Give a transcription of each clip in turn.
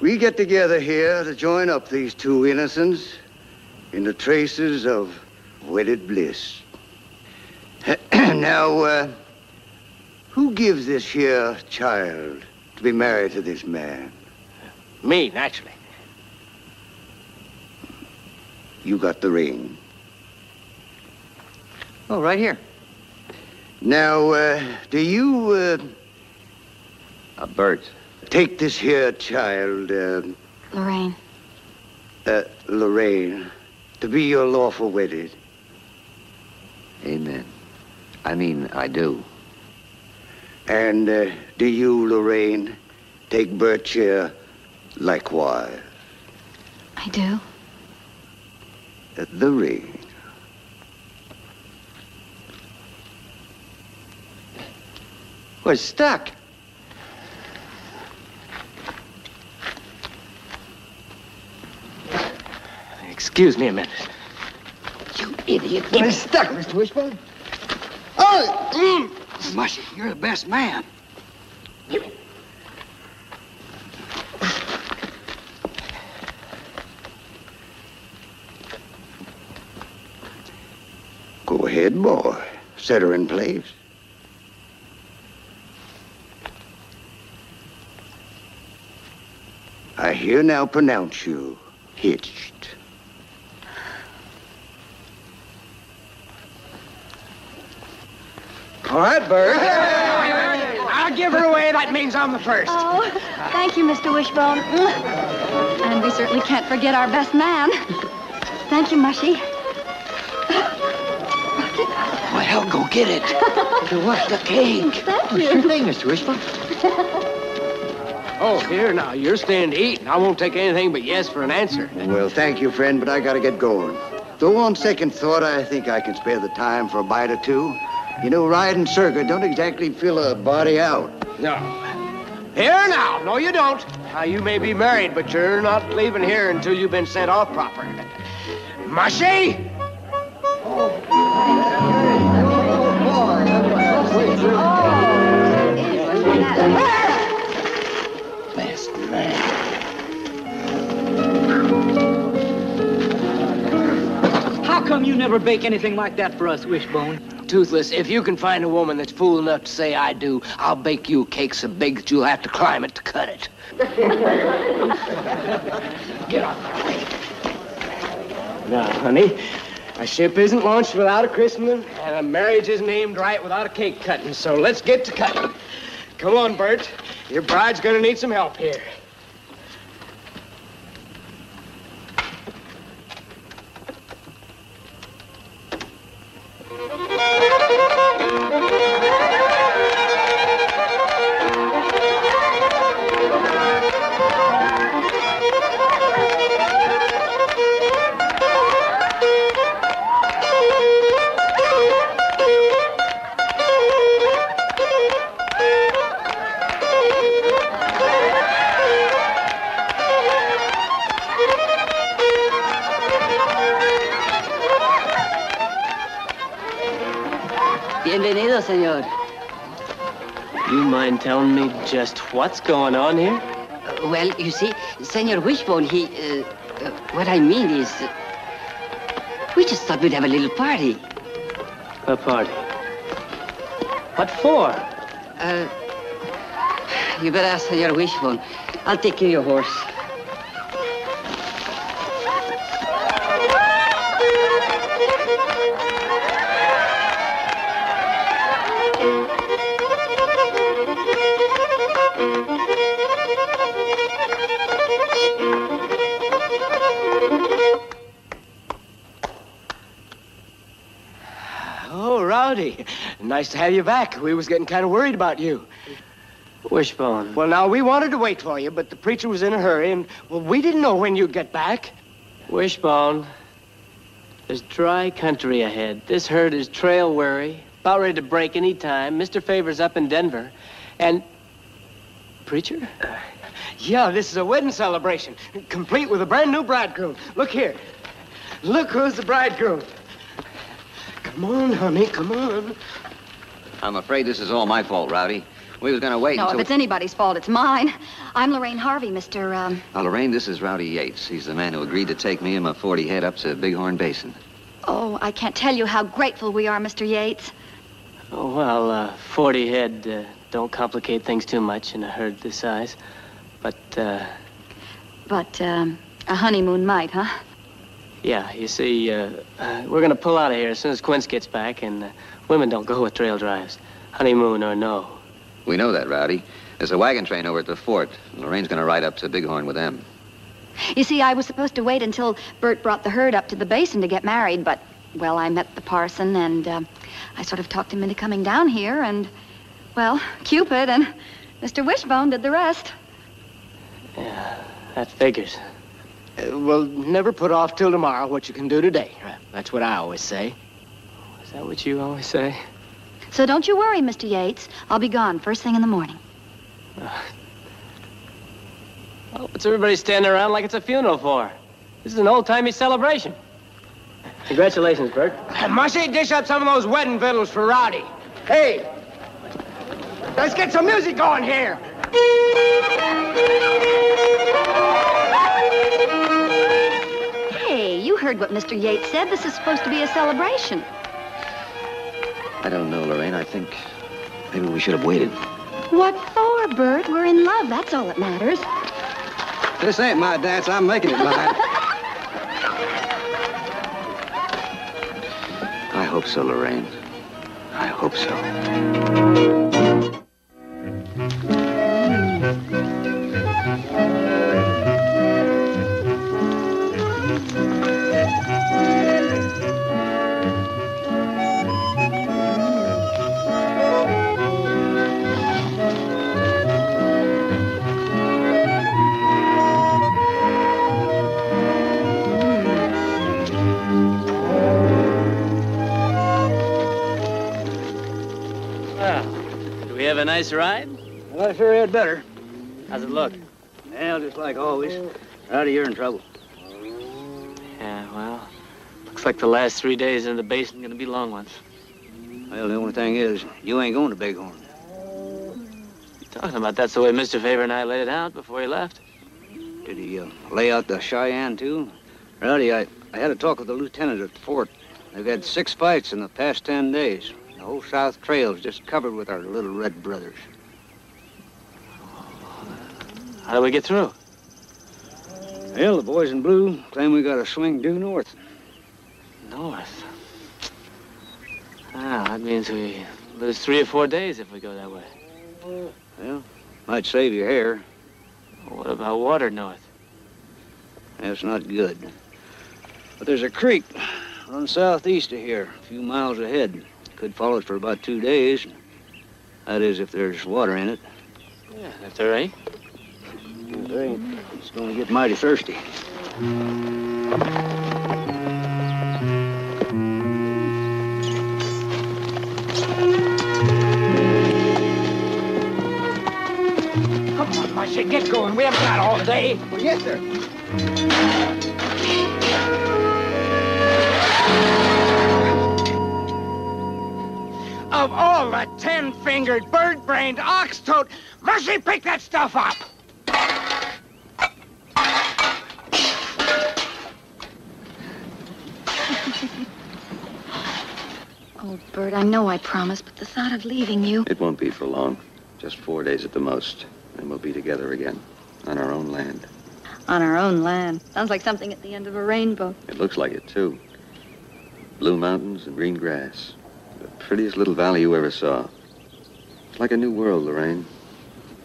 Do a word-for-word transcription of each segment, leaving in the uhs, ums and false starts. We get together here to join up these two innocents in the traces of wedded bliss. Now, uh, who gives this here child to be married to this man? Me, naturally. You got the ring. Oh, right here. Now, uh, do you, uh... Uh, Bert. Take this here child, uh... Lorraine. Uh, Lorraine, to be your lawful wedded. Amen. I mean, I do. And uh, do you, Lorraine, take Bert here likewise? I do. Uh, the ring. We're stuck. Excuse me a minute. You idiot. We're stuck, Mister Wishbone. Oh! Mm. Mushy, you're the best man. You... Go ahead, boy. Set her in place. I here now pronounce you hitched. All right, Bert. I'll give her away. That means I'm the first. Oh, thank you, Mister Wishbone. And we certainly can't forget our best man. Thank you, Mushy. Well, go get it. To what? The cake. Thank you. Sure thing, Mister Wishbone. Oh, here now, you're staying to eat, and I won't take anything but yes for an answer. Well, thank you, friend, but I gotta get going. Though on second thought, I think I can spare the time for a bite or two. You know, riding circuit don't exactly fill a body out. No. Here now, no you don't. Now, you may be married, but you're not leaving here until you've been sent off proper. Mushy! Oh, oh, boy. How come you never bake anything like that for us, Wishbone? Toothless, if you can find a woman that's fool enough to say I do, I'll bake you a cake so big that you'll have to climb it to cut it. Get off my way. Now, honey, a ship isn't launched without a christening, and a marriage isn't aimed right without a cake cutting, so let's get to cutting. Come on, Bert. Your bride's gonna need some help here. Bienvenido, senor. You mind telling me just what's going on here? Uh, well, you see, Senor Wishbone, he... Uh, uh, what I mean is... Uh, we just thought we'd have a little party. A party? What for? Uh, you better ask Senor Wishbone. I'll take care of your horse. Nice to have you back. We was getting kind of worried about you. Wishbone. Well, now, we wanted to wait for you, but the preacher was in a hurry, and, well, we didn't know when you'd get back. Wishbone, there's dry country ahead. This herd is trail weary, about ready to break any time. Mister Favor's up in Denver, and... Preacher? Uh, yeah, this is a wedding celebration, complete with a brand new bridegroom. Look here. Look who's the bridegroom. Come on, honey, come on. I'm afraid this is all my fault, Rowdy. We was going to wait no, until... No, if it's anybody's fault, it's mine. I'm Lorraine Harvey, Mister Um... Now, Lorraine, this is Rowdy Yates. He's the man who agreed to take me and my forty head up to Bighorn Basin. Oh, I can't tell you how grateful we are, Mister Yates. Oh, well, uh, forty head uh, don't complicate things too much in a herd this size. But, uh... But, um, a honeymoon might, huh? Yeah, you see, uh, uh, we're going to pull out of here as soon as Quince gets back, and uh, women don't go with trail drives, honeymoon or no. We know that, Rowdy. There's a wagon train over at the fort. Lorraine's going to ride up to Bighorn with them. You see, I was supposed to wait until Bert brought the herd up to the basin to get married, but, well, I met the parson, and uh, I sort of talked him into coming down here, and, well, Cupid and Mister Wishbone did the rest. Yeah, that figures. Uh, well, never put off till tomorrow what you can do today. That's what I always say. Is that what you always say? So don't you worry, Mister Yates. I'll be gone first thing in the morning. Uh, well, what's everybody standing around like it's a funeral for? This is an old-timey celebration. Congratulations, Bert. Uh, Mushy, dish up some of those wedding victuals for Rowdy. Hey, let's get some music going here. Hey, you heard what Mister Yates said. This is supposed to be a celebration. I don't know, Lorraine. I think maybe we should have waited. What for, Bert? We're in love. That's all that matters. This ain't my dance. I'm making it mine. I hope so, Lorraine. I hope so. A nice ride? Well, I sure had better. How's it look? Well, just like always. Rowdy, you're in trouble. Yeah, well, looks like the last three days in the basin gonna be long ones. Well, the only thing is, you ain't going to Bighorn. What are talking about? That's the way Mister Favor and I laid it out before he left. Did he uh, lay out the Cheyenne, too? Rowdy, I, I had a talk with the lieutenant at the fort. They've had six fights in the past ten days. The whole south trail's just covered with our little red brothers. How do we get through? Well, the boys in blue claim we got to swing due north. North? Ah, that means we lose three or four days if we go that way. Well, might save your hair. What about water north? That's not good. But there's a creek running southeast of here, a few miles ahead. Could follow us for about two days. That is, if there's water in it. Yeah, if there ain't. If there ain't, it's going to get mighty thirsty. Come on, Mushy, get going. We haven't got all day. Well, yes, sir. Of all the ten-fingered, bird-brained, ox-toed, Mushy, pick that stuff up! Oh, Bert, I know I promised, but the thought of leaving you... It won't be for long. Just four days at the most. And we'll be together again. On our own land. On our own land. Sounds like something at the end of a rainbow. It looks like it, too. Blue mountains and green grass. The prettiest little valley you ever saw. It's like a new world, Lorraine.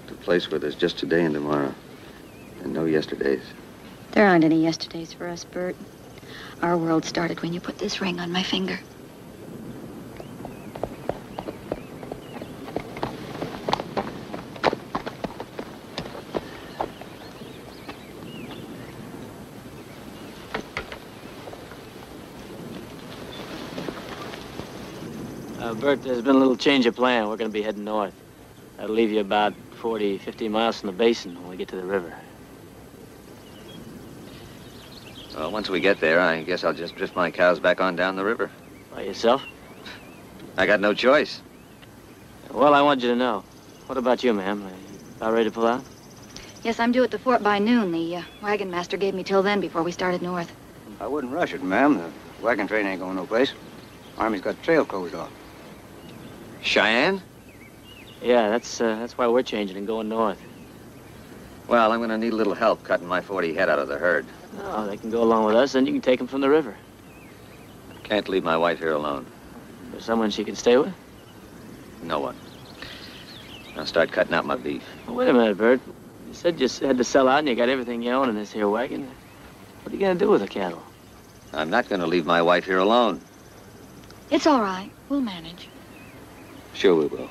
It's a place where there's just today and tomorrow. And no yesterdays. There aren't any yesterdays for us, Bert. Our world started when you put this ring on my finger. Bert, there's been a little change of plan. We're going to be heading north. That'll leave you about forty, fifty miles from the basin when we get to the river. Well, once we get there, I guess I'll just drift my cows back on down the river. By yourself? I got no choice. Well, I want you to know, What about you, ma'am? About ready to pull out? Yes, I'm due at the fort by noon. The uh, wagon master gave me till then before we started north. I wouldn't rush it, ma'am. The wagon train ain't going no place. Army's got the trail closed off. Cheyenne? Yeah, that's uh, that's why we're changing and going north. Well, I'm going to need a little help cutting my forty head out of the herd. Oh, they can go along with us, then you can take them from the river. I can't leave my wife here alone. There's someone she can stay with? No one. I'll start cutting out my beef. Well, wait a minute, Bert. You said you had to sell out and you got everything you own in this here wagon. What are you going to do with the cattle? I'm not going to leave my wife here alone. It's all right. We'll manage. Sure we will.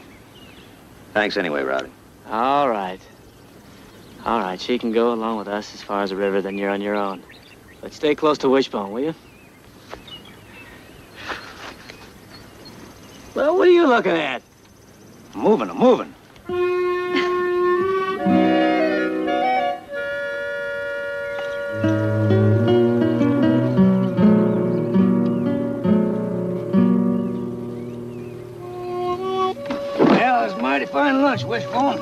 Thanks anyway, Rowdy. All right. All right, she can go along with us as far as the river, then you're on your own. But stay close to Wishbone, will you? Well, what are you looking at? I'm moving, I'm moving. Well, it's mighty fine lunch, Wishbone.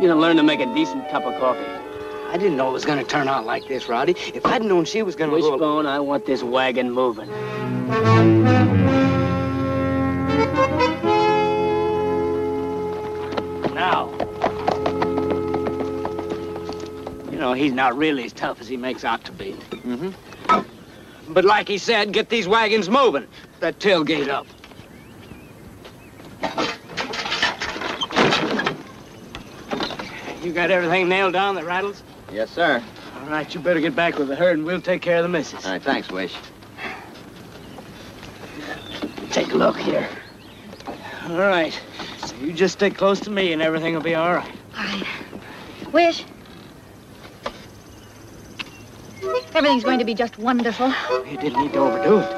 Gonna learn to make a decent cup of coffee. I didn't know it was gonna turn out like this, Rowdy. If I'd known she was gonna... Wishbone, I want this wagon moving. Now. You know, he's not really as tough as he makes out to be. Mm-hmm. But like he said, get these wagons moving. That tailgate up. You got everything nailed down that rattles? Yes, sir. All right, you better get back with the herd and we'll take care of the missus. All right, thanks, Wish. Take a look here. All right, so you just stick close to me and everything will be all right. All right. Wish. Everything's going to be just wonderful. You didn't need to overdo it.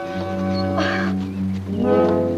Oh.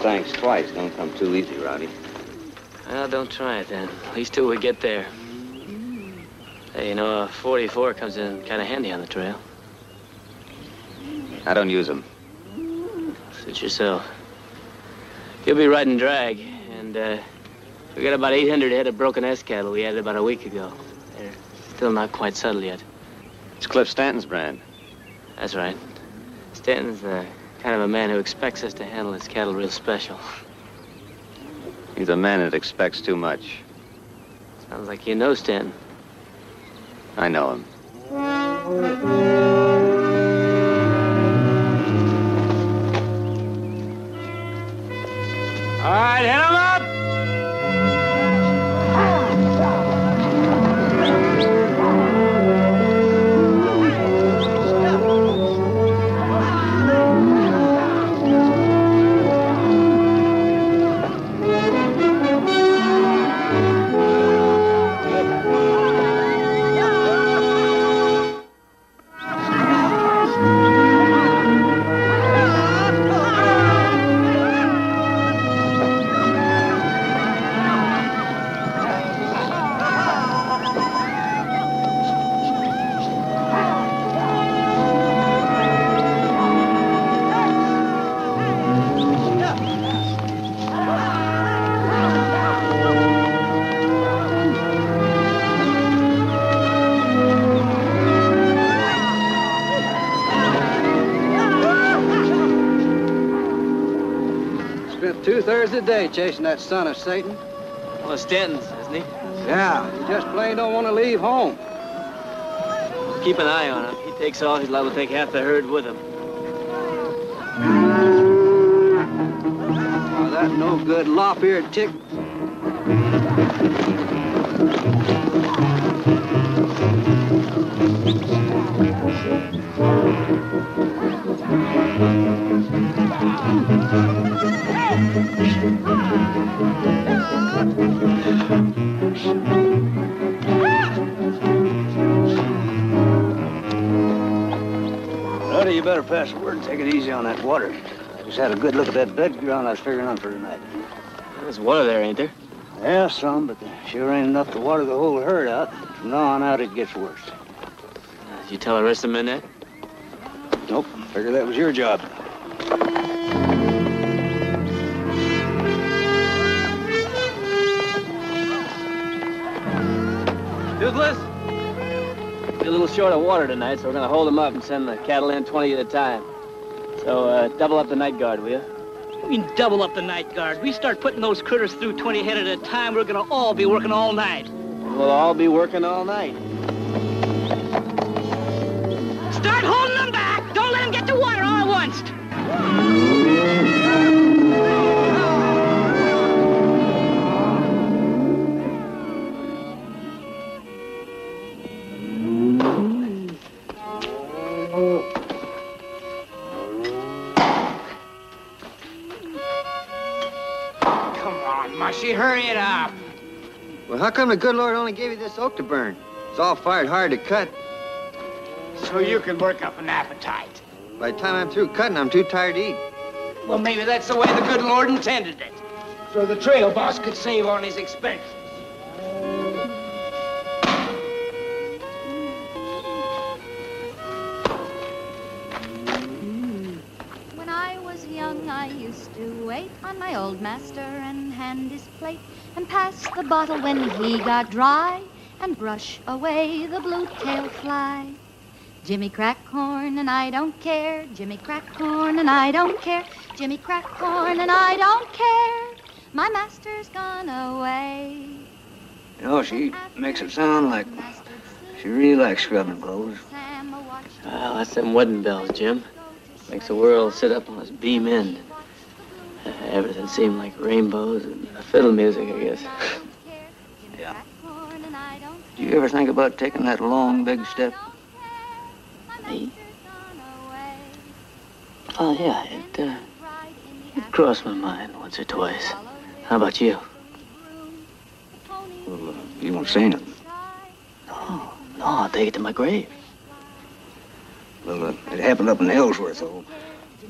Thanks twice. Don't come too easy, Rowdy. Well, don't try it, then. At least till we get there. Hey, you know, a forty-four comes in kind of handy on the trail. I don't use them. Suit yourself. You'll be riding drag, and uh, we got about eight hundred head of broken S cattle we added about a week ago. They're still not quite settled yet. It's Cliff Stanton's brand. That's right. Stanton's, uh... kind of a man who expects us to handle his cattle real special. He's a man that expects too much. Sounds like you know Stanton. I know him. All right, hit him up! Two-thirds of the day chasing that son of Satan. Well, Stanton's, isn't he? Yeah, he just plain don't want to leave home. Keep an eye on him. He takes off, he's liable to take half the herd with him. Oh, that no good lop-eared tick. Rowdy, you better pass the word and take it easy on that water. I just had a good look at that bed ground I was figuring on for tonight. There's water there, ain't there? Yeah, some, but there sure ain't enough to water the whole herd out. From now on out, it gets worse. Uh, did you tell the rest of the men that? Nope. Figure that was your job. Toothless! We're a little short of water tonight, so we're going to hold them up and send the cattle in twenty at a time. So, uh, double up the night guard, will you? We can double up the night guard. We start putting those critters through twenty head at a time, we're gonna all be working all night. We'll all be working all night. Start holding them back! Don't let them get to water all at once! Mushy, hurry it up. Well, how come the good Lord only gave you this oak to burn? It's all fired hard to cut. So you can work up an appetite. By the time I'm through cutting, I'm too tired to eat. Well, maybe that's the way the good Lord intended it. So the trail boss could save on his expenses. When I was young, I used to wait on my old master and hand his plate and pass the bottle when he got dry and brush away the blue-tailed fly. Jimmy Crackhorn and I don't care, Jimmy Crackhorn and I don't care, Jimmy Crackhorn and I don't care, my master's gone away. You know, she makes it sound like she really likes scrubbing clothes. Well, that's them wedding bells, Jim. Makes the world sit up on its beam end. Uh, everything seemed like rainbows and fiddle music, I guess. Yeah. Do you ever think about taking that long, big step? Me? Oh, yeah, it, uh, it crossed my mind once or twice. How about you? Well, uh, you won't say anything. No, no, I'll take it to my grave. Well, uh, it happened up in Ellsworth, though.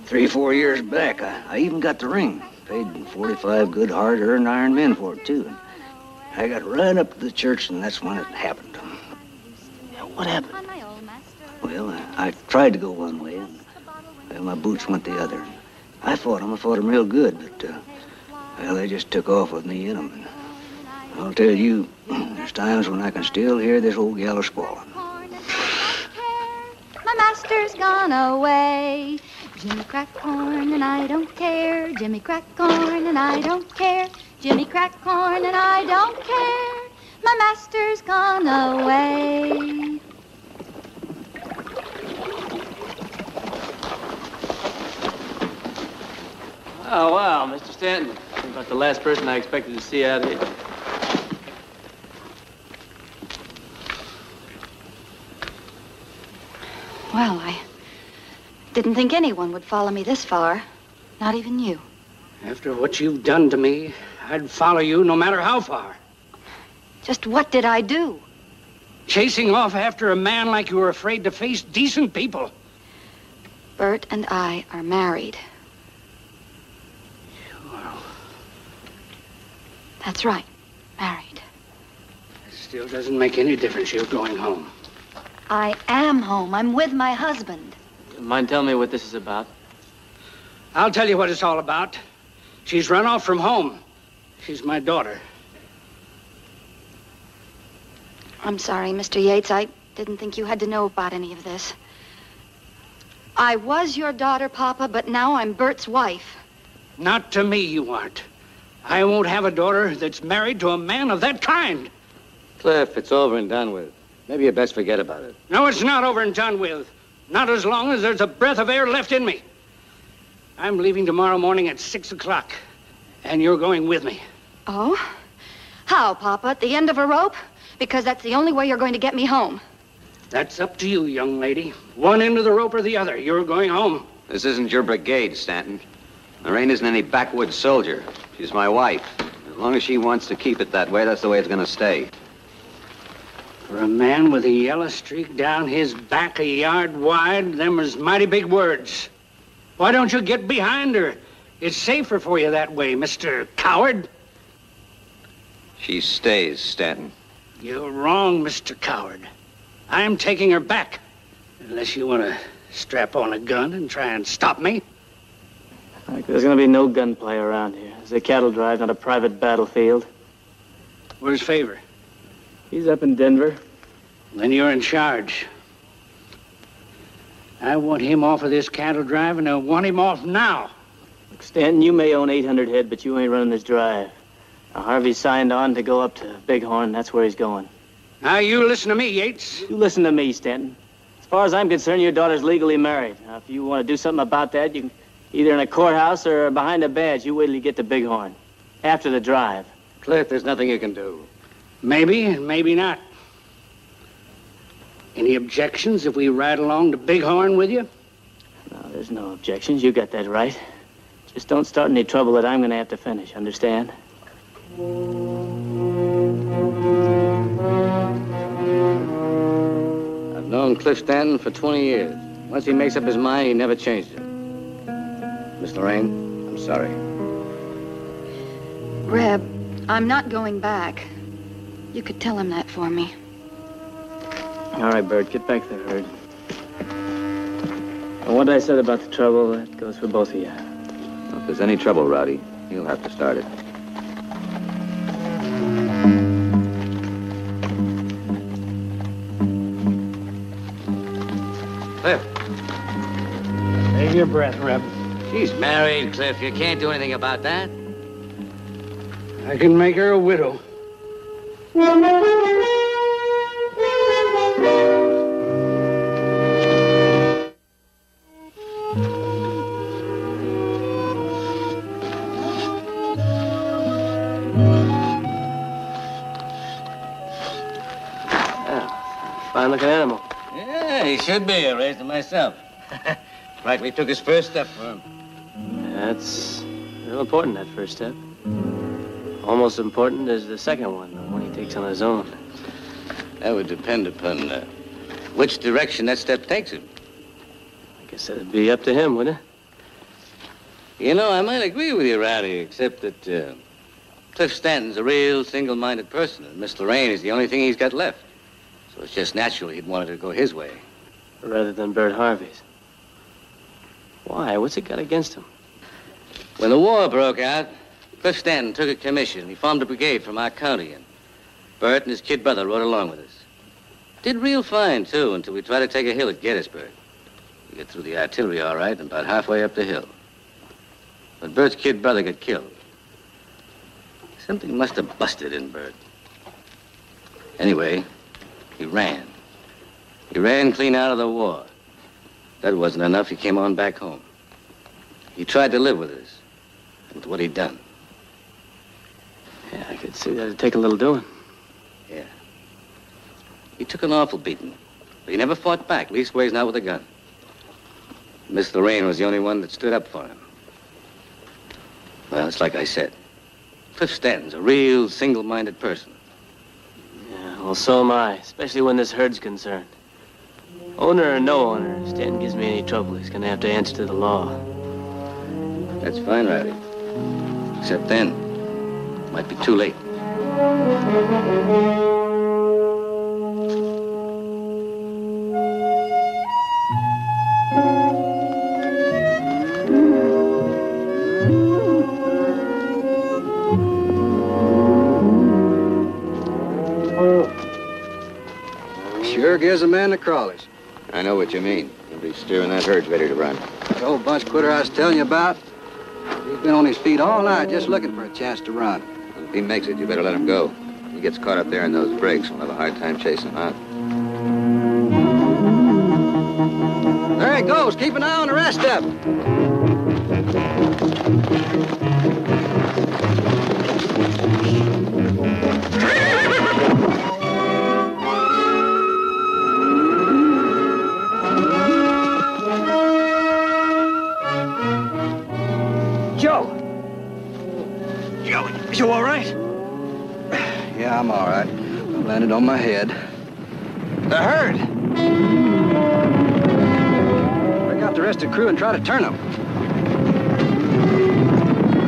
Three, four years back, I, I even got the ring. Paid forty-five good, hard-earned iron men for it, too. And I got right up to the church, and that's when it happened. Now, what happened? Well, I, I tried to go one way, and well, my boots went the other. I fought them. I fought them real good, but, uh, well, they just took off with me in them. And I'll tell you, there's times when I can still hear this old gal squalling. My master's gone away. Jimmy Crackhorn and I don't care, Jimmy Crackhorn and I don't care, Jimmy Crackhorn and I don't care, my master's gone away. Oh, wow, Mister Stanton. You're about the last person I expected to see out here. Well, I... didn't think anyone would follow me this far, not even you. After what you've done to me, I'd follow you no matter how far. Just what did I do? Chasing off after a man like you were afraid to face decent people. Bert and I are married. You are... That's right, married. It still doesn't make any difference. You're going home. I am home. I'm with my husband. Mind telling me what this is about? I'll tell you what it's all about. She's run off from home. She's my daughter. I'm sorry, Mister Yates. I didn't think you had to know about any of this. I was your daughter, Papa, but now I'm Bert's wife. Not to me, you aren't. I won't have a daughter that's married to a man of that kind. Cliff, it's over and done with. Maybe you'd best forget about it. No, it's not over and done with. Not as long as there's a breath of air left in me. I'm leaving tomorrow morning at six o'clock, and you're going with me. Oh? How, Papa? At the end of a rope? Because that's the only way you're going to get me home. That's up to you, young lady. One end of the rope or the other. You're going home. This isn't your brigade, Stanton. Lorraine isn't any backwoods soldier. She's my wife. As long as she wants to keep it that way, that's the way it's going to stay. For a man with a yellow streak down his back a yard wide, them is mighty big words. Why don't you get behind her? It's safer for you that way, Mister Coward. She stays, Stanton. You're wrong, Mister Coward. I'm taking her back. Unless you want to strap on a gun and try and stop me. Like there's going to be no gunplay around here. It's a cattle drive, not a private battlefield. Where's Favor? He's up in Denver. Then you're in charge. I want him off of this cattle drive, and I want him off now. Look, Stanton, you may own eight hundred head, but you ain't running this drive. Now, Harvey signed on to go up to Bighorn. That's where he's going. Now, you listen to me, Yates. You listen to me, Stanton. As far as I'm concerned, your daughter's legally married. Now, if you want to do something about that, you can either in a courthouse or behind a badge. You wait till you get to Bighorn. After the drive. Cliff, there's nothing you can do. Maybe, and maybe not. Any objections if we ride along to Bighorn with you? No, there's no objections. You got that right. Just don't start any trouble that I'm going to have to finish, understand? I've known Cliff Stanton for twenty years. Once he makes up his mind, he never changes it. Miss Lorraine, I'm sorry. Reb, I'm not going back. You could tell him that for me. All right, Bert, get back there, herd. And what I said about the trouble, that goes for both of you. Well, if there's any trouble, Rowdy, you'll have to start it. Cliff. Save your breath, Reb. She's married, Cliff. You can't do anything about that. I can make her a widow. Oh, fine-looking animal. Yeah, he should be. I raised him myself. Rightly took his first step for him. That's real important, that first step. Almost important as the second one, the one he takes on his own. That would depend upon uh, which direction that step takes him. I guess that'd be up to him, wouldn't it? You know, I might agree with you, Rowdy, except that uh, Cliff Stanton's a real single-minded person, and Miss Lorraine is the only thing he's got left. So it's just natural he'd want it to go his way. Rather than Bert Harvey's. Why? What's it got against him? When the war broke out, Cliff Stanton took a commission. He formed a brigade from our county, and Bert and his kid brother rode along with us. Did real fine, too, until we tried to take a hill at Gettysburg. We got through the artillery all right, and about halfway up the hill. But Bert's kid brother got killed. Something must have busted in Bert. Anyway, he ran. He ran clean out of the war. That wasn't enough. He came on back home. He tried to live with us, with what he'd done. Yeah, I could see that'd take a little doing. Yeah. He took an awful beating, but he never fought back, leastways not with a gun. Miss Lorraine was the only one that stood up for him. Well, it's like I said. Cliff Stanton's a real single-minded person. Yeah, well, so am I, especially when this herd's concerned. Owner or no owner, if Stanton gives me any trouble, he's gonna have to answer to the law. That's fine, Rowdy. Except then, it might be too late. Sure gives a man the crawlies. I know what you mean. Nobody's steering that herd's ready to run. That old bunch quitter I was telling you about, he's been on his feet all night just looking for a chance to run. Well, if he makes it, you better let him go. He he gets caught up there in those breaks, we'll have a hard time chasing him out. There he goes. Keep an eye on the rest of them. Joe! Joey, you all right? Yeah, I'm all right. I landed on my head. The herd! Bring out the rest of the crew and try to turn them.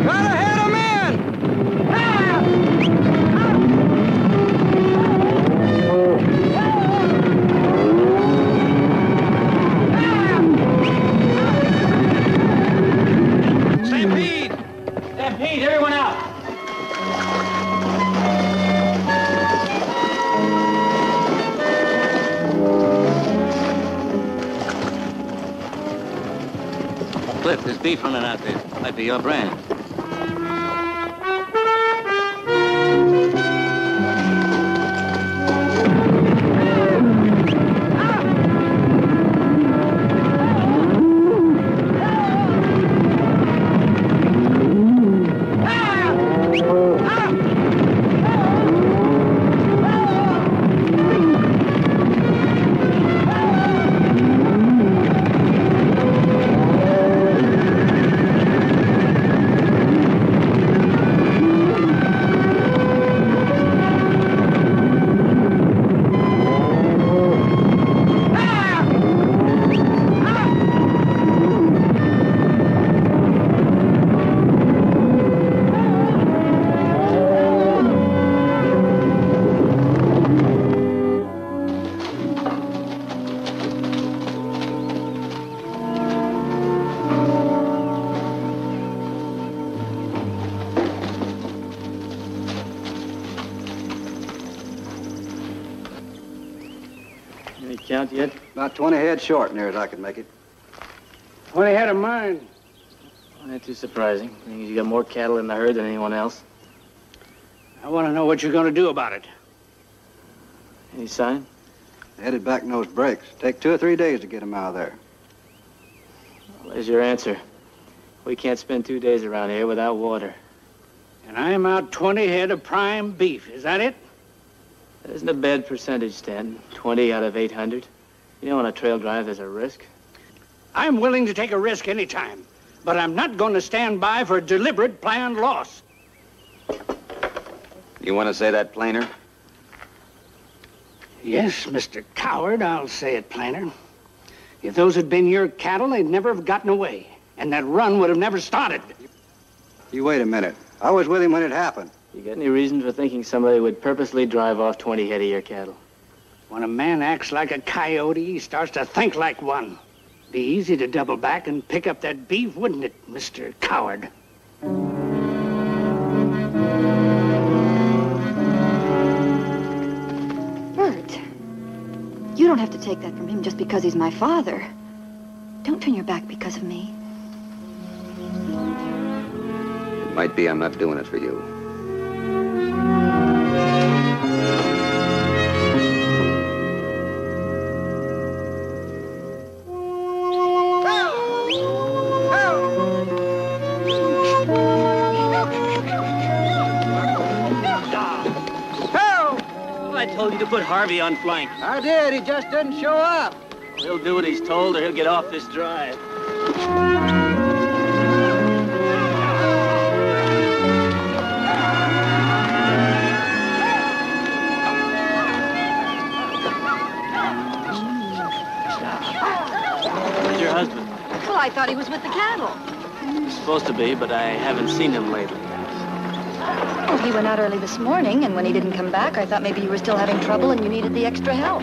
Try to head them in! Ah! Ah! Ah! Stampede! Stampede, everyone out! Cliff, there's beef running out there. Might be your brand. Yet? About twenty head short, near as I can make it. twenty head of mine. Well, not too surprising. I mean, you got more cattle in the herd than anyone else. I want to know what you're going to do about it. Any sign? Headed back in those breaks. Take two or three days to get them out of there. Well, there's your answer. We can't spend two days around here without water. And I'm out twenty head of prime beef. Is that it? That isn't a bad percentage, Stanton. twenty out of eight hundred. You know, on a trail drive, there's a risk. I'm willing to take a risk any time, but I'm not going to stand by for a deliberate planned loss. You want to say that plainer? Yes, Mister Coward, I'll say it plainer. If those had been your cattle, they'd never have gotten away, and that run would have never started. You wait a minute. I was with him when it happened. You got any reason for thinking somebody would purposely drive off twenty head of your cattle? When a man acts like a coyote, he starts to think like one. Be easy to double back and pick up that beef, wouldn't it, Mister Coward? Bert, you don't have to take that from him just because he's my father. Don't turn your back because of me. It might be I'm not doing it for you. Put Harvey on flank. I did. He just didn't show up. He'll do what he's told, or he'll get off this drive. Where's your husband? Well, I thought he was with the cattle. He's supposed to be, but I haven't seen him lately. Well, he went out early this morning, and when he didn't come back, I thought maybe you were still having trouble and you needed the extra help.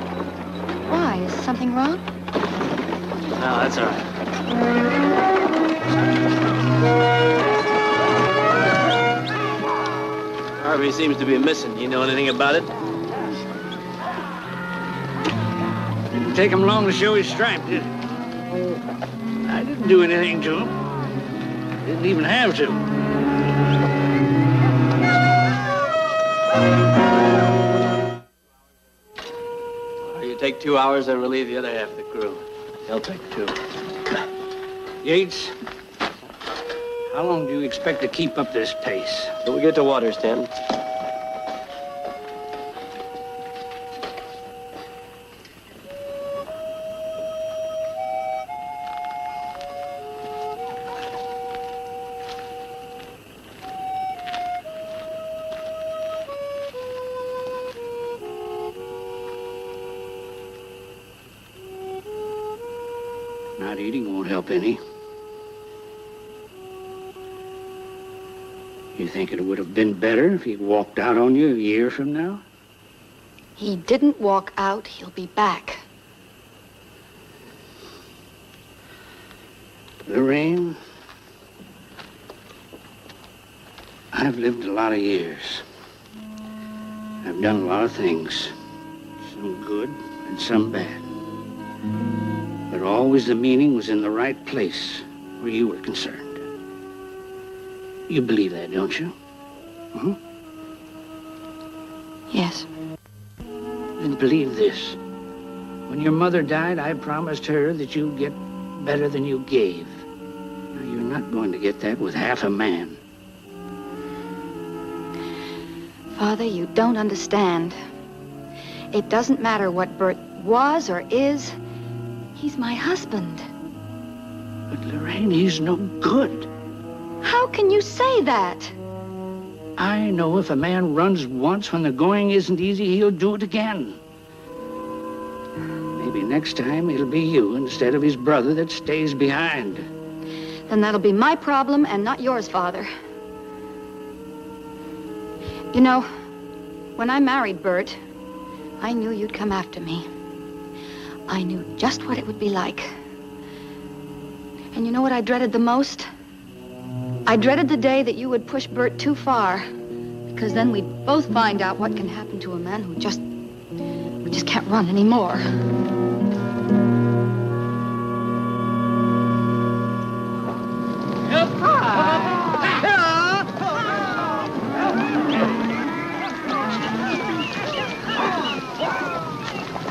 Why? Is something wrong? No, that's all right. Harvey seems to be missing. You know anything about it? Didn't take him long to show his stripe, did it? I didn't do anything to him. Didn't even have to. Thank you. take two hours, I relieve the other half of the crew. They'll take two. Yates, how long do you expect to keep up this pace? Till we get to water, Stanton. Not eating won't help any. You think it would have been better if he walked out on you a year from now? He didn't walk out. He'll be back. Lorraine, I've lived a lot of years. I've done a lot of things, some good and some bad. But always the meaning was in the right place where you were concerned. You believe that, don't you? Huh? Yes. Then believe this. When your mother died, I promised her that you'd get better than you gave. Now, you're not going to get that with half a man. Father, you don't understand. It doesn't matter what Bert was or is. He's my husband. But Lorraine, he's no good. How can you say that? I know if a man runs once when the going isn't easy, he'll do it again. Maybe next time it'll be you instead of his brother that stays behind. Then that'll be my problem and not yours, Father. You know, when I married Bert, I knew you'd come after me. I knew just what it would be like. And you know what I dreaded the most? I dreaded the day that you would push Bert too far, because then we'd both find out what can happen to a man who just, who just can't run anymore.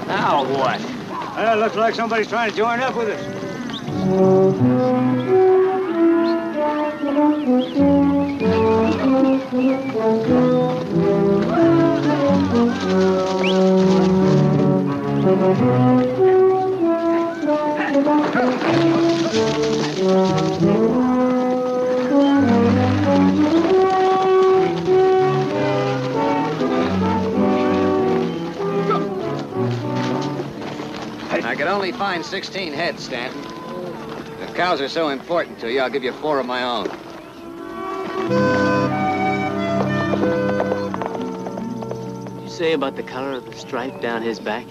Now what? Well, it looks like somebody's trying to join up with us. I could only find sixteen heads, Stanton. The cows are so important to you, I'll give you four of my own. What'd you say about the color of the stripe down his back?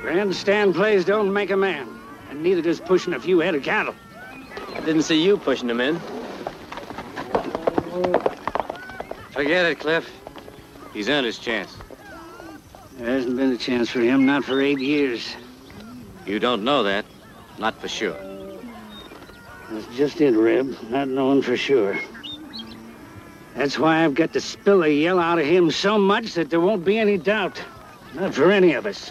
Grandstand plays don't make a man, and neither does pushing a few head of cattle. I didn't see you pushing them in. Forget it, Cliff. He's earned his chance. There hasn't been a chance for him, not for eight years. You don't know that. Not for sure. That's just it, Reb. Not knowing for sure. That's why I've got to spill a yell out of him so much that there won't be any doubt. Not for any of us.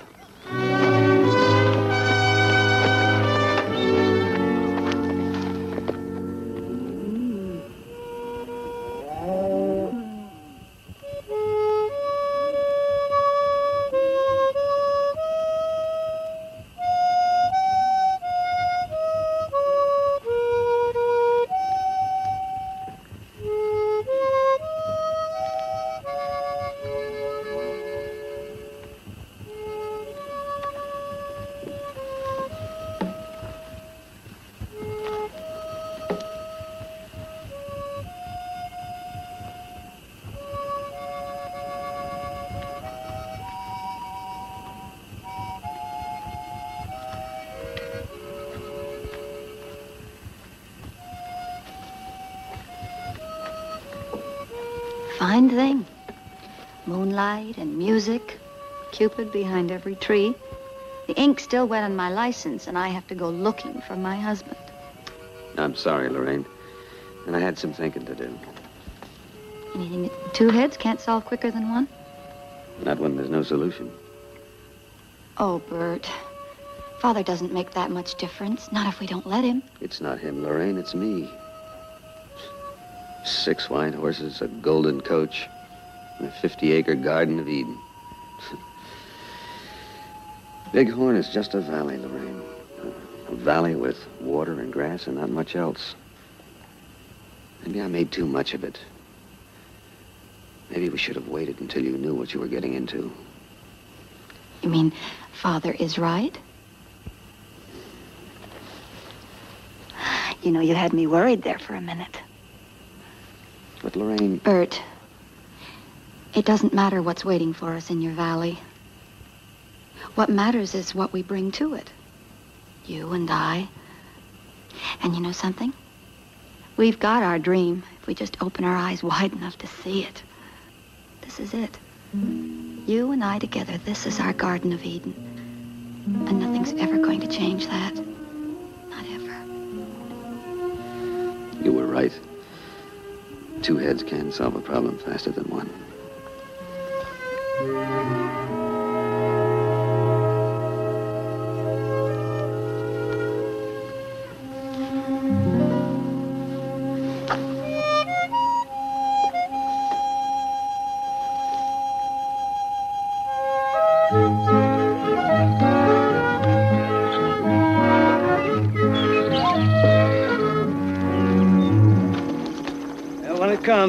Fine thing. Moonlight and music, Cupid behind every tree. The ink's still wet on my license, and I have to go looking for my husband. I'm sorry, Lorraine. And I had some thinking to do. Anything that two heads can't solve quicker than one? Not when there's no solution. Oh, Bert. Father doesn't make that much difference. Not if we don't let him. It's not him, Lorraine. It's me. Six white horses, a golden coach, and a fifty-acre garden of Eden. Bighorn is just a valley, Lorraine. A valley with water and grass and not much else. Maybe I made too much of it. Maybe we should have waited until you knew what you were getting into. You mean Father is right? You know, you had me worried there for a minute. But Lorraine... Bert, it doesn't matter what's waiting for us in your valley. What matters is what we bring to it. You and I. And you know something? We've got our dream if we just open our eyes wide enough to see it. This is it. You and I together, this is our Garden of Eden. And nothing's ever going to change that. Not ever. You were right. Two heads can solve a problem faster than one.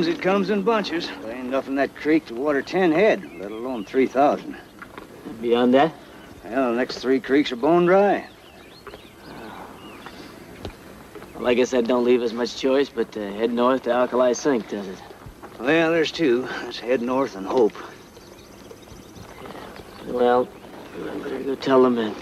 It comes in bunches. There ain't enough in that creek to water ten head, let alone three thousand. Beyond that? Well, the next three creeks are bone dry. Well, I guess that don't leave us much choice but to head north to Alkali Sink, does it? Well, yeah, there's two. Let's head north and hope. Well, I better go tell them then.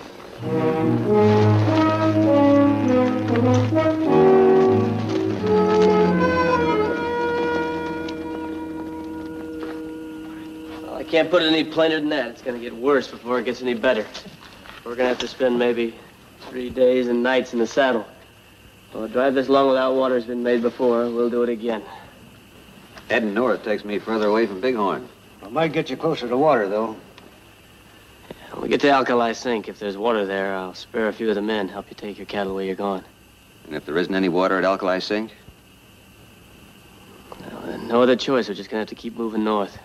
Can't put it any plainer than that. It's going to get worse before it gets any better. We're going to have to spend maybe three days and nights in the saddle. Well, a drive this long without water has been made before. We'll do it again. Heading north takes me further away from Bighorn. I might get you closer to water, though. Yeah, when we get to Alkali Sink, if there's water there, I'll spare a few of the men, help you take your cattle where you're going. And if there isn't any water at Alkali Sink? No, no other choice. We're just going to have to keep moving north.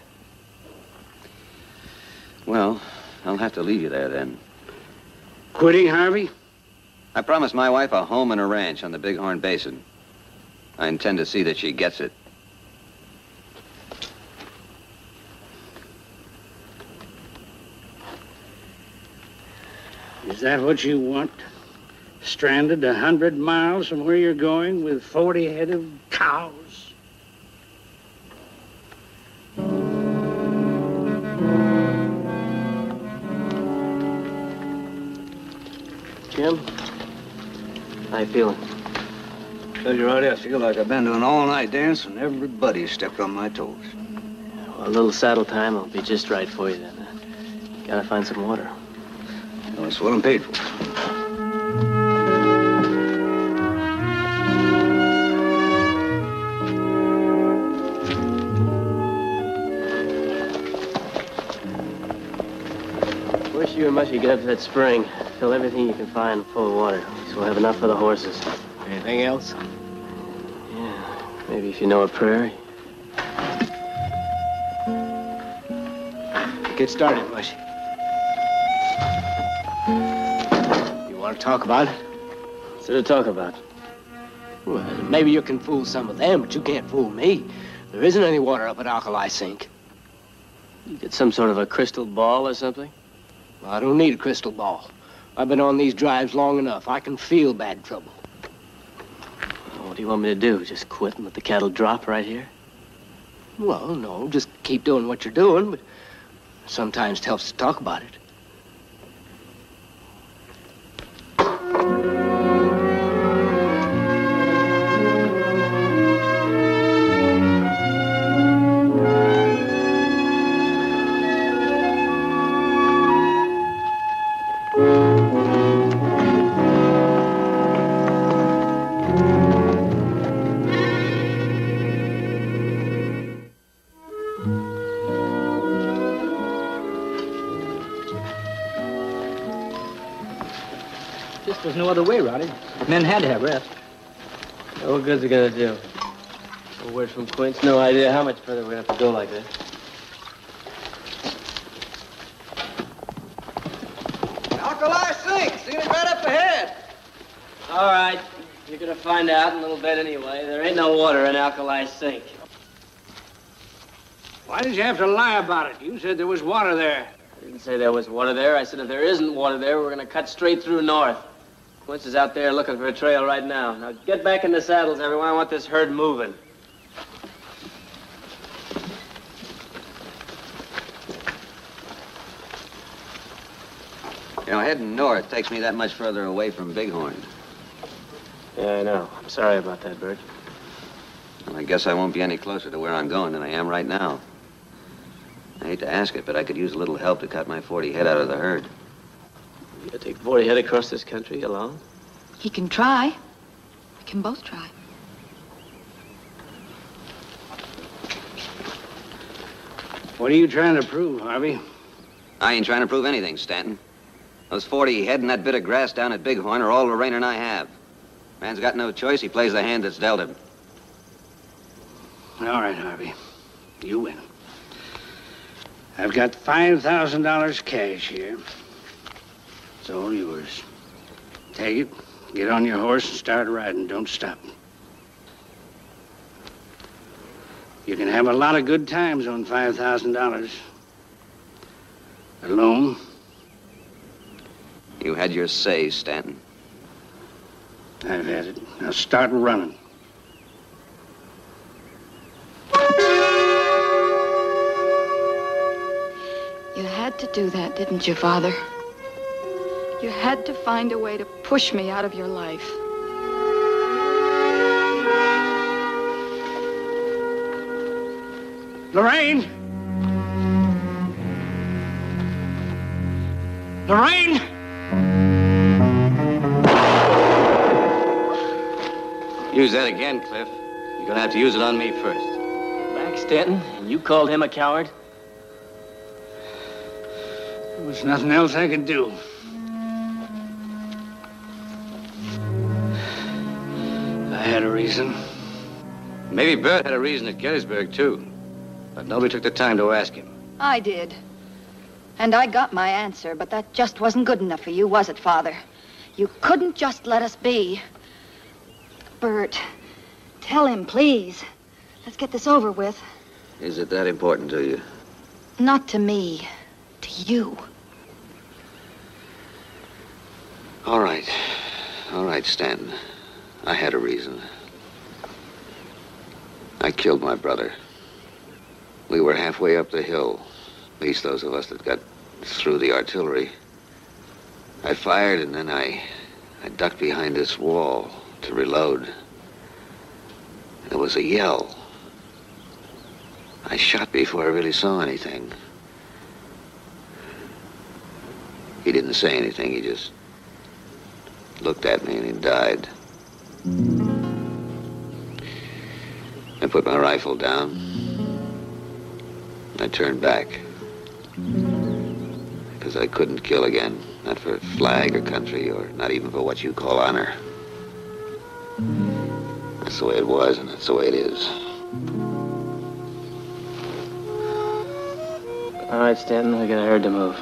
Well, I'll have to leave you there, then. Quitting, Harvey? I promised my wife a home and a ranch on the Bighorn Basin. I intend to see that she gets it. Is that what you want? Stranded a hundred miles from where you're going with forty head of cows? Jim, how you feeling? Tell you right, I feel like I've been to an all-night dance and everybody stepped on my toes. Yeah, well, a little saddle time will be just right for you then. Uh, gotta find some water. Well, that's what I'm paid for. Wish you and Mushy could get up to that spring. Fill everything you can find full of water. At least we'll have enough for the horses. Anything else? Yeah, maybe if you know a prayer. Get started, Mushy. You want to talk about it? What's there to talk about? Well, maybe you can fool some of them, but you can't fool me. There isn't any water up at Alkali Sink. You get some sort of a crystal ball or something? Well, I don't need a crystal ball. I've been on these drives long enough. I can feel bad trouble. Well, what do you want me to do? Just quit and let the cattle drop right here? Well, no, just keep doing what you're doing, but sometimes it helps to talk about it. There's no other way, Rowdy. Men had to have rest. So what good's it gonna do? A word from Quince, no idea how much further we'd have to go like this. Alkali Sink, seen it right up ahead. All right, you're gonna find out in a little bit anyway. There ain't no water in Alkali Sink. Why did you have to lie about it? You said there was water there. I didn't say there was water there. I said if there isn't water there, we're gonna cut straight through north. Quince is out there looking for a trail right now. Now get back in the saddles, everyone. I want this herd moving. You know, heading north takes me that much further away from Bighorn. Yeah, I know. I'm sorry about that, Bert. Well, I guess I won't be any closer to where I'm going than I am right now. I hate to ask it, but I could use a little help to cut my forty head out of the herd. You take forty head across this country alone? He can try. We can both try. What are you trying to prove, Harvey? I ain't trying to prove anything, Stanton. Those forty head and that bit of grass down at Bighorn are all Lorraine and I have. Man's got no choice. He plays the hand that's dealt him. All right, Harvey. You win. I've got five thousand dollars cash here. It's all yours. Take it, get on your horse, and start riding. Don't stop. You can have a lot of good times on five thousand dollars. Alone. You had your say, Stanton. I've had it. Now start running. You had to do that, didn't you, Father? You had to find a way to push me out of your life. Lorraine! Lorraine! Use that again, Cliff. You're gonna have to use it on me first. Back, Stanton, and you called him a coward? There was nothing else I could do. I had a reason. Maybe Bert had a reason at Gettysburg, too. But nobody took the time to ask him. I did. And I got my answer, but that just wasn't good enough for you, was it, Father? You couldn't just let us be. Bert, tell him, please. Let's get this over with. Is it that important to you? Not to me. To you. All right. All right, Stanton. I had a reason. I killed my brother. We were halfway up the hill, at least those of us that got through the artillery. I fired and then I, I ducked behind this wall to reload. There was a yell. I shot before I really saw anything. He didn't say anything, he just looked at me and he died. I put my rifle down. I turned back. Because I couldn't kill again. Not for flag or country or not even for what you call honor. That's the way it was and that's the way it is. All right, Stanton, I got a herd to move.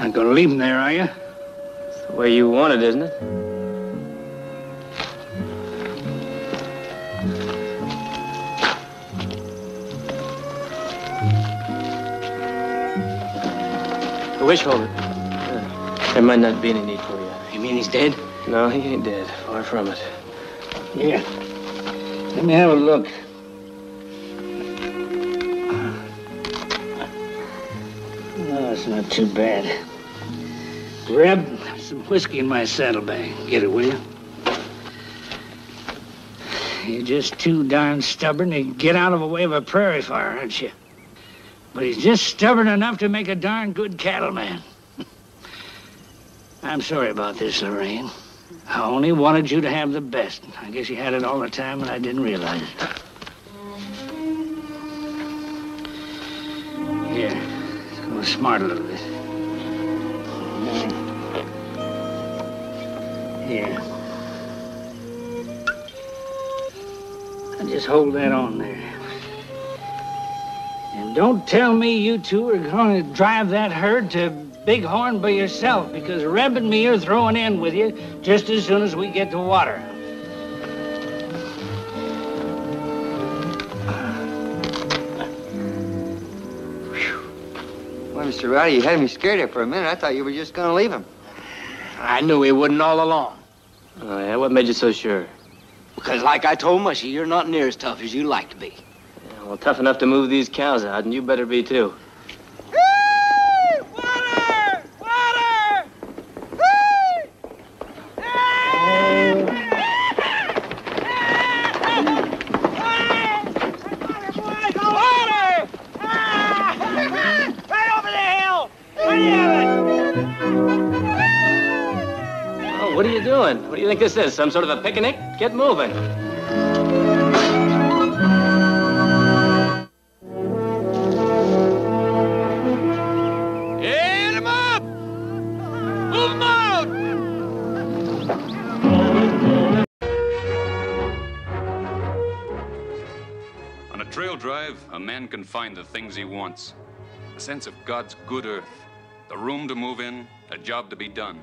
Not gonna leave him there, are you? The way you want it, isn't it? The wish holder. Uh, there might not be any need for you. You mean he's dead? No, he ain't dead. Far from it. Here. Let me have a look. No, it's not too bad. Reb, some whiskey in my saddlebag. Get it, will you? You're just too darn stubborn to get out of the way of a prairie fire, aren't you? But he's just stubborn enough to make a darn good cattleman. I'm sorry about this, Lorraine. I only wanted you to have the best. I guess you had it all the time and I didn't realize it. Here, let's go smart a little bit. Yeah. And just hold that on there. And don't tell me you two are going to drive that herd to Bighorn by yourself, because Reb and me are throwing in with you just as soon as we get to water. Well, Mister Rowdy, you had me scared there for a minute. I thought you were just going to leave him. I knew he wouldn't all along. Oh, yeah? What made you so sure? Because like I told Mushy, you're not near as tough as you like to be. Yeah, well, tough enough to move these cows out, and you better be, too. What do you think this is? Some sort of a picnic? Get moving. Get him up! Move him out! On a trail drive, a man can find the things he wants. A sense of God's good earth, the room to move in, a job to be done.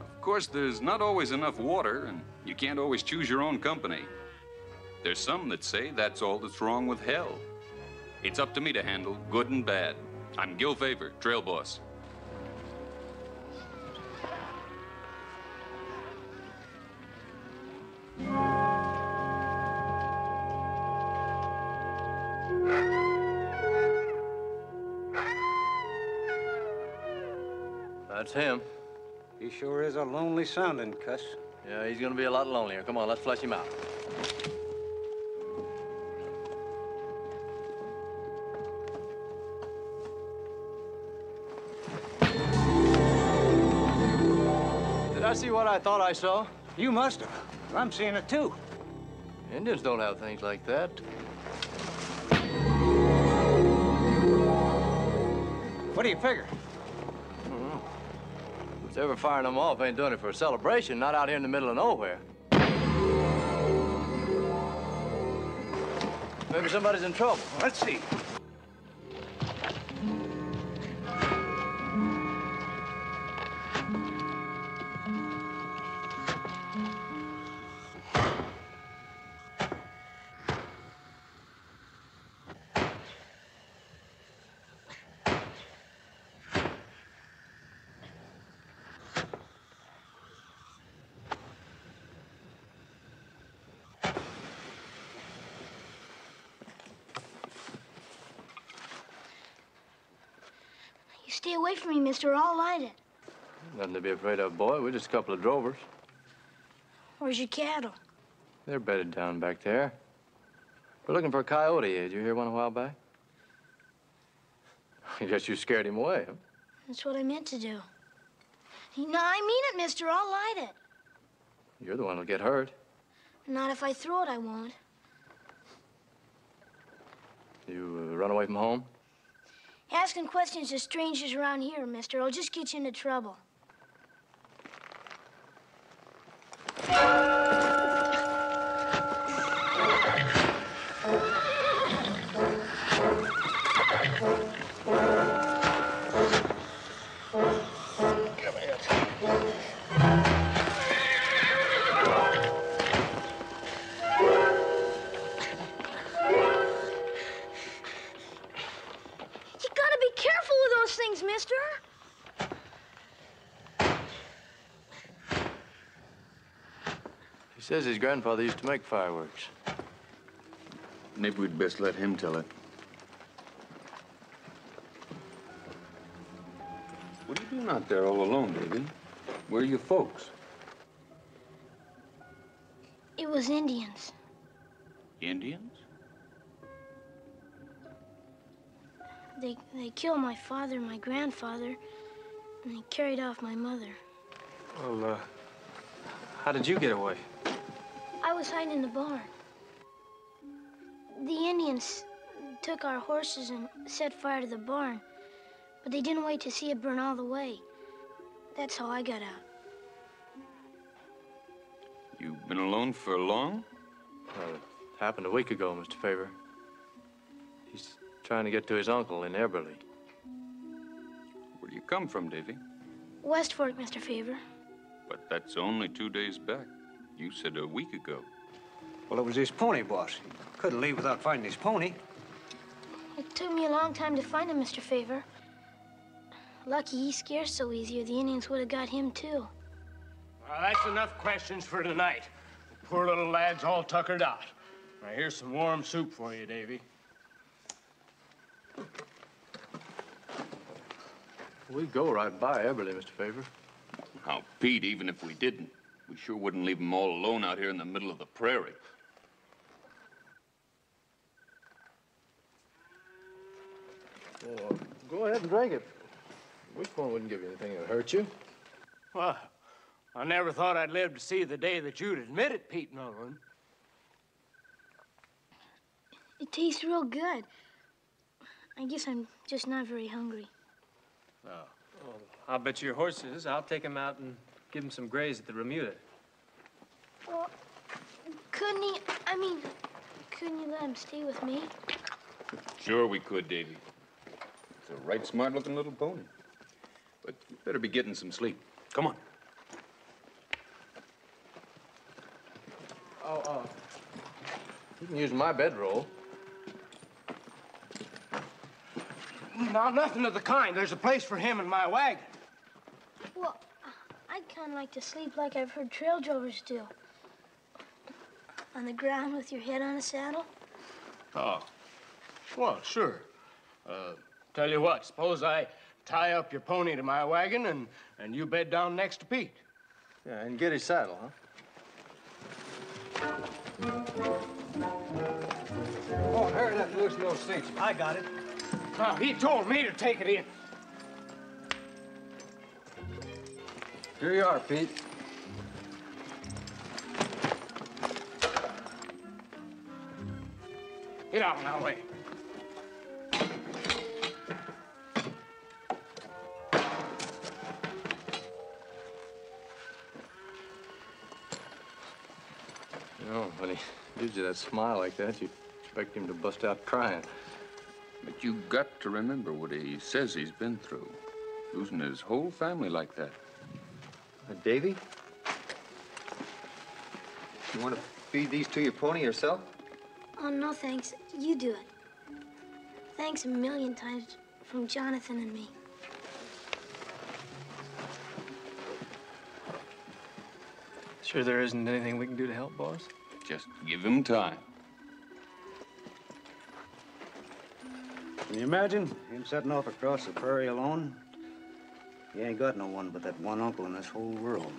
Of course, there's not always enough water, and you can't always choose your own company. There's some that say that's all that's wrong with hell. It's up to me to handle good and bad. I'm Gil Favor, trail boss. That's him. He sure is a lonely-sounding cuss. Yeah, he's gonna be a lot lonelier. Come on, let's flush him out. Did I see what I thought I saw? You must have. I'm seeing it, too. Indians don't have things like that. What do you figure? Whoever firing them off ain't doing it for a celebration, not out here in the middle of nowhere. Maybe somebody's in trouble. Let's see. Stay away from me, mister, or I'll light it. Nothing to be afraid of, boy. We're just a couple of drovers. Where's your cattle? They're bedded down back there. We're looking for a coyote. Did you hear one a while back? I guess you scared him away, huh? That's what I meant to do. No, I mean it, mister. I'll light it. You're the one who'll get hurt. Not if I throw it, I won't. You uh, run away from home? Asking questions to strangers around here, mister, I'll just get you into trouble. He says his grandfather used to make fireworks. Maybe we'd best let him tell it. What are you doing out there all alone, David? Where are your folks? It was Indians. Indians? They, they killed my father and my grandfather, and they carried off my mother. Well, uh, how did you get away? I was hiding in the barn. The Indians took our horses and set fire to the barn, but they didn't wait to see it burn all the way. That's how I got out. Been alone for long? Uh, it happened a week ago, Mister Favor. He's trying to get to his uncle in Eberly. Where do you come from, Davy? West Fork, Mister Favor. But that's only two days back. You said a week ago. Well, it was his pony, boss. He couldn't leave without finding his pony. It took me a long time to find him, Mister Favor. Lucky he scares so easy, or the Indians would have got him, too. Well, that's enough questions for tonight. The poor little lad's all tuckered out. Now, here's some warm soup for you, Davy. We'd go right by Eberly, Mister Favor. Now, Pete, even if we didn't, we sure wouldn't leave them all alone out here in the middle of the prairie. Well, uh, go ahead and drink it. Wishbone wouldn't give you anything that hurt you. Well, I never thought I'd live to see the day that you'd admit it, Pete Nolan. It tastes real good. I guess I'm just not very hungry. No. Oh, I'll bet your horses. I'll take him out and give him some graze at the remuda. Well, couldn't he, I mean, couldn't you let him stay with me? Sure we could, Davy. It's a right smart-looking little pony. But you better be getting some sleep. Come on. Oh, uh, you can use my bedroll. Now, nothing of the kind. There's a place for him in my wagon. Well, I'd kind of like to sleep like I've heard trail drovers do. On the ground with your head on a saddle. Oh, well, sure. Uh, tell you what, suppose I tie up your pony to my wagon and, and you bed down next to Pete. Yeah, and get his saddle, huh? Oh, hurry up and loosen those seats. I got it. Now, he told me to take it in. Here you are, Pete. Get out of my way. You know, when he gives you that smile like that, you expect him to bust out crying. But you got to remember what he says he's been through. Losing his whole family like that. Uh, Davy? You want to feed these to your pony yourself? Oh, no, thanks. You do it. Thanks a million times from Jonathan and me. Sure there isn't anything we can do to help, boss? Just give him time. Can you imagine him setting off across the prairie alone? He ain't got no one but that one uncle in this whole world.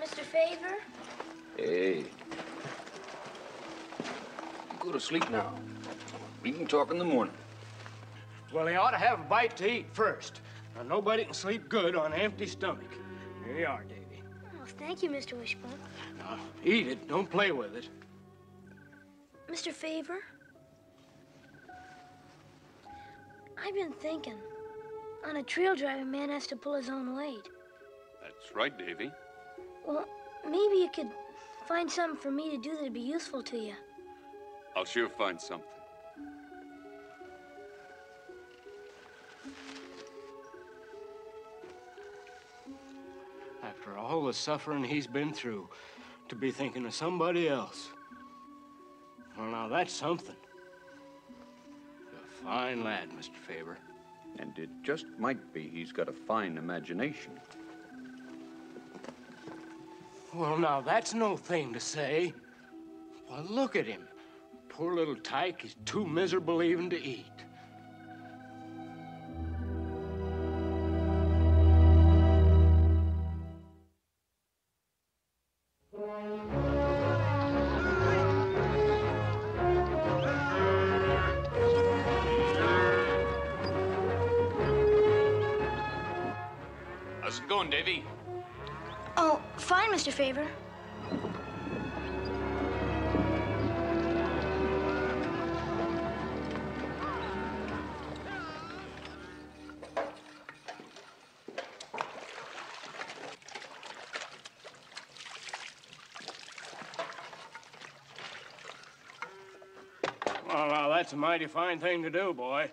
Mister Favor? Hey. Go to sleep now. We can talk in the morning. Well, he ought to have a bite to eat first. Now, nobody can sleep good on an empty stomach. Here you are, Davy. Oh, thank you, Mister Wishbone. Now, eat it. Don't play with it. Mister Favor? I've been thinking. On a trail drive, a man has to pull his own weight. That's right, Davy. Well, maybe you could find something for me to do that'd be useful to you. I'll sure find something. After all the suffering he's been through, to be thinking of somebody else. Well, now that's something. Fine lad, Mister Favor. And it just might be he's got a fine imagination. Well, now, that's no thing to say. Why, look at him. Poor little tyke is too miserable even to eat. Davy. Oh, fine, Mister Favor. Oh, well, that's a mighty fine thing to do, boy.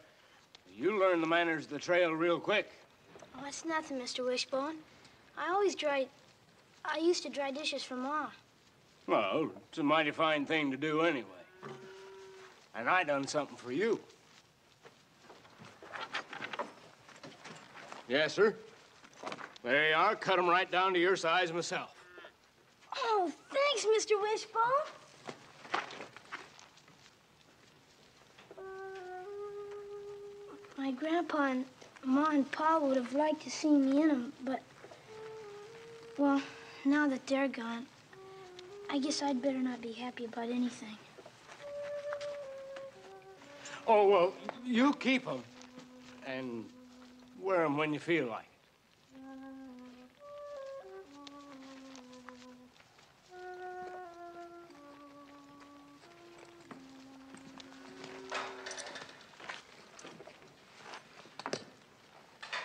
You learn the manners of the trail real quick. Oh, it's nothing, Mister Wishbone. I always dry... I used to dry dishes for Ma. Well, it's a mighty fine thing to do anyway. And I done something for you. Yes, sir. There you are. Cut them right down to your size myself. Oh, thanks, Mister Wishbone. My grandpa and Ma and Pa would have liked to see me in them, but, well, now that they're gone, I guess I'd better not be happy about anything. Oh, well, you keep them and wear them when you feel like it.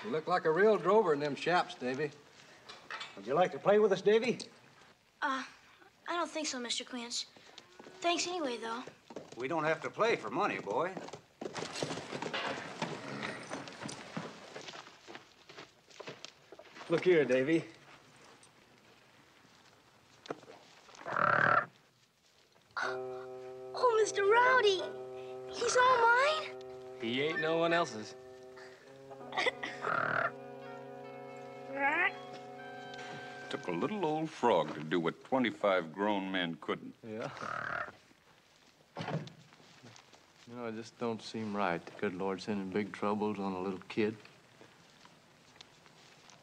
You look like a real drover in them chaps, Davy. Would you like to play with us, Davy? Uh, I don't think so, Mister Quince. Thanks anyway, though. We don't have to play for money, boy. Look here, Davy. Oh, Mister Rowdy. He's all mine? He ain't no one else's. Took a little old frog to do what twenty-five grown men couldn't. Yeah. You know, it just don't seem right. The good Lord sending big troubles on a little kid.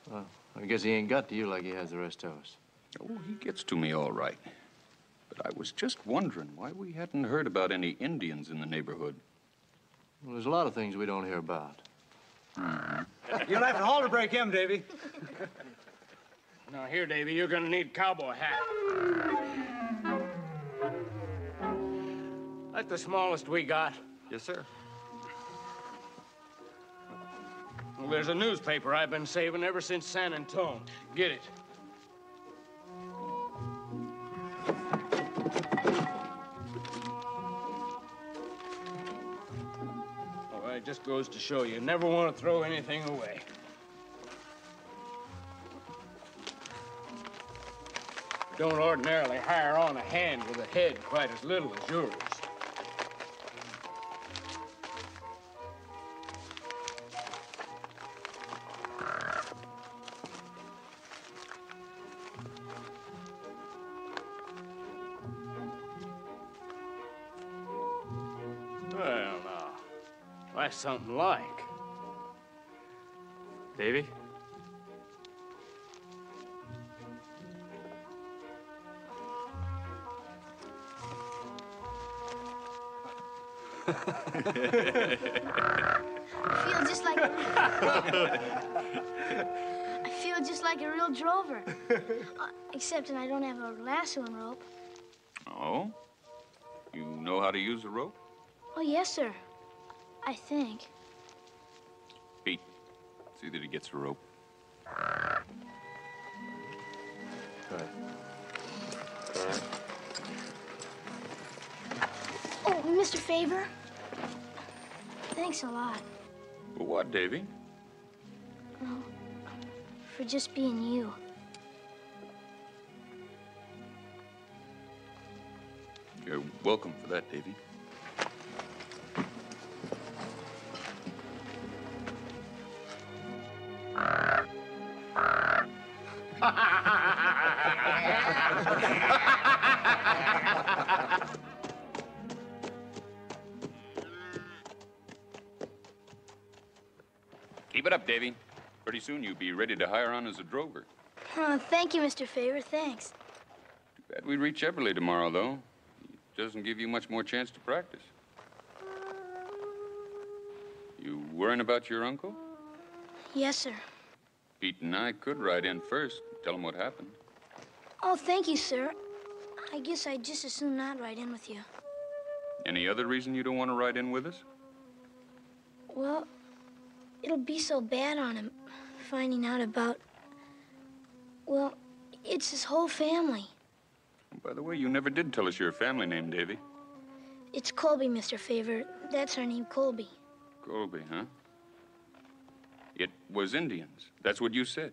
Well, I guess he ain't got to you like he has the rest of us. Oh, he gets to me all right. But I was just wondering why we hadn't heard about any Indians in the neighborhood. Well, there's a lot of things we don't hear about. You'll have to halter break him, Davy. Now, here, Davy, you're gonna need a cowboy hat. That's the smallest we got. Yes, sir. Well, there's a newspaper I've been saving ever since San Antonio. Get it. All right, just goes to show you, you never want to throw anything away. Don't ordinarily hire on a hand with a head quite as little as yours. Well, now, that's something like. Davy? I feel just like I feel just like a real drover, uh, except that I don't have a lasso and rope. Oh, you know how to use a rope? Oh yes, sir. I think. Pete, see that he gets a rope. All right. All right. Oh, Mister Favor. Thanks a lot. For what, Davy? Oh, for just being you. You're welcome for that, Davy. Keep it up, Davy. Pretty soon you'll be ready to hire on as a drover. Oh, thank you, Mister Favor. Thanks. Too bad we reach Eberly tomorrow, though. It doesn't give you much more chance to practice. You worrying about your uncle? Yes, sir. Pete and I could ride in first and tell him what happened. Oh, thank you, sir. I guess I'd just as soon not ride in with you. Any other reason you don't want to ride in with us? Well... it'll be so bad on him, finding out about, well, it's his whole family. By the way, you never did tell us your family name, Davy. It's Colby, Mister Favor. That's our name, Colby. Colby, huh? It was Indians. That's what you said.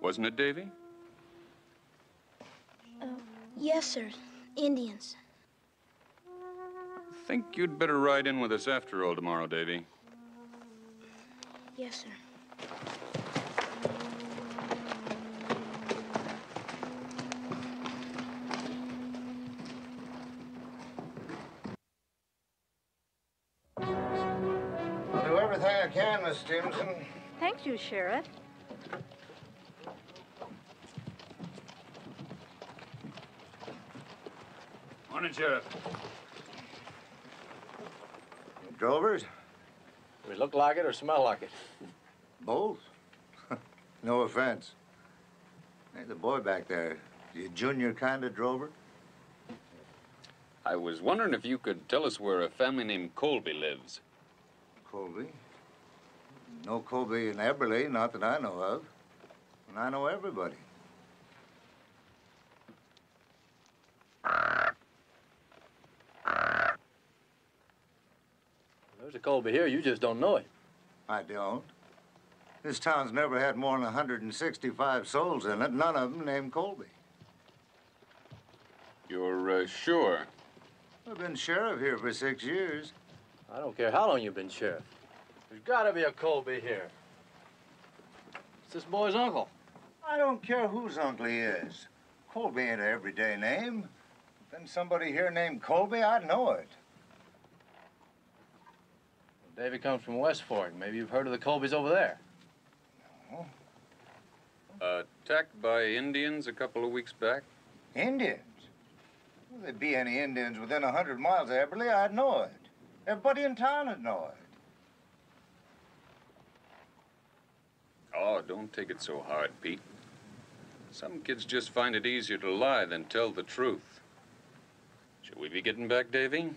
Wasn't it, Davy? Uh, yes, sir. Indians. I think you'd better ride in with us after all tomorrow, Davy. Yes, sir. I'll do everything I can, Miss Stevenson. Thank you, Sheriff. Morning, Sheriff. Drovers? We look like it or smell like it? Both. No offense. Hey, the boy back there, you junior kind of drover? I was wondering if you could tell us where a family named Colby lives. Colby? No Colby in Eberly, not that I know of. And I know everybody. There's a Colby here, you just don't know it. I don't. This town's never had more than one hundred sixty-five souls in it, none of them named Colby. You're uh, sure? I've been sheriff here for six years. I don't care how long you've been sheriff. There's gotta be a Colby here. It's this boy's uncle. I don't care whose uncle he is. Colby ain't an everyday name. If there's somebody here named Colby, I'd know it. David comes from West Fork. Maybe you've heard of the Colbys over there. No. Uh, attacked by Indians a couple of weeks back. Indians? If there'd be any Indians within a hundred miles of Eberly, I'd know it. Everybody in town would know it. Oh, don't take it so hard, Pete. Some kids just find it easier to lie than tell the truth. Should we be getting back, Davy?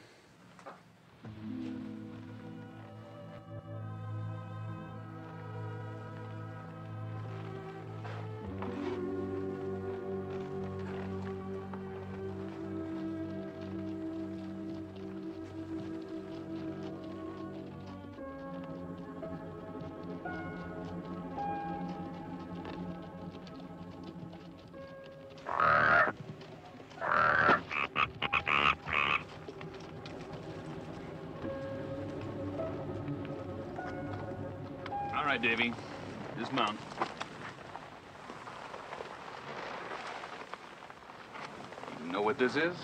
Davy, dismount. You know what this is?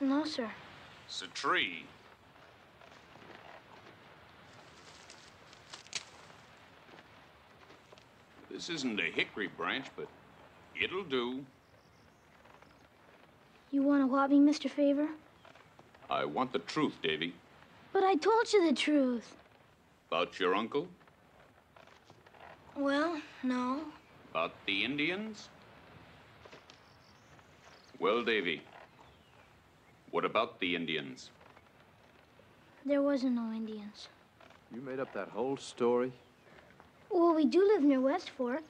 No, sir. It's a tree. This isn't a hickory branch, but it'll do. You want to whoop me, Mister Favor? I want the truth, Davy. But I told you the truth. About your uncle? Well, no. About the Indians? Well, Davy, what about the Indians? There wasn't no Indians. You made up that whole story? Well, we do live near West Fork,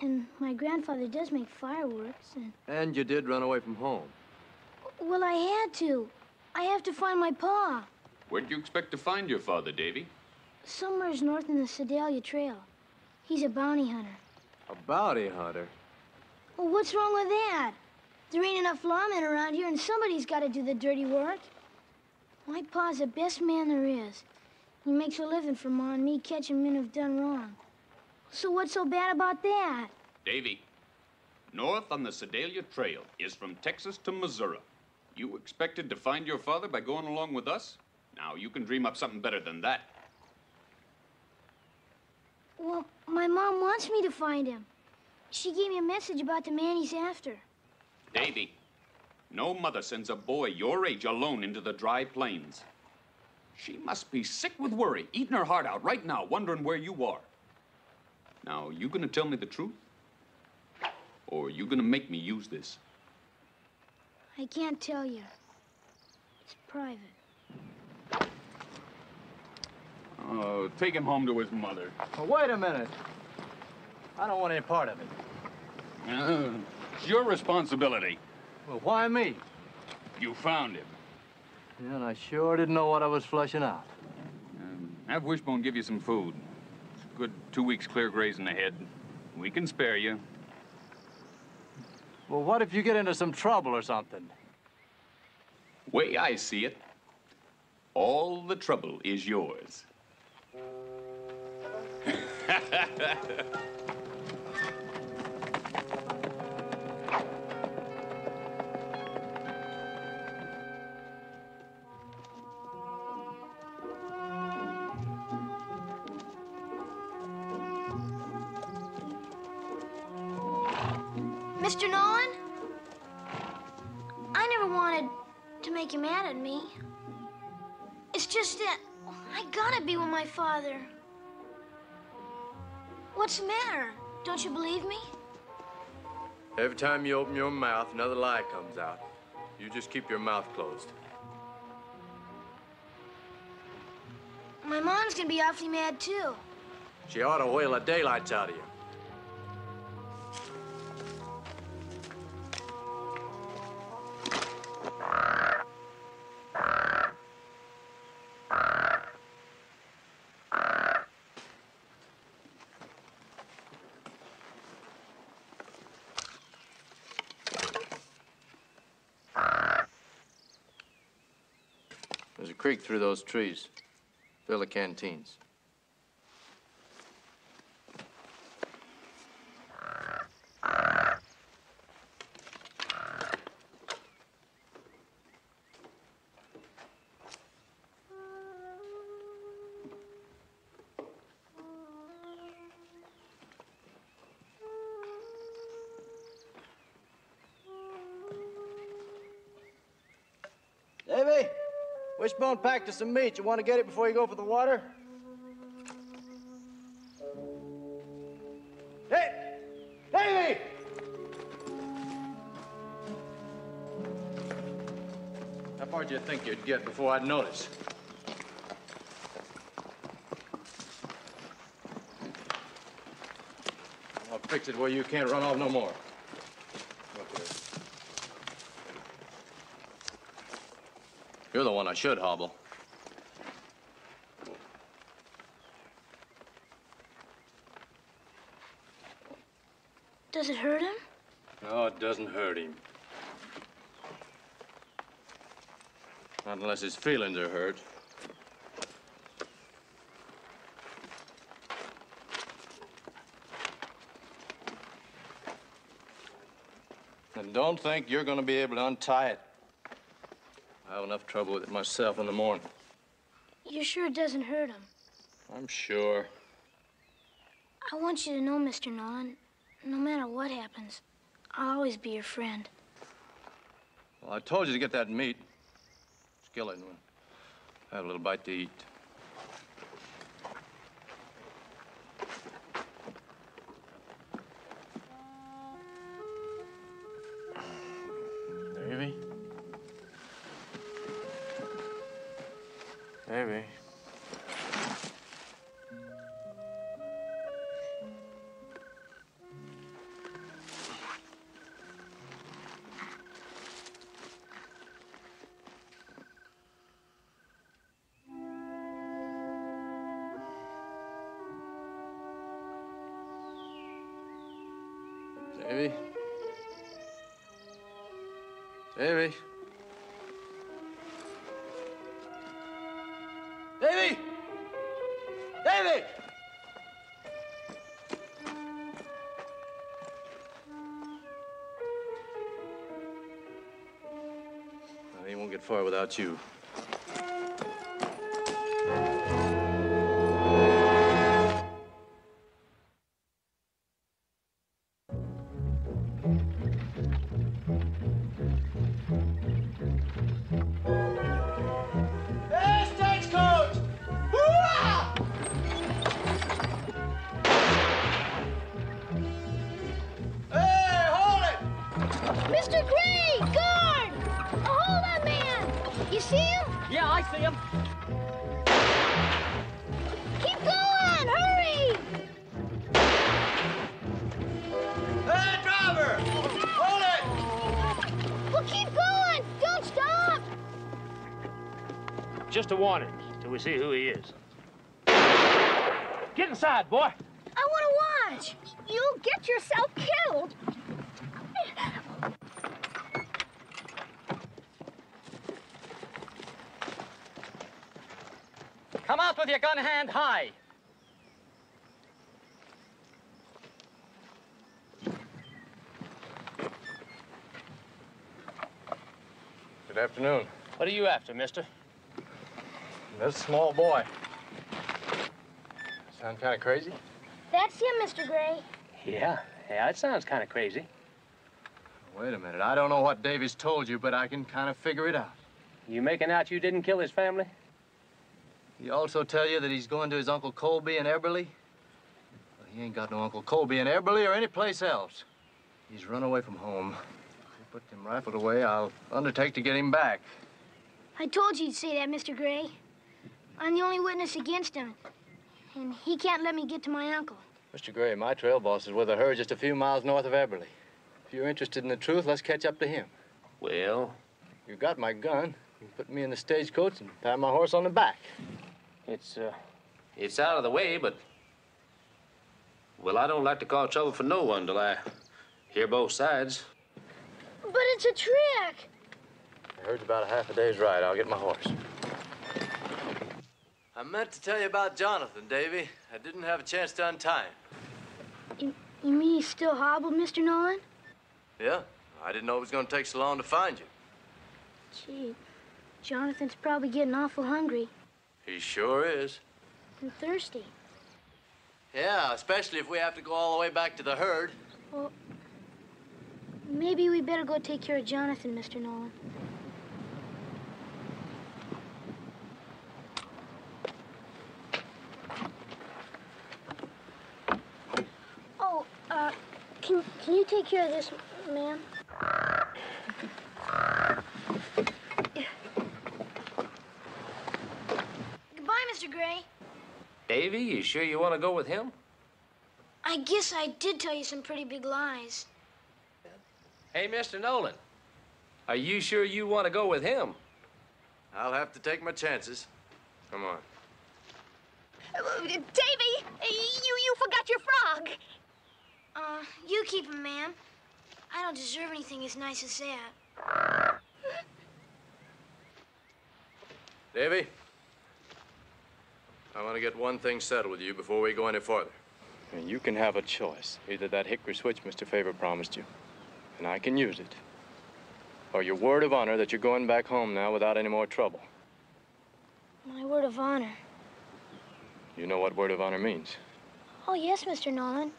and my grandfather does make fireworks, and... And you did run away from home? Well, I had to. I have to find my pa. Where'd you expect to find your father, Davy? Somewhere's north in the Sedalia Trail. He's a bounty hunter. A bounty hunter? Well, what's wrong with that? There ain't enough lawmen around here, and somebody's got to do the dirty work. My pa's the best man there is. He makes a living for Ma and me catching men who've done wrong. So what's so bad about that? Davy, north on the Sedalia Trail is from Texas to Missouri. You expected to find your father by going along with us? Now, you can dream up something better than that. Well, my mom wants me to find him. She gave me a message about the man he's after. Davy, no mother sends a boy your age alone into the dry plains. She must be sick with worry, eating her heart out right now, wondering where you are. Now, you gonna tell me the truth? Or are you gonna make me use this? I can't tell you. It's private. Oh, take him home to his mother. Well, wait a minute. I don't want any part of it. Uh, it's your responsibility. Well, why me? You found him. Yeah, and I sure didn't know what I was flushing out. Um, have Wishbone give you some food. It's a good two weeks clear grazing ahead. We can spare you. Well, what if you get into some trouble or something? Way I see it, all the trouble is yours. Mister Nolan, I never wanted to make you mad at me. It's just that I gotta be with my father. What's the matter? Don't you believe me? Every time you open your mouth, another lie comes out. You just keep your mouth closed. My mom's gonna be awfully mad, too. She ought to whale the daylights out of you. Creek through those trees. Fill the canteens. Davey! Wishbone packed us some meat. You want to get it before you go for the water? Hey! Davey! How far do you think you'd get before I'd notice? I'll fix it where you can't run off no more. You're the one I should hobble. Does it hurt him? No, it doesn't hurt him. Not unless his feelings are hurt. And don't think you're going to be able to untie it. I have enough trouble with it myself in the morning. You're sure it doesn't hurt him? I'm sure. I want you to know, Mister Nolan, no matter what happens, I'll always be your friend. Well, I told you to get that meat. Skillet, and I had a little bite to eat. Davy. Davy. Davy! Davy! He won't get far without you. Keep going! Don't stop! just a warning till we see who he is. Get inside, boy. I want to watch. You'll get yourself killed. Come out with your gun hand high. Good afternoon. What are you after, mister? This small boy. Sound kind of crazy? That's him, Mister Gray. Yeah, yeah, it sounds kind of crazy. Wait a minute. I don't know what Davies told you, but I can kind of figure it out. You making out you didn't kill his family? He also tell you that he's going to his Uncle Colby in Eberly? Well, he ain't got no Uncle Colby in Eberly or any place else. He's run away from home. Put them rifled away, I'll undertake to get him back. I told you you'd say that, Mister Gray. I'm the only witness against him, and he can't let me get to my uncle. Mister Gray, my trail boss is with a herd just a few miles north of Eberly. If you're interested in the truth, let's catch up to him. Well? You've got my gun. You can put me in the stagecoach and tie my horse on the back. It's, uh... It's out of the way, but... Well, I don't like to cause trouble for no one till I hear both sides. But it's a trick. I heard about a half a day's ride. I'll get my horse. I meant to tell you about Jonathan, Davy. I didn't have a chance to untie him. You, you mean he's still hobbled, Mister Nolan? Yeah. I didn't know it was going to take so long to find you. Gee, Jonathan's probably getting awful hungry. He sure is. And thirsty. Yeah, especially if we have to go all the way back to the herd. Well... Maybe we better go take care of Jonathan, Mister Nolan. Oh, uh, can, can you take care of this, ma'am? Goodbye, Mister Gray. Davy, you sure you want to go with him? I guess I did tell you some pretty big lies. Hey, Mister Nolan, are you sure you want to go with him? I'll have to take my chances. Come on. Uh, Davy, you, you forgot your frog. Uh, you keep him, ma'am. I don't deserve anything as nice as that. Davy, I want to get one thing settled with you before we go any further. And you can have a choice. Either that hickory switch Mister Favor promised you, and I can use it, or your word of honor that you're going back home now without any more trouble. My word of honor? You know what word of honor means? Oh, yes, Mister Nolan.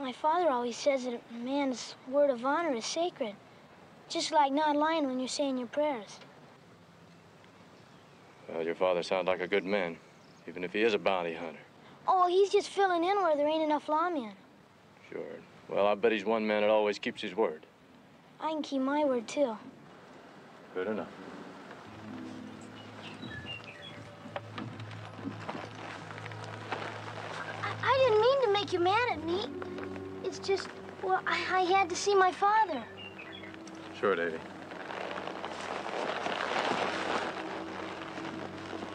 My father always says that a man's word of honor is sacred, just like not lying when you're saying your prayers. Well, your father sounds like a good man, even if he is a bounty hunter. Oh, he's just filling in where there ain't enough lawmen. Sure. Well, I bet he's one man that always keeps his word. I can keep my word, too. Good enough. I, I didn't mean to make you mad at me. It's just, well, I, I had to see my father. Sure, Davy.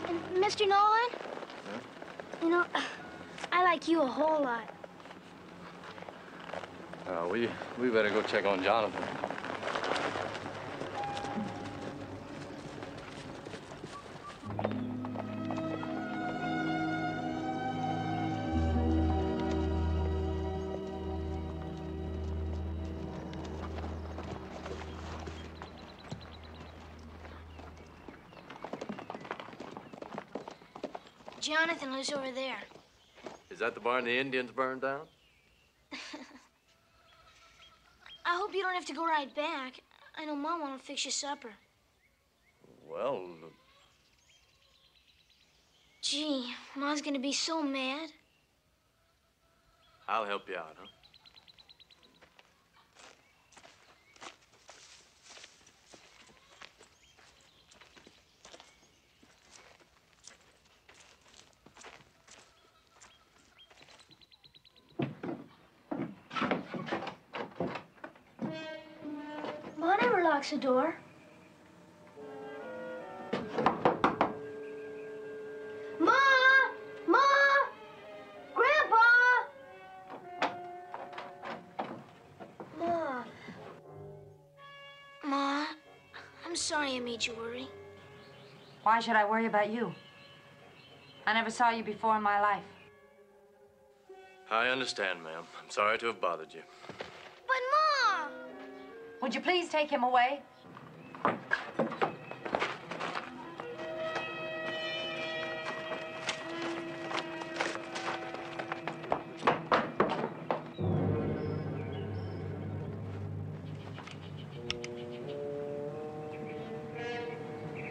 And Mister Nolan? Yeah? You know, I like you a whole lot. Uh, we, we better go check on Jonathan. Jonathan lives over there. Is that the barn the Indians burned down? I hope you don't have to go right back. I know Mom won't fix your supper. Well... Gee, Mom's gonna be so mad. I'll help you out, huh? Mom never locks the door. sorry I made you worry. Why should I worry about you? I never saw you before in my life. I understand, ma'am. I'm sorry to have bothered you. But, Mom! Would you please take him away?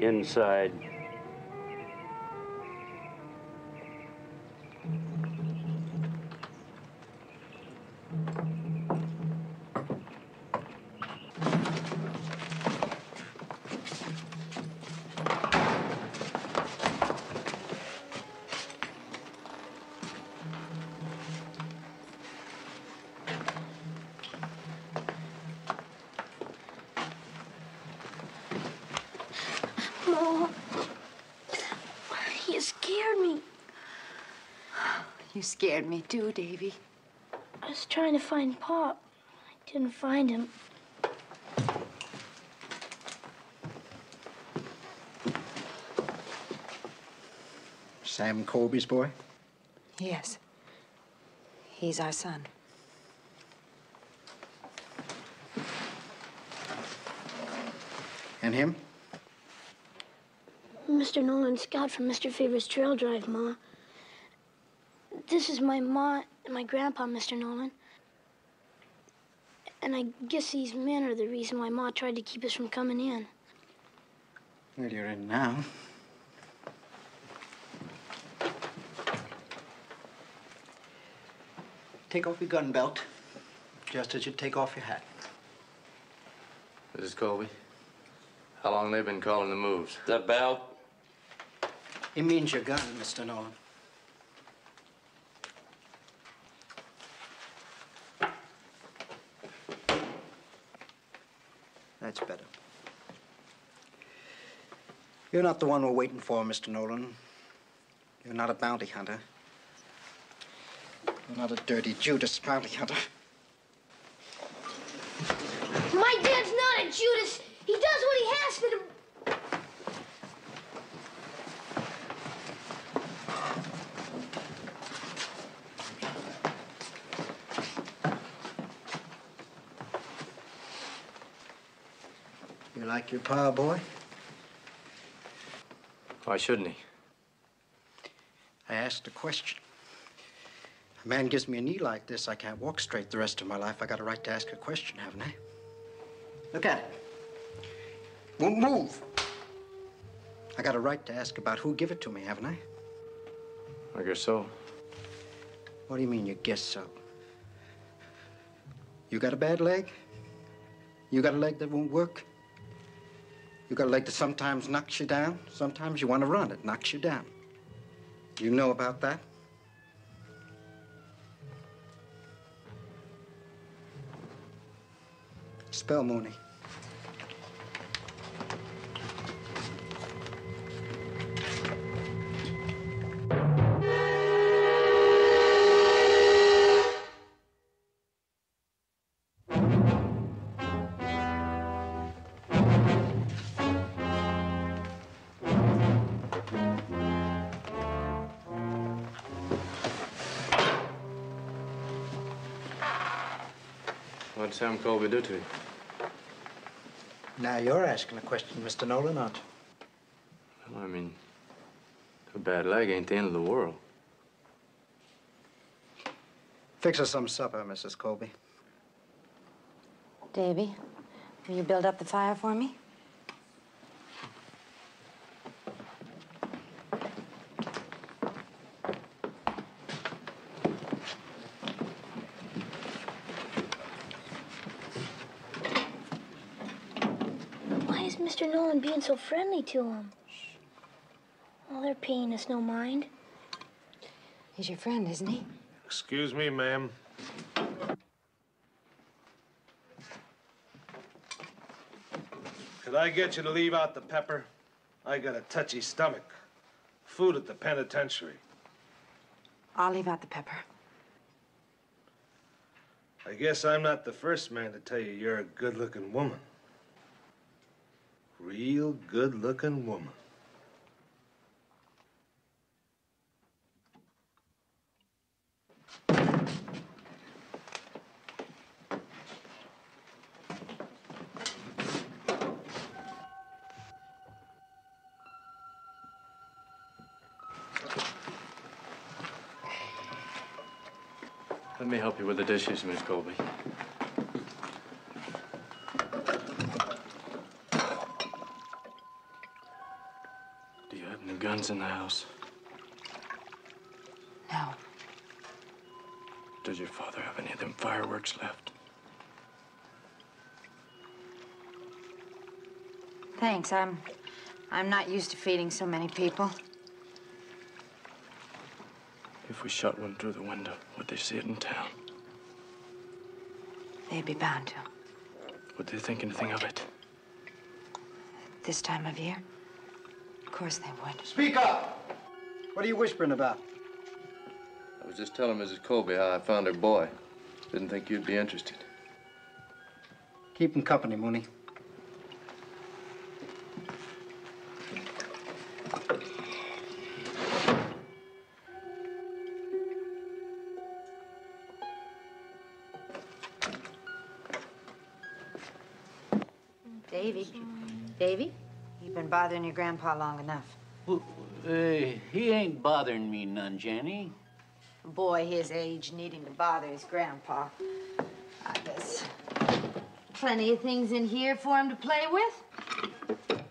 Inside. Scared me too, Davy. I was trying to find Pop. I didn't find him. Sam Colby's boy? Yes. He's our son. And him? Mister Nolan Scott from Mister Favor's trail drive, Ma. This is my ma and my grandpa, Mister Nolan. And I guess these men are the reason why Ma tried to keep us from coming in. Well, you're in now. Take off your gun belt, just as you take off your hat. Missus Colby, how long have they been calling the moves? The belt? It means your gun, Mister Nolan. That's better. You're not the one we're waiting for, Mister Nolan. You're not a bounty hunter. You're not a dirty Judas bounty hunter. My dad's not a Judas. He does what he has to do. Like your pa, boy? Why shouldn't he? I asked a question. A man gives me a knee like this, I can't walk straight the rest of my life. I got a right to ask a question, haven't I? Look at it. Won't move. I got a right to ask about who give it to me, haven't I? I guess so. What do you mean, you guess so? You got a bad leg? You got a leg that won't work? You got a leg that sometimes knocks you down. Sometimes you want to run, it knocks you down. You know about that? Spell Mooney. Sam Colby do to you? Now you're asking a question, Mister Nolan, aren't you? Well, I mean, a bad leg ain't the end of the world. Fix us some supper, Missus Colby. Davy, will you build up the fire for me? Being so friendly to him. Well, they're paying us no mind. He's your friend, isn't he? Excuse me, ma'am. Could I get you to leave out the pepper? I got a touchy stomach. Food at the penitentiary. I'll leave out the pepper. I guess I'm not the first man to tell you you're a good-looking woman. Real good-looking woman. Let me help you with the dishes, Miss Colby. Do you have any guns in the house? No. Does your father have any of them fireworks left? Thanks. I'm I'm not used to feeding so many people. If we shot one through the window, would they see it in town? They'd be bound to. Would they think anything of it? At this time of year? Of course they would. Speak up! What are you whispering about? I was just telling Missus Colby how I found her boy. Didn't think you'd be interested. Keep him company, Mooney. Bothering your grandpa long enough. Well, uh, he ain't bothering me none, Jenny. A boy his age needing to bother his grandpa. Uh, there's plenty of things in here for him to play with.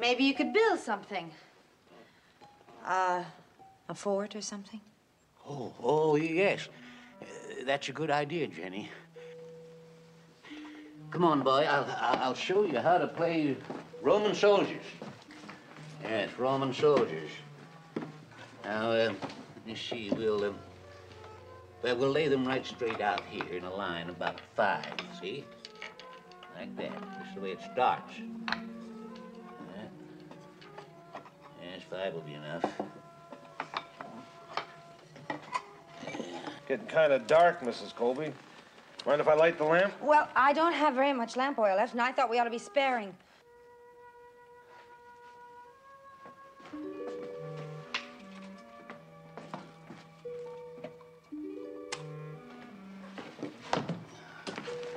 Maybe you could build something. Uh, a fort or something? Oh, oh, yes. Uh, that's a good idea, Jenny. Come on, boy, I'll, I'll show you how to play Roman soldiers. Yes, Roman soldiers. Now, uh, let me see, we'll, um, well, we'll lay them right straight out here in a line, about five, see? Like that, just the way it starts. Yeah. Yes, five will be enough. Getting kind of dark, Missus Colby. Mind if I light the lamp? Well, I don't have very much lamp oil left, and I thought we ought to be sparing.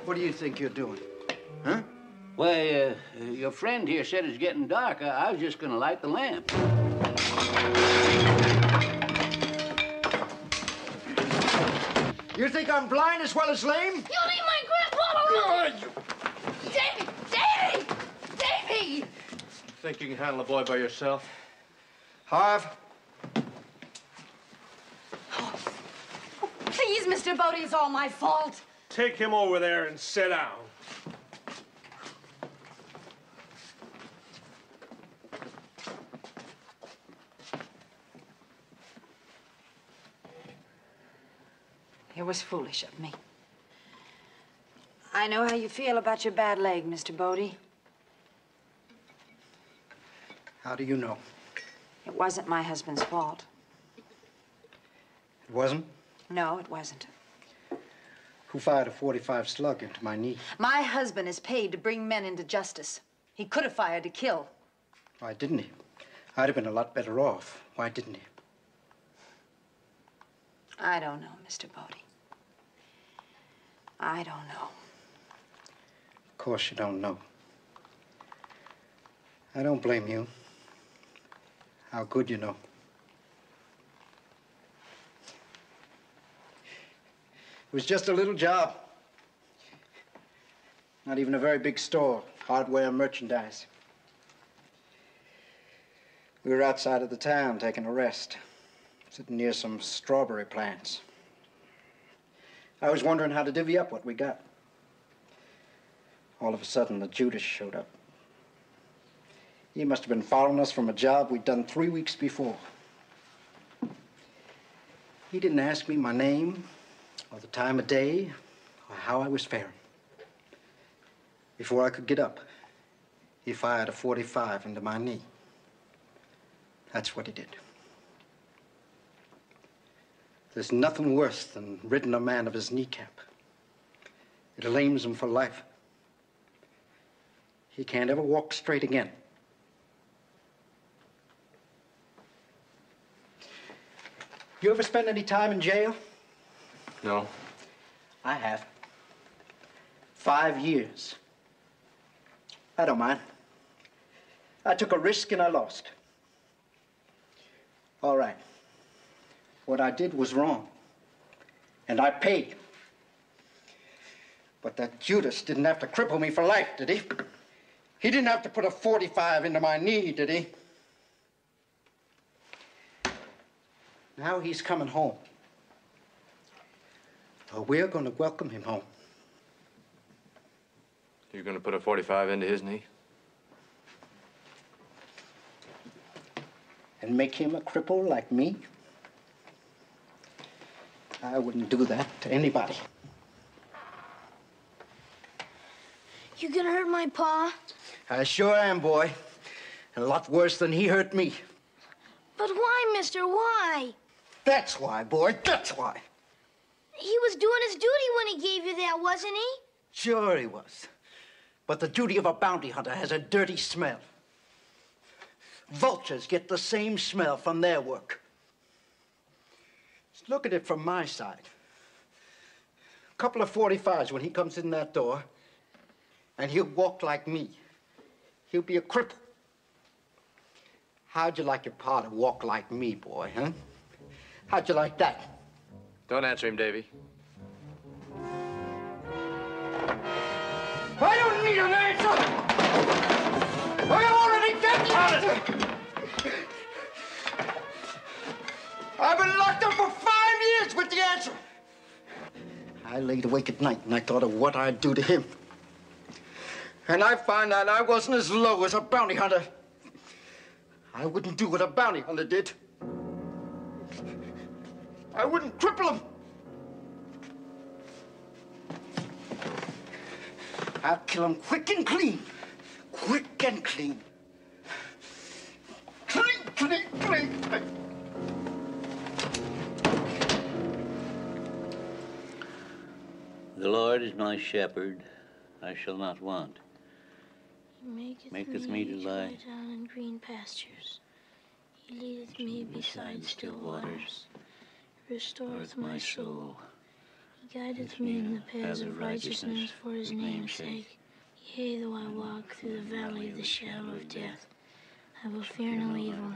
What do you think you're doing? Huh? Why, uh, your friend here said it's getting dark. I, I was just gonna light the lamp. You think I'm blind as well as lame? You leave my grandpa alone! Davy! Davy! Davy! Think you can handle a boy by yourself? Harv? Oh, oh, please, Mister Bodie, it's all my fault. Take him over there and sit down. It was foolish of me. I know how you feel about your bad leg, Mister Bodie. How do you know? It wasn't my husband's fault. It wasn't? No, it wasn't. Who fired a forty-five slug into my knee? My husband is paid to bring men into justice. He could have fired to kill. Why didn't he? I'd have been a lot better off. Why didn't he? I don't know, Mister Bodie. I don't know. Of course you don't know. I don't blame you. How good you know. It was just a little job. Not even a very big store, hardware, merchandise. We were outside of the town taking a rest, sitting near some strawberry plants. I was wondering how to divvy up what we got. All of a sudden, the Judas showed up. He must have been following us from a job we'd done three weeks before. He didn't ask me my name, or the time of day, or how I was faring. Before I could get up, he fired a forty-five into my knee. That's what he did. There's nothing worse than ridding a man of his kneecap. It lames him for life. He can't ever walk straight again. You ever spend any time in jail? No. I have. Five years. I don't mind. I took a risk and I lost. All right. What I did was wrong. And I paid. But that Judas didn't have to cripple me for life, did he? He didn't have to put a forty-five into my knee, did he? Now he's coming home. But we're going to welcome him home. You're going to put a forty-five into his knee? And make him a cripple like me? I wouldn't do that to anybody. You gonna hurt my pa? I sure am, boy. And a lot worse than he hurt me. But why, mister? Why? That's why, boy. That's why. He was doing his duty when he gave you that, wasn't he? Sure he was. But the duty of a bounty hunter has a dirty smell. Vultures get the same smell from their work. Just look at it from my side. A couple of forty-fives when he comes in that door, and he'll walk like me. He'll be a cripple. How'd you like your pa to walk like me, boy, huh? How'd you like that? Don't answer him, Davy. I don't need an answer! I already got the answer! I've been locked up for five years with the answer! I laid awake at night and I thought of what I'd do to him. And I find out I wasn't as low as a bounty hunter. I wouldn't do what a bounty hunter did. I wouldn't cripple him. I'll kill him quick and clean. Quick and clean. Clean, clean, clean, clean. The Lord is my shepherd. I shall not want. He maketh, maketh me, me to lie down in green pastures. He leadeth me beside still waters. He restoreth my soul. He guideth me in the paths of righteousness for his name's sake. Yea, though I walk through the valley of the shadow of death, I will fear no evil.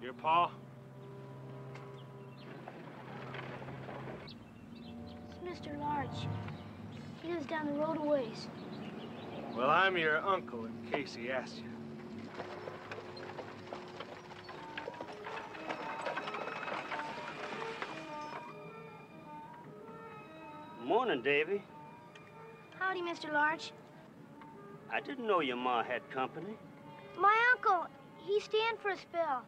Your pa? It's Mister Larch. He lives down the road a ways. Well, I'm your uncle, in case he asks you. Morning, Davy. Howdy, Mister Larch. I didn't know your ma had company. My uncle, he's staying for a spell.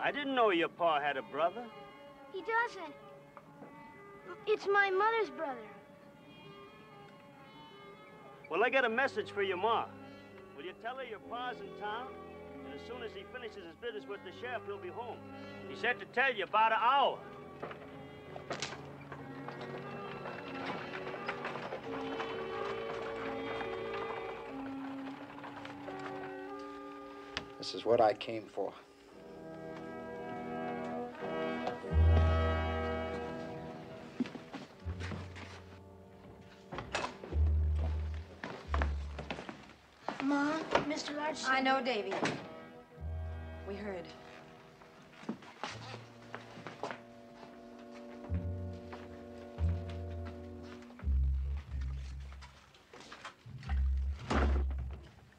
I didn't know your pa had a brother. He doesn't. It's my mother's brother. Well, I got a message for your ma. Will you tell her your pa's in town? And as soon as he finishes his business with the sheriff, he'll be home. He said to tell you about an hour. This is what I came for. Mom, Mister Larch. I know, Davy. We heard.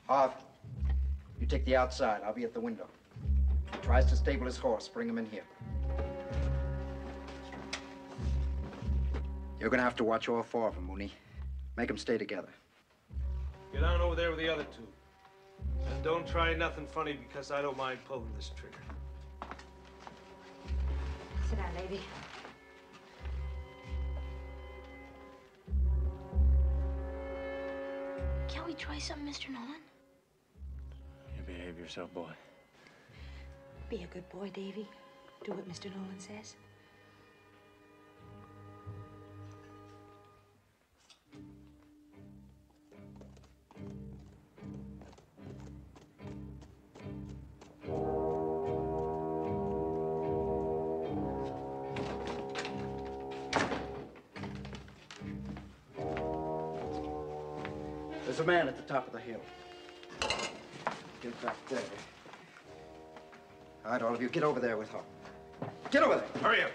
Harv, you take the outside. I'll be at the window. He tries to stable his horse. Bring him in here. You're gonna have to watch all four of them, Mooney. Make them stay together. Get on over there with the other two. And don't try nothing funny, because I don't mind pulling this trigger. Sit down, Davy. Can we try something, Mister Nolan? You Behave yourself, boy. Be a good boy, Davy. Do what Mister Nolan says. There's a man at the top of the hill. Get back there. All right, all of you, get over there with her. Get over there! Hurry up!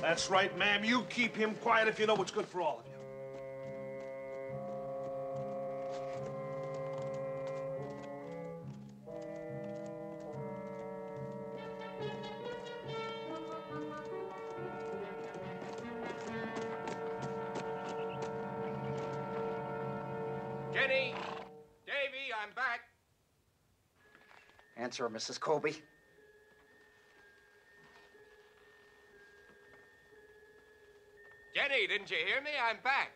That's right, ma'am. You keep him quiet if you know what's good for all of you. Answer, Missus Colby. Jenny, didn't you hear me? I'm back.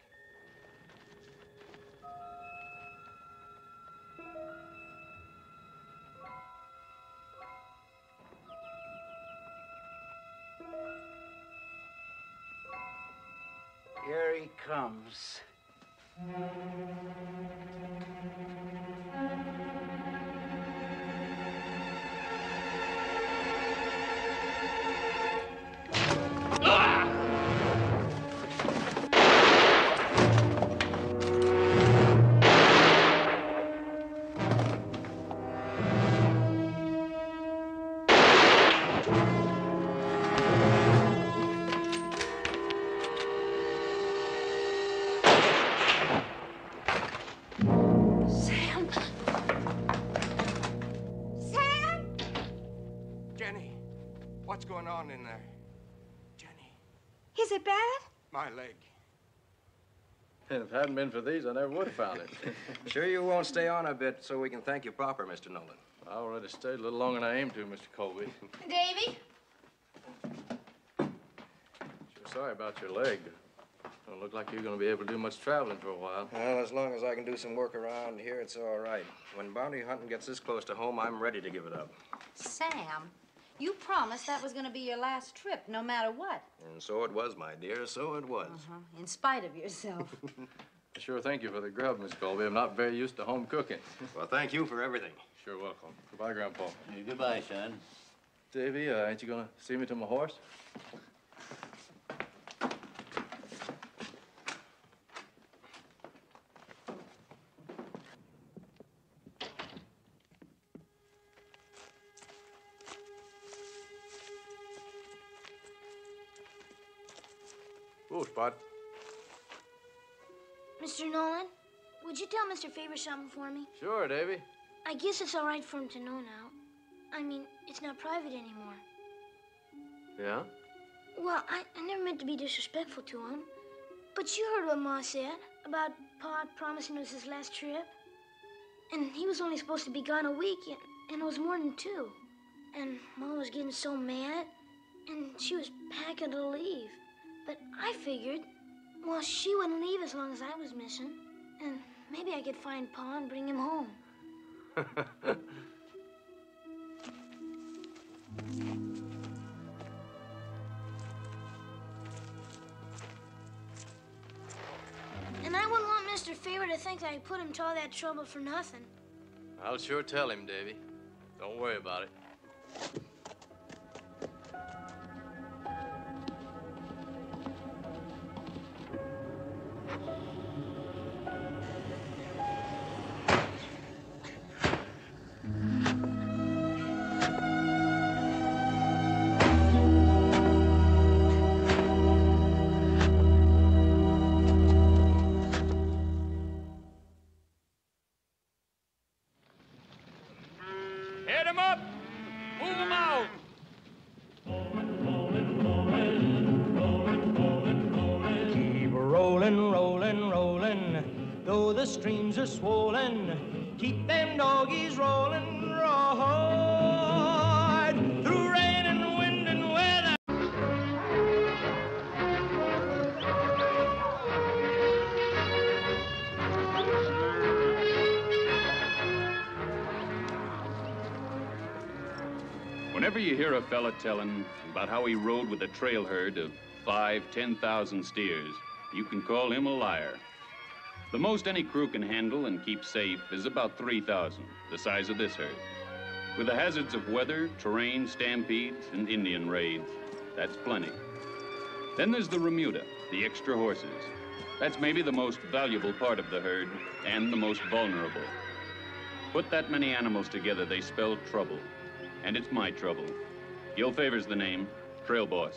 Here he comes. In there. Jenny. Is it bad? My leg. If it hadn't been for these, I never would have found it. Sure you won't stay on a bit so we can thank you proper, Mister Nolan? I already stayed a little longer than I aimed to, Mister Colby. Davy? Sure sorry about your leg. Don't look like you're going to be able to do much traveling for a while. Well, as long as I can do some work around here, it's all right. When bounty hunting gets this close to home, I'm ready to give it up. Sam? You promised that was going to be your last trip, no matter what. And so it was, my dear, so it was. Uh-huh. In spite of yourself. Sure, thank you for the grub, Miss Colby. I'm not very used to home cooking. Well, thank you for everything. Sure welcome. Goodbye, Grandpa. Hey, goodbye, son. Davy, uh, ain't you going to see me to my horse? Mister Nolan, would you tell Mister Favor something for me? Sure, Davy. I guess it's all right for him to know now. I mean, it's not private anymore. Yeah? Well, I, I never meant to be disrespectful to him. But you heard what Ma said about Pa promising it was his last trip. And he was only supposed to be gone a week, and, and it was more than two. And Ma was getting so mad, and she was packing to leave. But I figured, well, she wouldn't leave as long as I was missing. And maybe I could find Pa and bring him home. And I wouldn't want Mister Favor to think that I put him to all that trouble for nothing. I'll sure tell him, Davy. Don't worry about it. Streams are swollen, keep them doggies rolling, roared through rain. Whenever you hear a fella telling about how he rode with a trail herd of five, ten thousand steers, you can call him a liar. The most any crew can handle and keep safe is about three thousand, the size of this herd. With the hazards of weather, terrain, stampedes, and Indian raids, that's plenty. Then there's the remuda, the extra horses. That's maybe the most valuable part of the herd and the most vulnerable. Put that many animals together, they spell trouble. And it's my trouble. Gil Favor's the name, trail boss.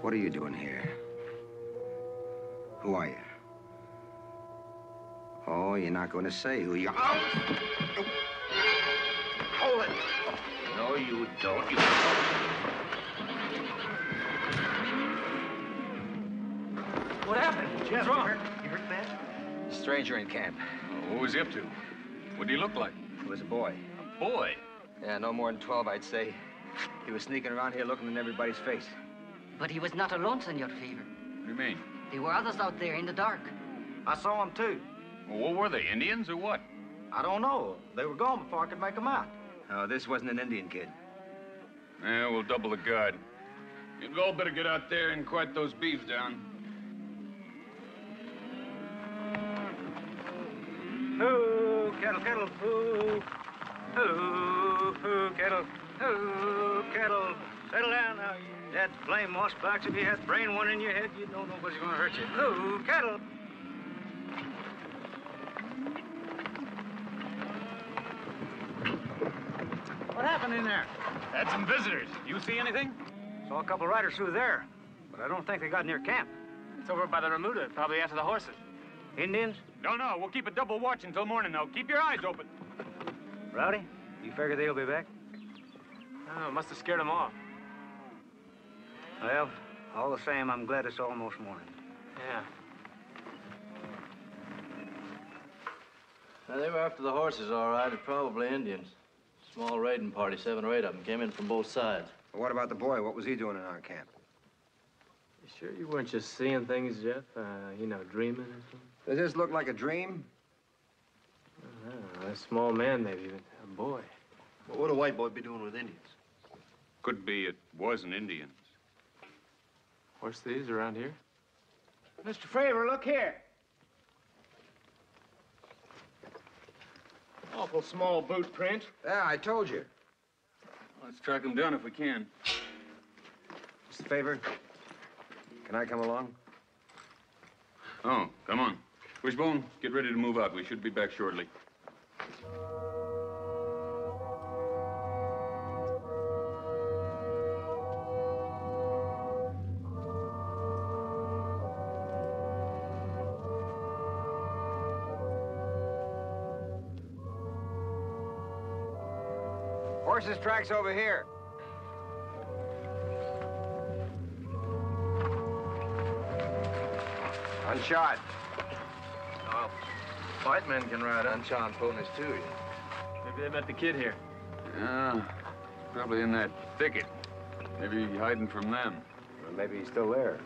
What are you doing here? Who are you? Oh, you're not going to say who you are. Oh. Hold it. No, you don't. You don't. What happened? Jeff, what's wrong? You hurt, you hurt bad? Stranger in camp. Oh, what was he up to? What did he look like? He was a boy. A boy? Yeah, no more than twelve, I'd say. He was sneaking around here looking in everybody's face. But he was not alone, Senor Fever. What do you mean? There were others out there in the dark. I saw them, too. Well, what were they, Indians or what? I don't know. They were gone before I could make them out. Oh, this wasn't an Indian kid. Yeah, we'll double the guard. You'd all better get out there and quiet those beeves down. Hoo, kettle, kettle, hoo. Hoo, hoo, kettle, hoo, kettle. Settle down now. That blame moss box, if you had brain one in your head, you don't know what's going to hurt you. Hoo, kettle. What happened in there? Had some visitors. You see anything? Saw a couple riders through there, but I don't think they got near camp. It's over by the remuda, probably after the horses. Indians? No, no. We'll keep a double watch until morning, though. Keep your eyes open. Rowdy, you figure they'll be back? Oh, must have scared them off. Well, all the same, I'm glad it's almost morning. Yeah. Now, they were after the horses, all right. They're probably Indians. Small raiding party, seven or eight of them, came in from both sides. Well, what about the boy? What was he doing in our camp? You sure you weren't just seeing things, Jeff? Uh, you know, dreaming or something? Does this look like a dream? I don't know. A small man, maybe, but a boy. Well, what would a white boy be doing with Indians? Could be it wasn't Indians. Horse thieves around here? Mister Favor, look here. Awful small boot print. Yeah, I told you. Let's track them down if we can. Just a favor. Can I come along? Oh, come on. Wishbone, get ready to move out. We should be back shortly. Horse's tracks over here. Unshod. Oh, white men can ride unshod ponies, too. Maybe they met the kid here. Yeah, probably in that thicket. Maybe hiding from them. Or maybe he's still there.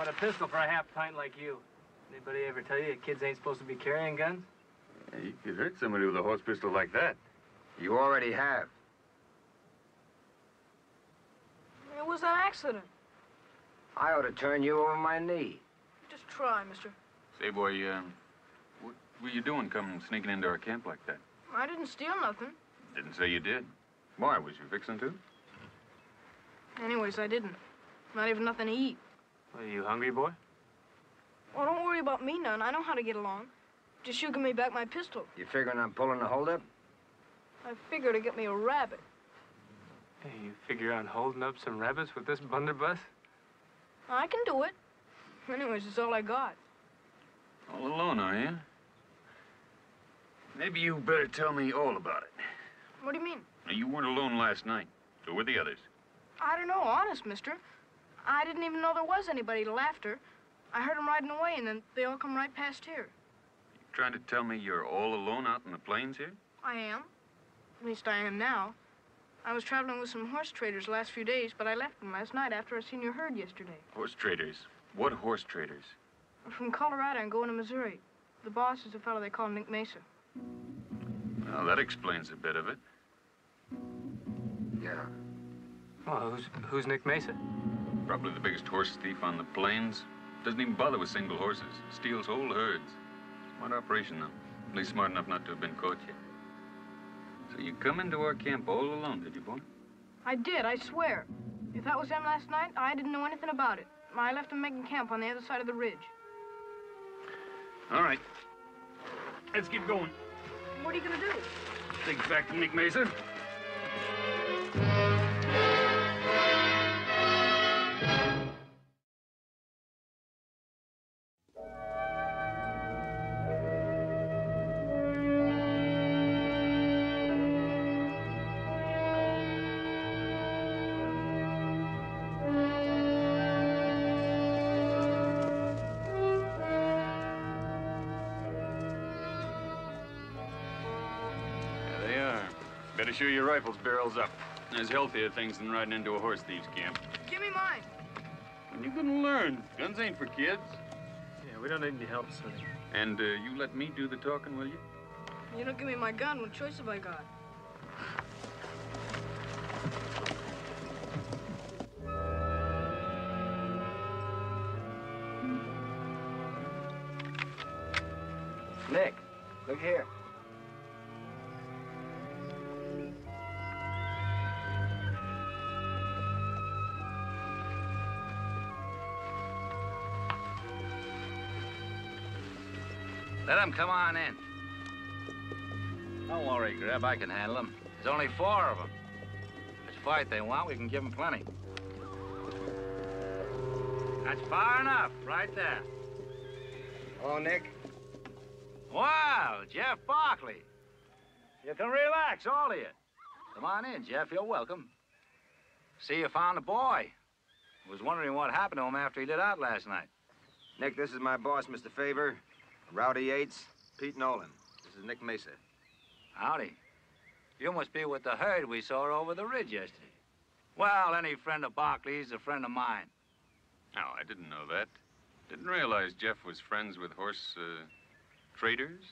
A pistol for a half pint like you. Anybody ever tell you that kids ain't supposed to be carrying guns? Yeah, you could hurt somebody with a horse pistol like that. You already have. It was an accident. I ought to turn you over my knee. Just try, mister. Say, boy, um, what were you doing coming sneaking into our camp like that? I didn't steal nothing. Didn't say you did. Why, was you fixing to? Anyways, I didn't. Not even nothing to eat. Well, are you hungry, boy? Well, don't worry about me none. I know how to get along. Just you give me back my pistol. You figuring I'm pulling the holdup? I figure to get me a rabbit. Hey, you figure on holding up some rabbits with this blunderbuss? I can do it. Anyways, it's all I got. All alone, are you? Maybe you better tell me all about it. What do you mean? Now, you weren't alone last night. So were the others? I don't know. Honest, mister. I didn't even know there was anybody till after. I heard them riding away, and then they all come right past here. You trying to tell me you're all alone out in the plains here? I am. At least I am now. I was traveling with some horse traders the last few days, but I left them last night after I seen your herd yesterday. Horse traders? What horse traders? I'm from Colorado and going to Missouri. The boss is a fellow they call Nick Mesa. Well, that explains a bit of it. Yeah. Well, who's, who's Nick Mesa? Probably the biggest horse thief on the plains. Doesn't even bother with single horses. Steals whole herds. Smart operation, though. At least smart enough not to have been caught yet. So you come into our camp all alone, did you, boy? I did, I swear. If that was them last night, I didn't know anything about it. I left them making camp on the other side of the ridge. All right. Let's keep going. What are you gonna do? Take back to Nick Mesa. Sure your rifle's barrels up. There's healthier things than riding into a horse thieves' camp. Give me mine. When you gonna learn? Guns ain't for kids. Yeah, we don't need any help, sir. And uh, you let me do the talking, will you? You don't give me my gun. What choice have I got? Nick, look here. Let them come on in. Don't worry, Greb, I can handle them. There's only four of them. If it's a fight they want, we can give them plenty. That's far enough, right there. Hello, Nick. Wow, Jeff Barkley. You can relax, all of you. Come on in, Jeff, you're welcome. See, you found the boy. I was wondering what happened to him after he lit out last night. Nick, this is my boss, Mister Favor. Rowdy Yates, Pete Nolan. This is Nick Mesa. Howdy. You must be with the herd we saw over the ridge yesterday. Well, any friend of Barkley's a friend of mine. Oh, I didn't know that. Didn't realize Jeff was friends with horse, uh, traders.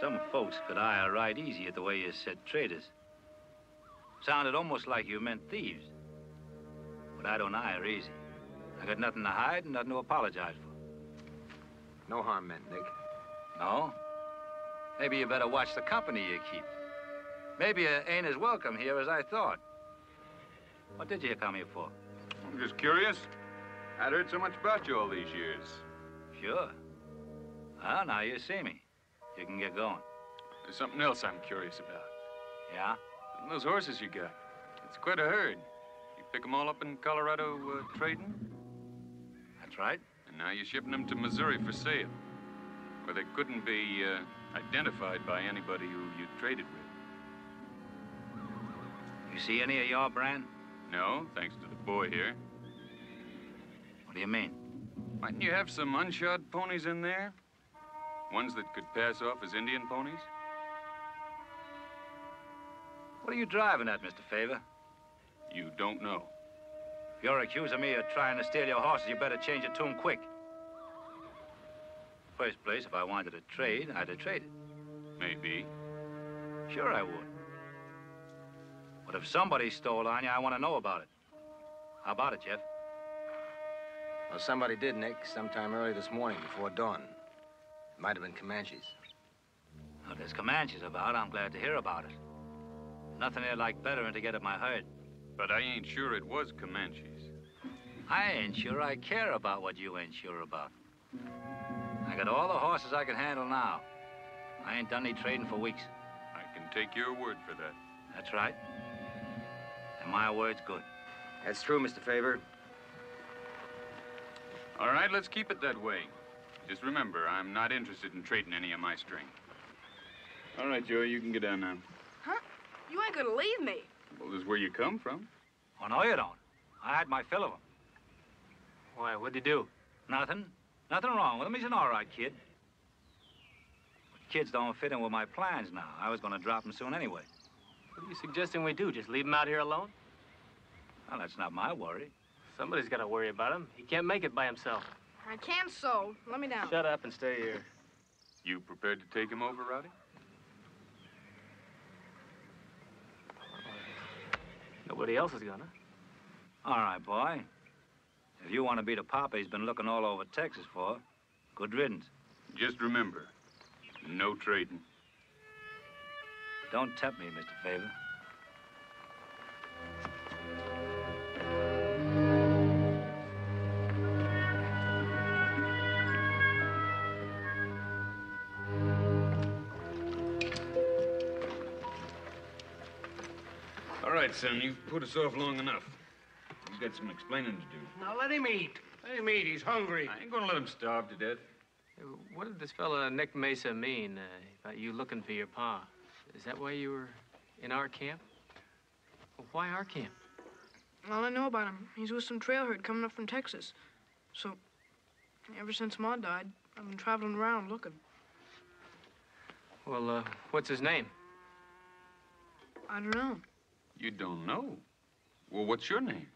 Some folks could eye a right easy at the way you said traders. Sounded almost like you meant thieves. But I don't eye her easy. I got nothing to hide and nothing to apologize for. No harm meant, Nick. No? Maybe you better watch the company you keep. Maybe you ain't as welcome here as I thought. What did you come here for? I'm just curious. I'd heard so much about you all these years. Sure. Well, now you see me. You can get going. There's something else I'm curious about. Yeah? And those horses you got. It's quite a herd. You pick them all up in Colorado uh, trading? That's right. And now you're shipping them to Missouri for sale, where they couldn't be uh, identified by anybody who you traded with. You see any of your brand? No, thanks to the boy here. What do you mean? Mightn't you have some unshod ponies in there? Ones that could pass off as Indian ponies? What are you driving at, Mister Favor? You don't know. If you're accusing me of trying to steal your horses, you better change your tune quick. First place, if I wanted to trade, I'd have traded. Maybe. Sure I would. But if somebody stole on you, I want to know about it. How about it, Jeff? Well, somebody did, Nick, sometime early this morning before dawn. It might have been Comanches. Well, there's Comanches about. I'm glad to hear about it. Nothing I'd like better than to get at my herd. But I ain't sure it was Comanches. I ain't sure I care about what you ain't sure about. I got all the horses I can handle now. I ain't done any trading for weeks. I can take your word for that. That's right. And my word's good. That's true, Mister Favor. All right, let's keep it that way. Just remember, I'm not interested in trading any of my string. All right, Joey, you can get down now. Huh? You ain't gonna leave me. Well, this is where you come from. Oh, no, you don't. I had my fill of him. Why, what'd he do? Nothing. Nothing wrong with him. He's an all right kid. But kids don't fit in with my plans now. I was gonna drop him soon anyway. What are you suggesting we do? Just leave him out here alone? Well, that's not my worry. Somebody's got to worry about him. He can't make it by himself. I can, so let me down. Shut up and stay here. You prepared to take him over, Rowdy? Nobody else is gonna. All right, boy. If you want to be the papa he's been looking all over Texas for, good riddance. Just remember, no trading. Don't tempt me, Mister Favor. All right, son, you've put us off long enough. He's got some explaining to do. Now let him eat. Let him eat. He's hungry. I ain't gonna let him starve to death. What did this fella Nick Mesa mean uh, about you looking for your pa? Is that why you were in our camp? Well, why our camp? All I know about him, he's with some trail herd coming up from Texas. So, ever since Ma died, I've been traveling around looking. Well, uh, what's his name? I don't know. You don't know? Well, what's your name?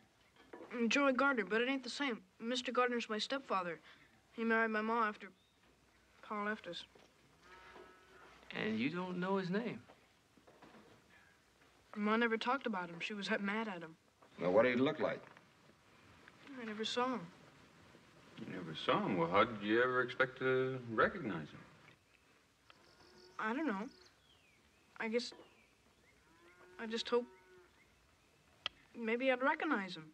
I'm Joey Gardner, but it ain't the same. Mister Gardner's my stepfather. He married my Ma after Pa left us. And you don't know his name? Ma never talked about him. She was mad at him. Well, what did he look like? I never saw him. You never saw him. Well, how did you ever expect to recognize him? I don't know. I guess I just hope maybe I'd recognize him.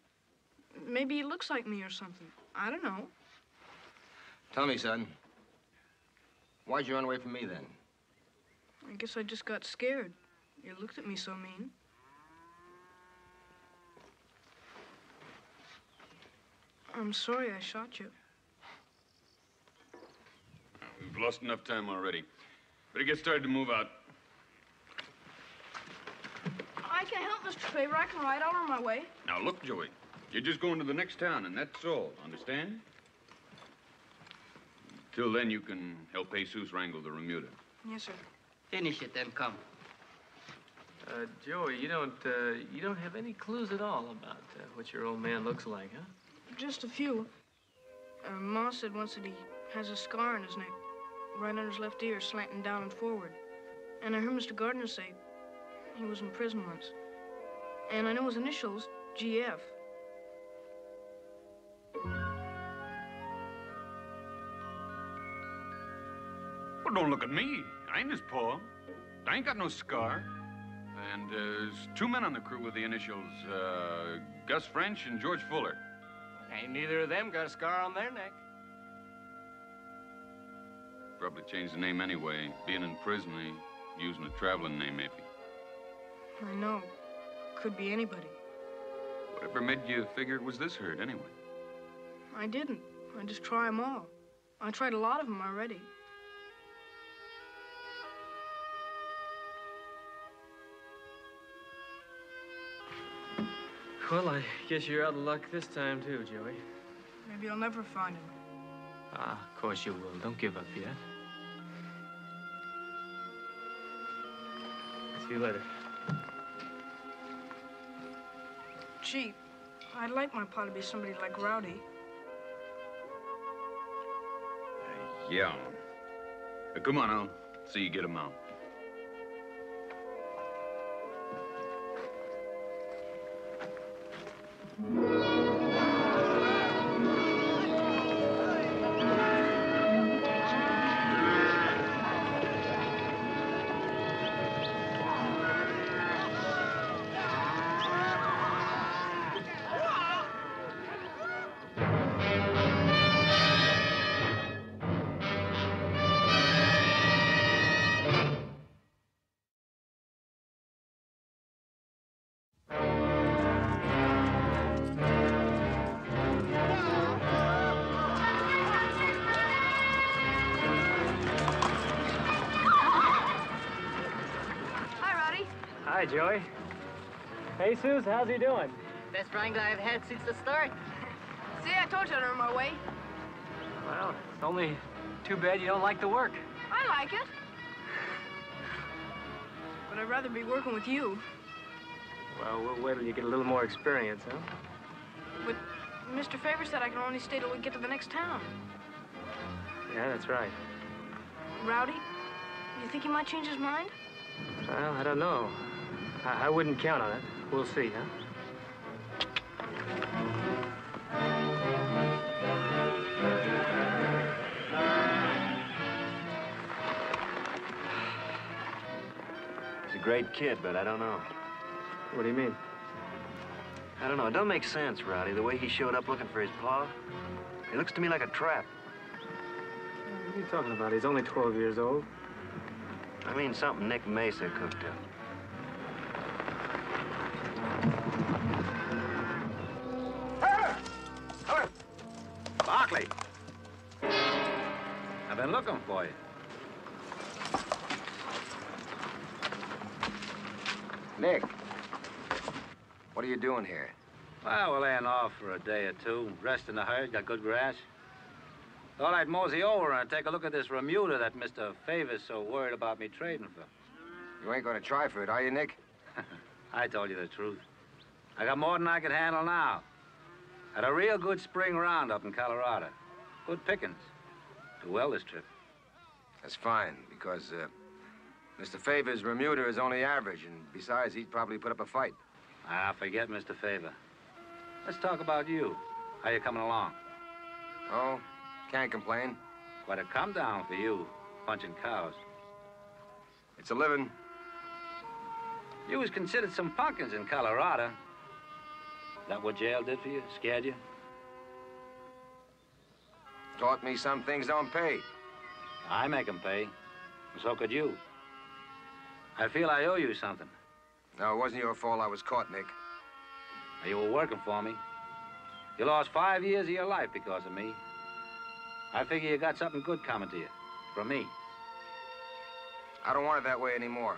Maybe he looks like me or something. I don't know. Tell me, son. Why'd you run away from me then? I guess I just got scared. You looked at me so mean. I'm sorry I shot you. We've lost enough time already. Better get started to move out. I can help, Mister Favor. I can ride out on my way. Now, look, Joey. You're just going to the next town, and that's all. Understand? Till then, you can help Jesus wrangle the remuda. Yes, sir. Finish it, then come. Uh, Joey, you don't, uh, you don't have any clues at all about uh, what your old man looks like, huh? Just a few. Uh, Ma said once that he has a scar on his neck, right under his left ear, slanting down and forward. And I heard Mister Gardner say he was in prison once. And I know his initials, G F. Well, don't look at me. I ain't his paw. I ain't got no scar. And uh, there's two men on the crew with the initials, uh, Gus French and George Fuller. Ain't neither of them got a scar on their neck. Probably changed the name anyway. Being in prison, they using a traveling name, maybe. I know. Could be anybody. Whatever made you figure it was this herd, anyway? I didn't. I just try them all. I tried a lot of them already. Well, I guess you're out of luck this time, too, Joey. Maybe I'll never find him. Ah, of course you will. Don't give up yet. See you later. Gee, I'd like my pa to be somebody like Rowdy. Uh, yeah. Uh, come on, I'll see you get him out. Hi, Joey. Hey, Suze, how's he doing? Best wrangle I've had since the start. See, I told you I'd earn my way. Well, it's only too bad you don't like the work. I like it. But I'd rather be working with you. Well, we'll wait till you get a little more experience, huh? But Mister Favor said I can only stay till we get to the next town. Yeah, that's right. Rowdy, you think he might change his mind? Well, I don't know. I, I wouldn't count on it. We'll see, huh? He's a great kid, but I don't know. What do you mean? I don't know. It don't make sense, Rowdy, the way he showed up looking for his paw. It looks to me like a trap. What are you talking about? He's only twelve years old. I mean something Nick Mesa cooked up. Barkley! I've been looking for you. Nick, what are you doing here? Well, we're laying off for a day or two. Resting the herd, got good grass. Thought I'd mosey over and take a look at this remuda that Mister Favor's so worried about me trading for. You ain't gonna try for it, are you, Nick? I told you the truth. I got more than I could handle now. Had a real good spring roundup in Colorado. Good pickings. Do well this trip. That's fine, because uh, Mister Favor's remuda is only average, and besides, he'd probably put up a fight. Ah, forget Mister Favor. Let's talk about you. How you coming along? Oh, can't complain. Quite a come down for you, punching cows. It's a living. You was considered some punkins in Colorado. Is that what jail did for you? Scared you? Taught me some things don't pay. I make them pay, and so could you. I feel I owe you something. No, it wasn't your fault I was caught, Nick. You were working for me. You lost five years of your life because of me. I figure you got something good coming to you, from me. I don't want it that way anymore.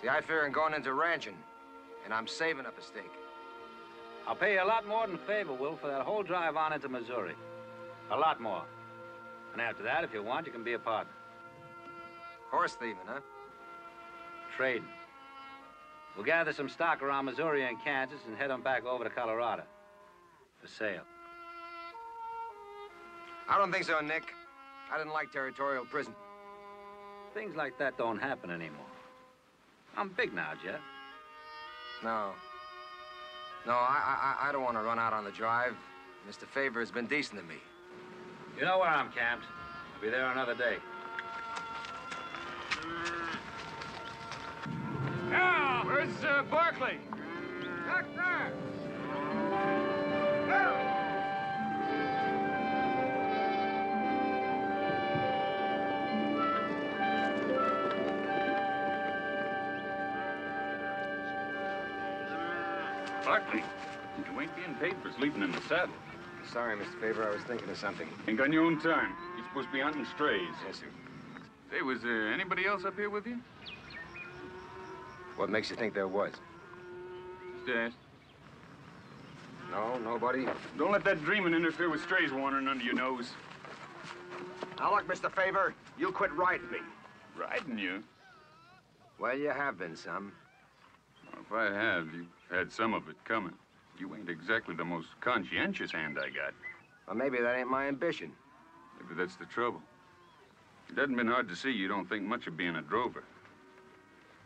See, I fear I'm going into ranching, and I'm saving up a stake. I'll pay you a lot more than favor, Will, for that whole drive on into Missouri. A lot more. And after that, if you want, you can be a partner. Horse thieving, huh? Trading. We'll gather some stock around Missouri and Kansas and head them back over to Colorado. For sale. I don't think so, Nick. I didn't like territorial prison. Things like that don't happen anymore. I'm big now, Jeff. No. No, I, I, I don't want to run out on the drive. Mister Favor has been decent to me. You know where I'm camped. I'll be there another day. Yeah! Where's uh, Barkley? Back there! Yeah. Barkley, you ain't being paid for sleeping in the saddle. Sorry, Mister Favor, I was thinking of something. Think on your own time. You're supposed to be hunting strays. Yes, sir. Say, was there anybody else up here with you? What makes you think there was? Just asked. No, nobody. Don't let that dreaming interfere with strays wandering under your nose. Now look, Mister Favor, you quit riding me. Riding you? Well, you have been some. Well, if I have, you had some of it coming. You ain't exactly the most conscientious hand I got. Well, maybe that ain't my ambition. Maybe that's the trouble. It hasn't been hard to see you don't think much of being a drover.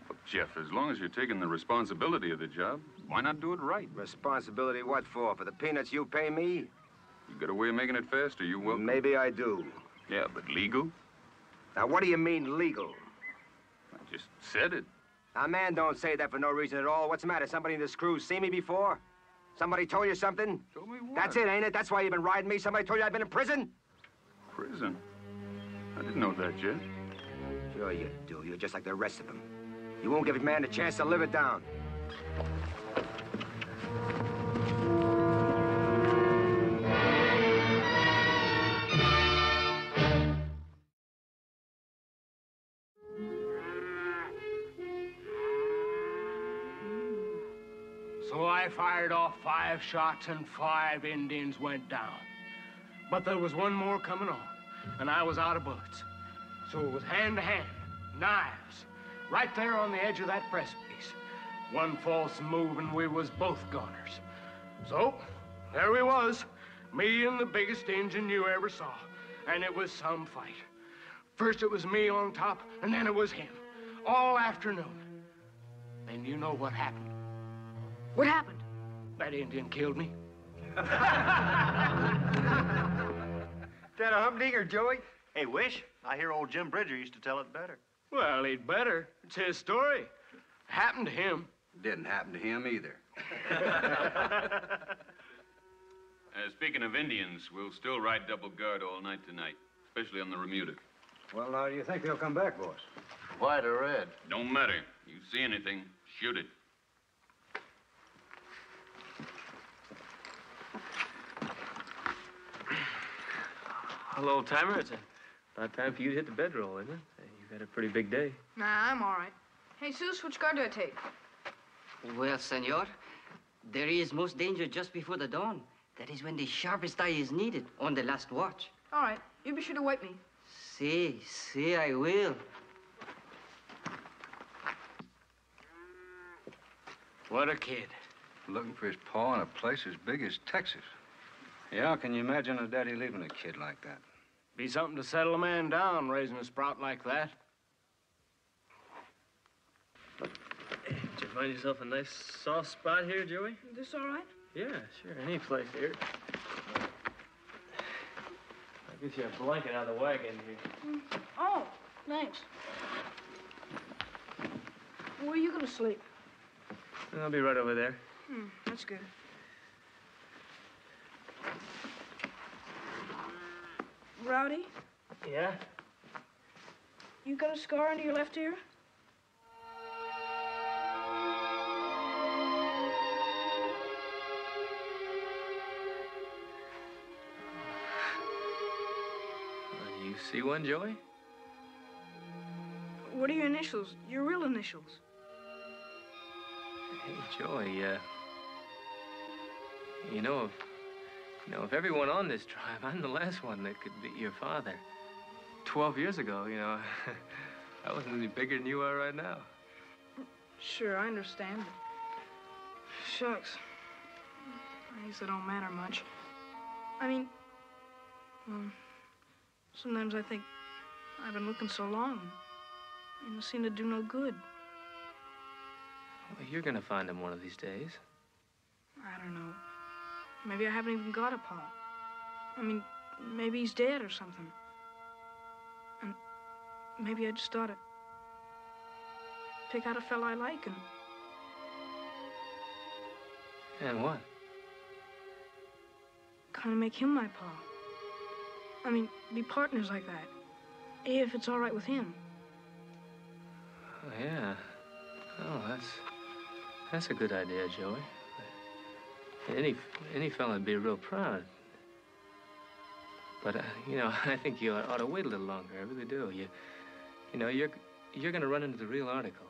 Look, Jeff, as long as you're taking the responsibility of the job, why not do it right? Responsibility what for? For the peanuts you pay me? You got a way of making it fast, or you will? Maybe I do. Yeah, but legal? Now, what do you mean legal? I just said it. Now, man, don't say that for no reason at all. What's the matter? Somebody in this crew seen me before? Somebody told you something? Told me what? That's it, ain't it? That's why you've been riding me? Somebody told you I've been in prison? Prison? I didn't know that, Jeff. Sure you do. You're just like the rest of them. You won't give a man a chance to live it down. So I fired off five shots and five Indians went down. But there was one more coming on, and I was out of bullets. So it was hand to hand, knives, right there on the edge of that precipice. One false move and we was both goners. So there we was, me and the biggest Indian you ever saw. And it was some fight. First it was me on top, and then it was him, all afternoon. And you know what happened. What happened? That Indian killed me. That a humdinger, Joey? Hey, Wish, I hear old Jim Bridger used to tell it better. Well, he'd better. It's his story. Happened to him. Didn't happen to him either. uh, speaking of Indians, we'll still ride double guard all night tonight, especially on the remuda. Well, now, do you think they'll come back, boss? White or red? Don't matter. You see anything, shoot it. Well, old timer, it's about time for you to hit the bedroll, isn't it? You've had a pretty big day. Nah, I'm all right. Hey, Seuss, which guard do I take? Well, senor, there is most danger just before the dawn. That is when the sharpest eye is needed, on the last watch. All right, you be sure to wipe me. Si, si, I will. What a kid. Looking for his paw in a place as big as Texas. Yeah, can you imagine a daddy leaving a kid like that? Be something to settle a man down, raising a sprout like that. Hey, did you find yourself a nice soft spot here, Joey? Is this all right? Yeah, sure, any place here. Get your blanket out of the wagon here. Mm. Oh, thanks. Where are you going to sleep? I'll be right over there. Mm, that's good. Rowdy? Yeah? You got a scar under your left ear? You see one, Joey? What are your initials? Your real initials? Hey, Joey, uh, you know, you know, of everyone on this tribe, I'm the last one that could beat your father. Twelve years ago, you know, I wasn't any bigger than you are right now. Sure, I understand. Shucks. I guess it don't matter much. I mean, um, sometimes I think I've been looking so long, and it seemed to do no good. Well, you're gonna find him one of these days. I don't know. Maybe I haven't even got a pa. I mean, maybe he's dead or something. And maybe I just ought to pick out a fella I like and... And what? Kind of make him my pa. I mean, be partners like that. If it's all right with him. Oh, yeah. Oh, that's... That's a good idea, Joey. Any any fella would be real proud. But, uh, you know, I think you ought to wait a little longer. I really do. You, you know, you're you're going to run into the real article.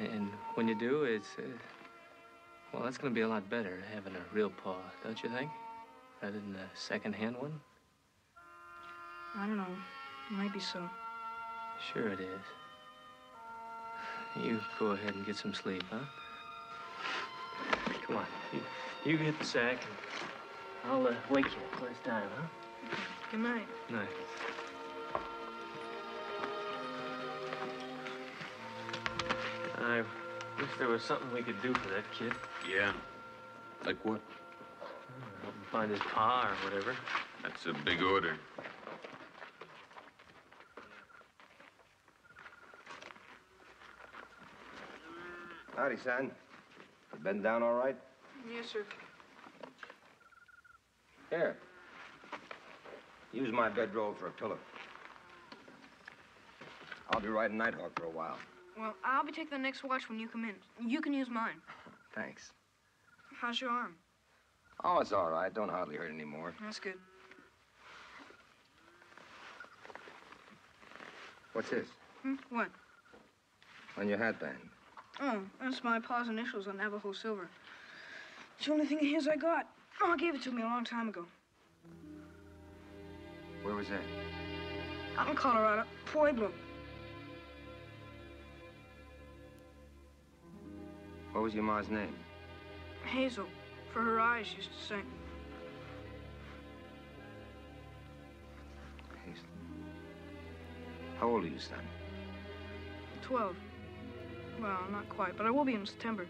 And when you do, it's... Uh, well, that's going to be a lot better, having a real paw, don't you think? Rather than a second-hand one? I don't know. It might be so. Sure it is. You go ahead and get some sleep, huh? Come on, you, you hit the sack, and I'll uh, wake you until it's time, huh? Good night. Night. I wish there was something we could do for that kid. Yeah. Like what? Uh, help him find his pa or whatever. That's a big order. Howdy, son. Bend down all right? Yes, sir. Here. Use my bedroll for a pillow. I'll be riding Nighthawk for a while. Well, I'll be taking the next watch when you come in. You can use mine. Thanks. How's your arm? Oh, it's all right. Don't hardly hurt anymore. That's good. What's this? Hmm? What? On your hat band. Oh, that's my pa's initials on Navajo silver. It's the only thing of his I got. Mama gave it to me a long time ago. Where was that? Out in Colorado, Pueblo. What was your ma's name? Hazel, for her eyes, she used to sing. Hazel. How old are you, son? Twelve. Well, not quite, but I will be in September.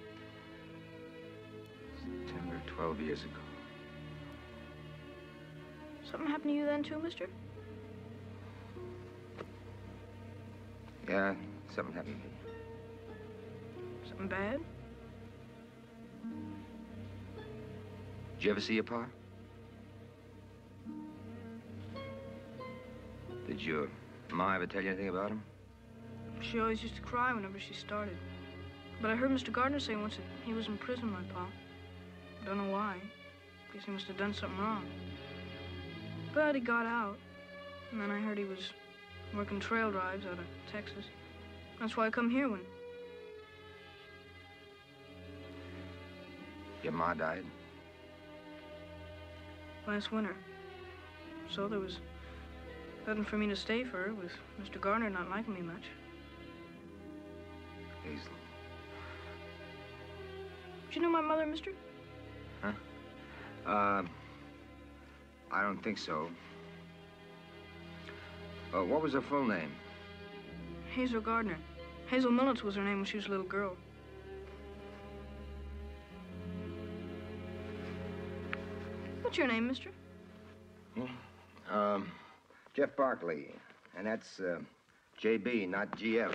September, twelve years ago. Something happened to you then, too, mister? Yeah, something happened to me. Something bad? Did you ever see your pa? Did your ma ever tell you anything about him? She always used to cry whenever she started. But I heard Mister Gardner say once that he was in prison, my pa. Don't know why. Guess he must have done something wrong. But he got out. And then I heard he was working trail drives out of Texas. That's why I come here when... Your ma died? Last winter. So there was nothing for me to stay for her, with Mister Gardner not liking me much. Hazel. Did you know my mother, mister? Huh? Uh, I don't think so. Uh, what was her full name? Hazel Gardner. Hazel Millets was her name when she was a little girl. What's your name, mister? Hmm? Um, Jeff Barkley, and that's uh, J B, not G F.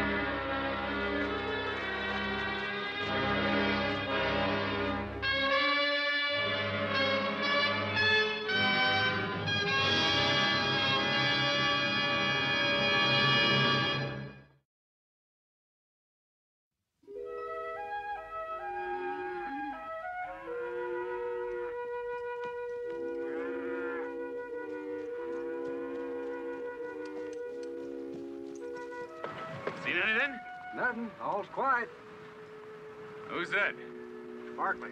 All's quiet. Who's that? Barkley.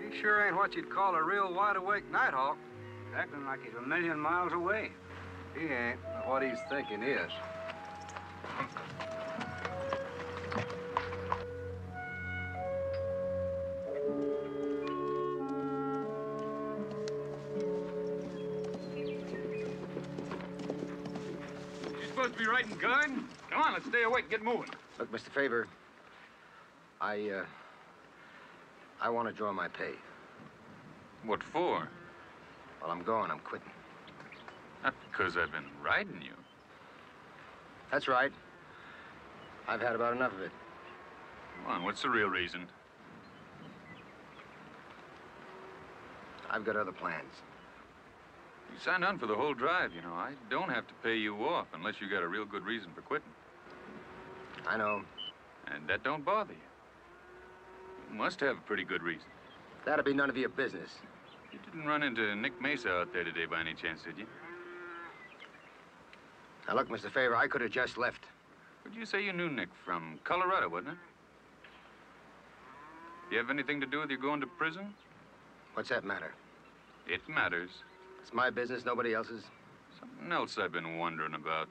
He sure ain't what you'd call a real wide-awake Nighthawk. He's acting like he's a million miles away. He ain't, but what he's thinking is. Gun? Come on, let's stay awake and get moving. Look, Mister Favor, I, uh, I want to draw my pay. What for? Well, I'm going. I'm quitting. Not because I've been riding you. That's right. I've had about enough of it. Come on, what's the real reason? I've got other plans. You signed on for the whole drive, you know. I don't have to pay you off unless you got a real good reason for quitting. I know. And that don't bother you. You must have a pretty good reason. That'll be none of your business. You didn't run into Nick Mesa out there today by any chance, did you? Now, look, Mister Favor, I could have just left. Would you say you knew Nick from Colorado, wasn't it? Do you have anything to do with your going to prison? What's that matter? It matters. It's my business, nobody else's. Something else I've been wondering about.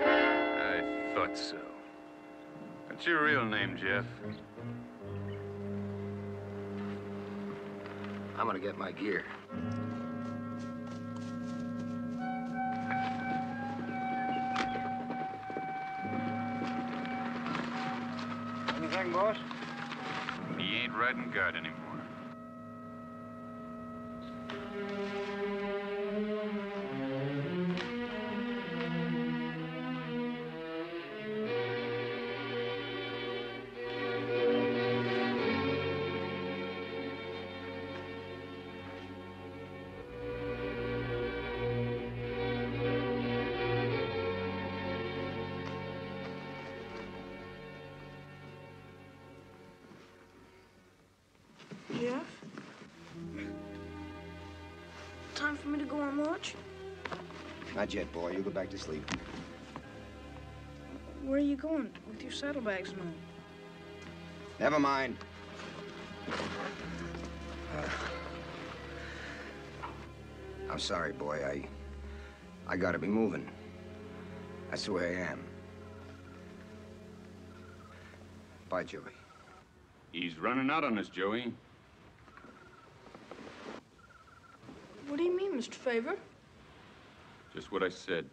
I thought so. What's your real name, Jeff? I'm gonna get my gear. Anything, boss? He ain't riding guard anymore. Not yet, boy. You go back to sleep. Where are you going with your saddlebags and all? Never mind. Uh, I'm sorry, boy. I, I gotta be moving. That's the way I am. Bye, Joey. He's running out on us, Joey. What do you mean, Mister Favor? Just what I said.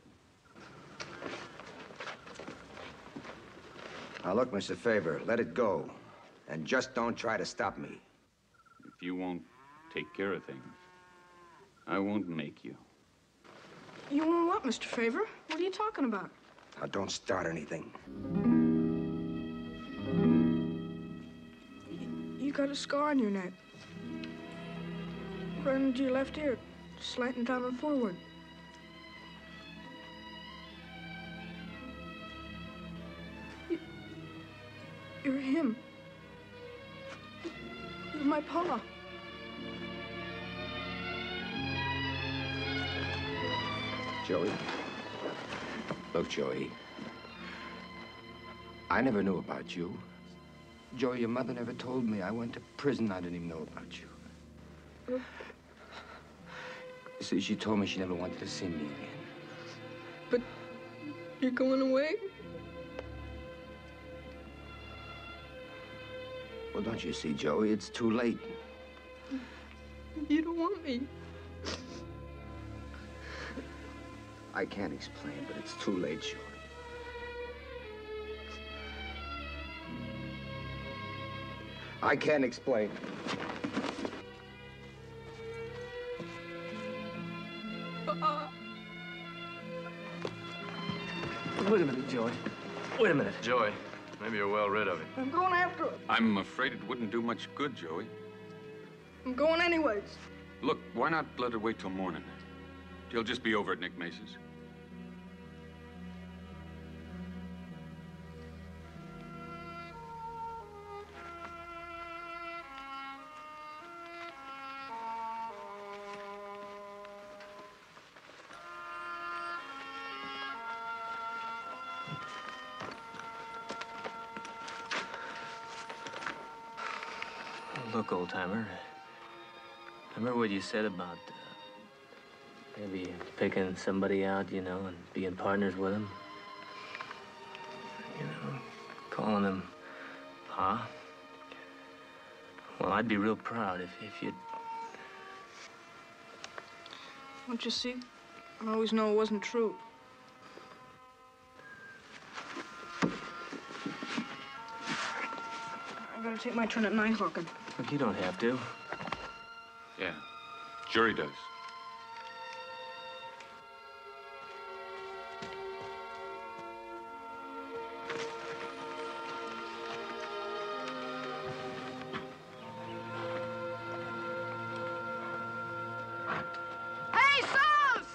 Now look, Mister Favor, let it go. And just don't try to stop me. If you won't take care of things, I won't make you. You won't what, Mister Favor? What are you talking about? Now don't start anything. You, you got a scar on your neck. Right into your left ear, slanting down and forward. You're him. You're my pa. Joey. Look, Joey. I never knew about you. Joey, your mother never told me. I went to prison. I didn't even know about you. You see, she told me she never wanted to see me again. But you're going away? Well, don't you see, Joey, it's too late. You don't want me. I can't explain, but it's too late, Joey. I can't explain. Wait a minute, Joey. Wait a minute. Joey, maybe you're well rid of it. I'm going after it. I'm afraid it wouldn't do much good, Joey. I'm going anyways. Look, why not let her wait till morning? She'll just be over at Nick Mesa's. Look, old-timer, remember what you said about uh, maybe picking somebody out, you know, and being partners with them? You know, calling him Pa? Well, I'd be real proud if, if you'd... Don't you see? I always know it wasn't true. I'm gonna take my turn at Nighthawk. Look, you don't have to. Yeah, sure he does. Hey, Sons!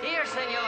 Here, senor.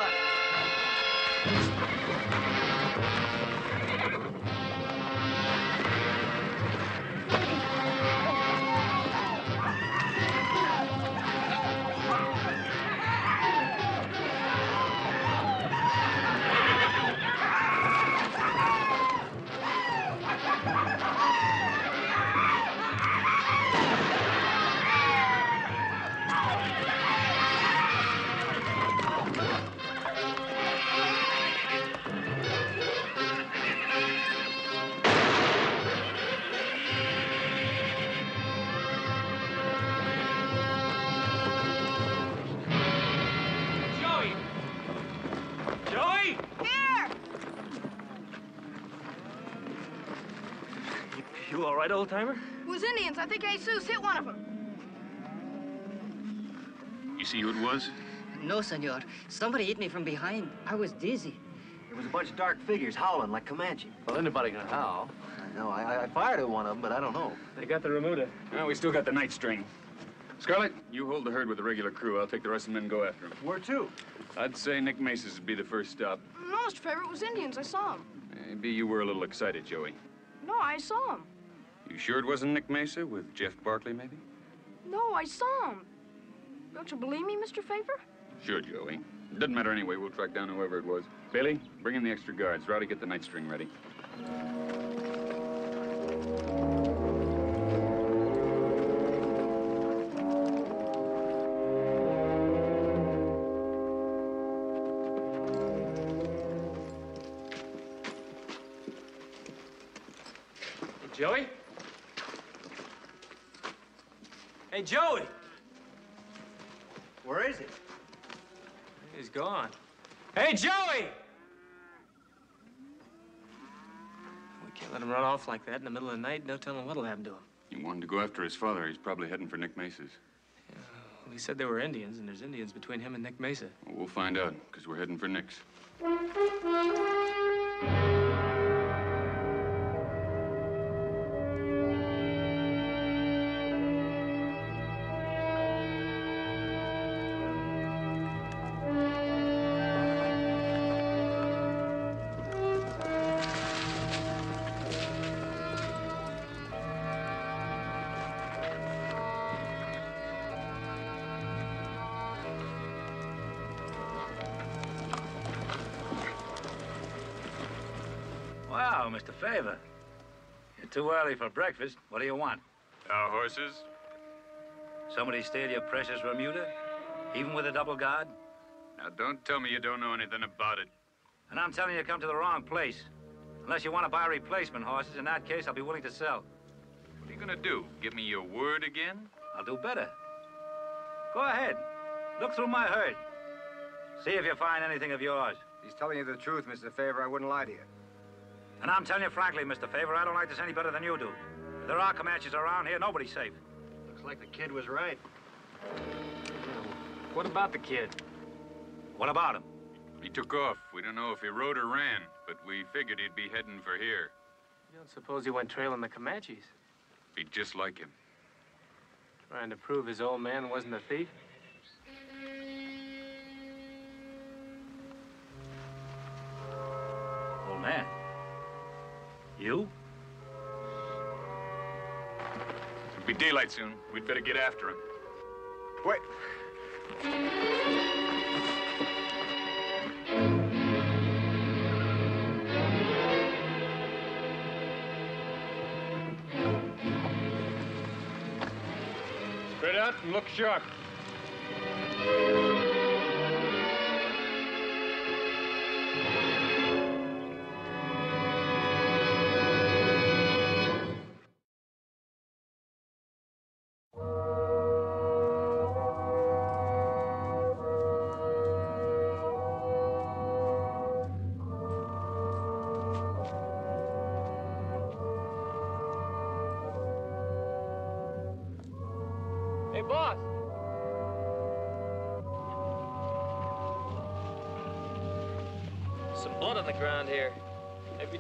Old-timer? It was Indians. I think Jesus hit one of them. You see who it was? No, senor. Somebody hit me from behind. I was dizzy. It was a bunch of dark figures howling like Comanche. Well, anybody can howl. I know. I, I fired at one of them, but I don't know. They got the remuda. No, we still got the night string. Scarlett, you hold the herd with the regular crew. I'll take the rest of them and go after them. Where to? I'd say Nick Mesa's would be the first stop. No, Mister Favor, it was Indians. I saw them. Maybe you were a little excited, Joey. No, I saw them. You sure it wasn't Nick Mesa with Jeff Barkley, maybe? No, I saw him. Don't you believe me, Mister Favor? Sure, Joey. Doesn't matter anyway. We'll track down whoever it was. Bailey, bring in the extra guards. Rowdy, get the night string ready. Hey, Joey? Hey, Joey! Where is he? He's gone. Hey, Joey! We can't let him run off like that in the middle of the night. No telling what'll happen to him. You want him to go after his father. He's probably heading for Nick Mesa's. Yeah, well, he said there were Indians, and there's Indians between him and Nick Mesa. Well, we'll find out, because we're heading for Nick's. Mister Favor, you're too early for breakfast. What do you want? Our horses. Somebody steal your precious remuda, even with a double guard? Now, don't tell me you don't know anything about it. And I'm telling you, come to the wrong place. Unless you want to buy replacement horses, in that case, I'll be willing to sell. What are you going to do? Give me your word again? I'll do better. Go ahead. Look through my herd. See if you find anything of yours. He's telling you the truth, Mister Favor. I wouldn't lie to you. And I'm telling you frankly, Mister Favor, I don't like this any better than you do. If there are Comanches around here, nobody's safe. Looks like the kid was right. What about the kid? What about him? He took off. We don't know if he rode or ran, but we figured he'd be heading for here. You don't suppose he went trailing the Comanches? Be just like him. Trying to prove his old man wasn't a thief? Old man? You? It'll be daylight soon. We'd better get after him. Wait. Spread out and look sharp.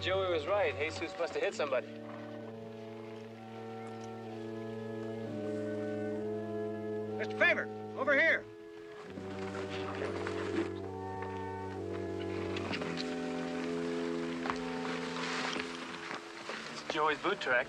Joey was right. Jesus must have hit somebody. Mister Favor, over here. It's Joey's boot track.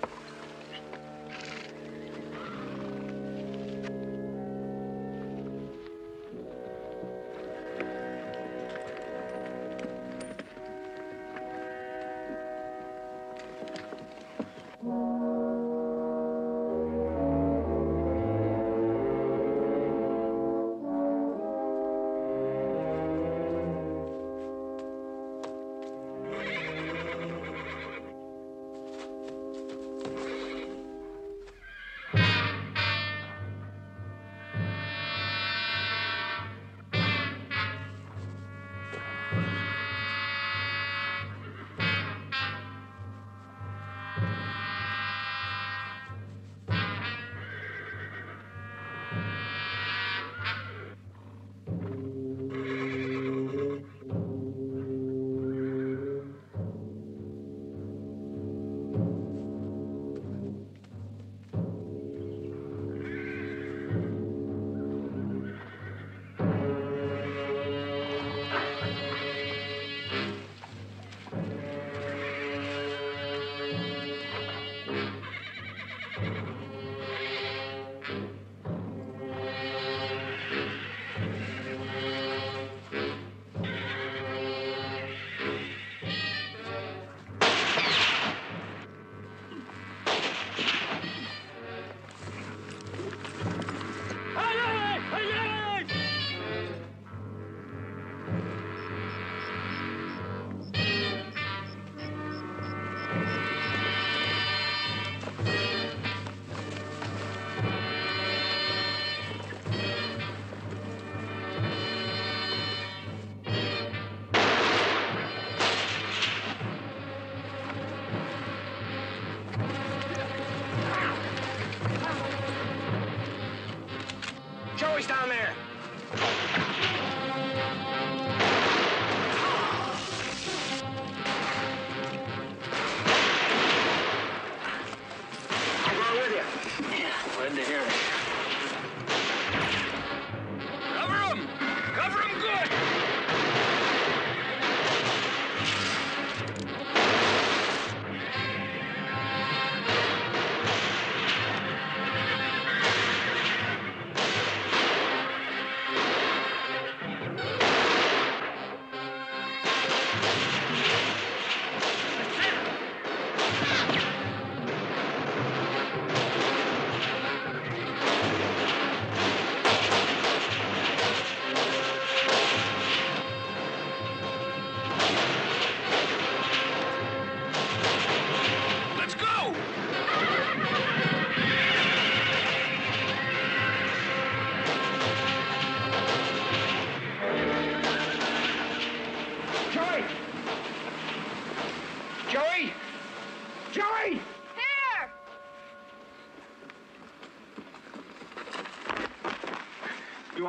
Joey!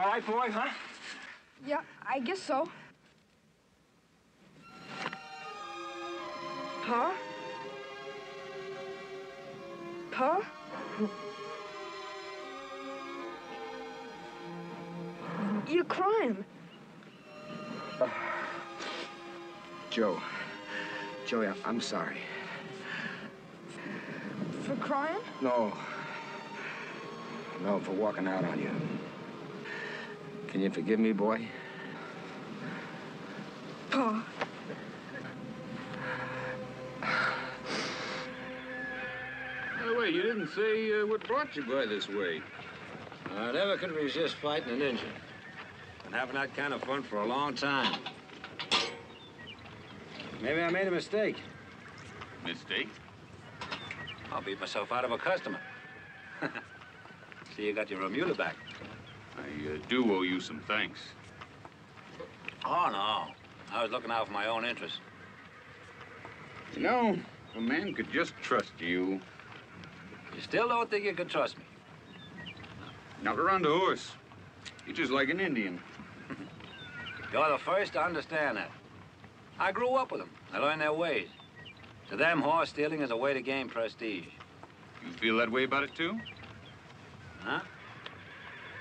all right, boy, huh? Yeah, I guess so. Pa? Pa? You're crying. Uh, Joe. Joey, I, I'm sorry. For crying? No. No, for walking out on you. Can you forgive me, boy? Pa. By the way, you didn't say uh, what brought you by this way. I never could resist fighting an engine. Been having that kind of fun for a long time. Maybe I made a mistake. Mistake? I'll beat myself out of a customer. See, you got your Remuda back. I uh, do owe you some thanks. Oh, no. I was looking out for my own interest. You know, if a man could just trust you. You still don't think you could trust me? Not around a horse. You're just like an Indian. You're the first to understand that. I grew up with them. I learned their ways. To them, horse stealing is a way to gain prestige. You feel that way about it, too? Huh?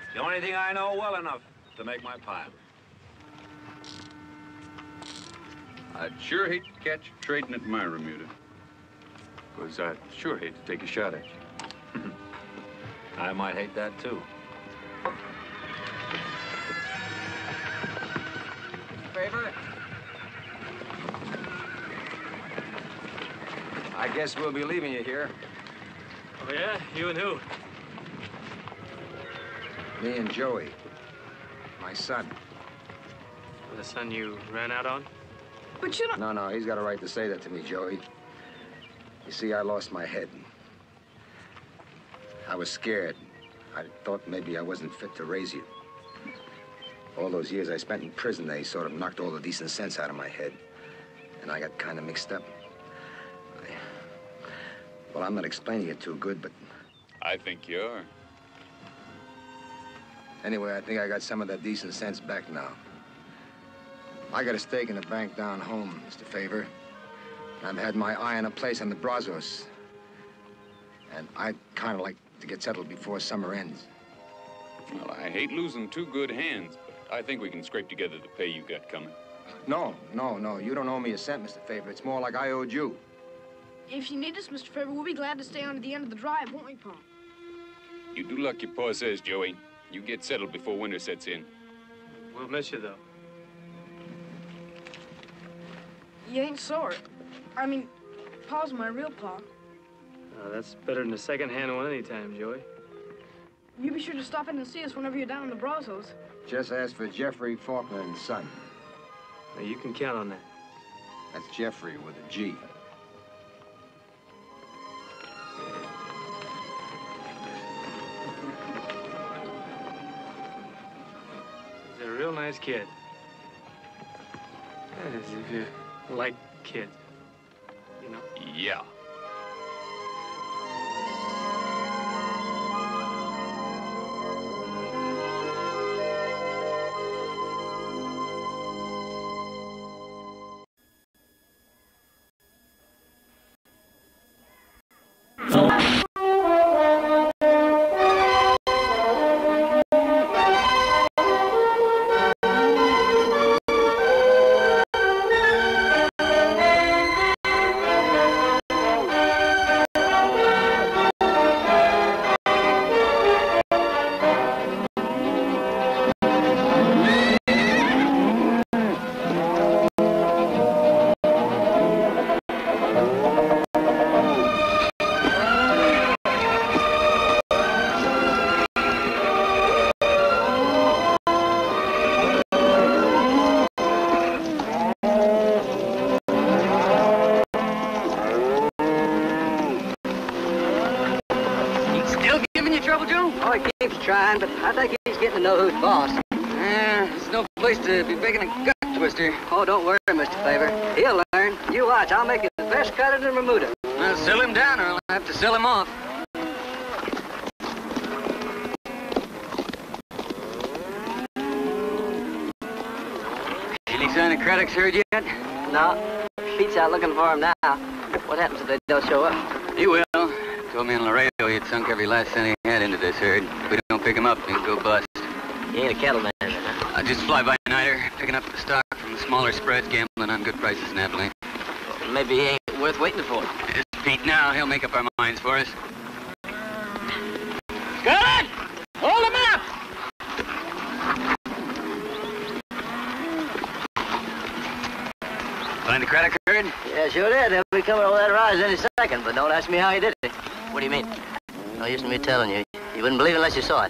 It's the only thing I know well enough to make my pile. I'd sure hate to catch you trading at my remuda. Because I'd sure hate to take a shot at you. I might hate that, too. Favor? I guess we'll be leaving you here. Oh, yeah? You and who? Me and Joey, my son. The son you ran out on? But you don't... No, no, he's got a right to say that to me, Joey. You see, I lost my head. I was scared. I thought maybe I wasn't fit to raise you. All those years I spent in prison, they sort of knocked all the decent sense out of my head. And I got kind of mixed up. I... Well, I'm not explaining it too good, but... I think you are. Anyway, I think I got some of that decent sense back now. I got a stake in the bank down home, Mister Favor. I've had my eye on a place on the Brazos. And I'd kind of like to get settled before summer ends. Well, I hate losing two good hands, but I think we can scrape together the pay you got coming. No, no, no. You don't owe me a cent, Mister Favor. It's more like I owed you. If you need us, Mister Favor, we'll be glad to stay on to the end of the drive, won't we, Pa? You do luck your Pa says, Joey. You get settled before winter sets in. We'll miss you, though. You ain't sore. I mean, Pa's my real Pa. Uh, that's better than a second-hand one any time, Joey. You be sure to stop in and see us whenever you're down in the Brazos. Just ask for Jeffrey Faulkner and Son. Now, you can count on that. That's Jeffrey with a G. Real nice kid. That is, if you like kids, you know? Yeah. Trying, but I think he's getting to know who's boss. Eh, there's no place to be making a gut twister. Oh, don't worry, Mister Favor. He'll learn. You watch. I'll make you the best cutter in Bermuda. I'll sell him down, or I'll have to sell him off. Lieutenant Craddock's heard yet? No. Pete's out looking for him now. What happens if they don't show up? He will. Told me in Laredo he had sunk every last cent he had into this herd. If we don't pick him up, he can go bust. He ain't a cattleman, huh? I just fly by nighter, picking up the stock from the smaller spreads, gambling on good prices in Eberly. Well, maybe he ain't worth waiting for. It's Pete now. He'll make up our minds for us. Good! Hold him up! Find the credit card? Yeah, sure did. They'll be coming over that rise any second, but don't ask me how he did it. What do you mean? No use in me telling you. You wouldn't believe it unless you saw it.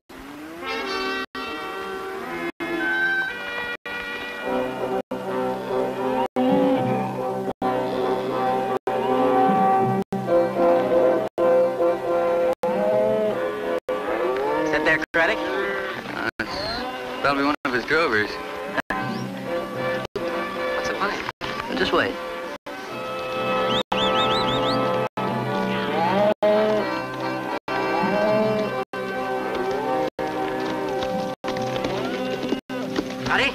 Probably one of his drovers. What's the money? Well, just wait. Howdy?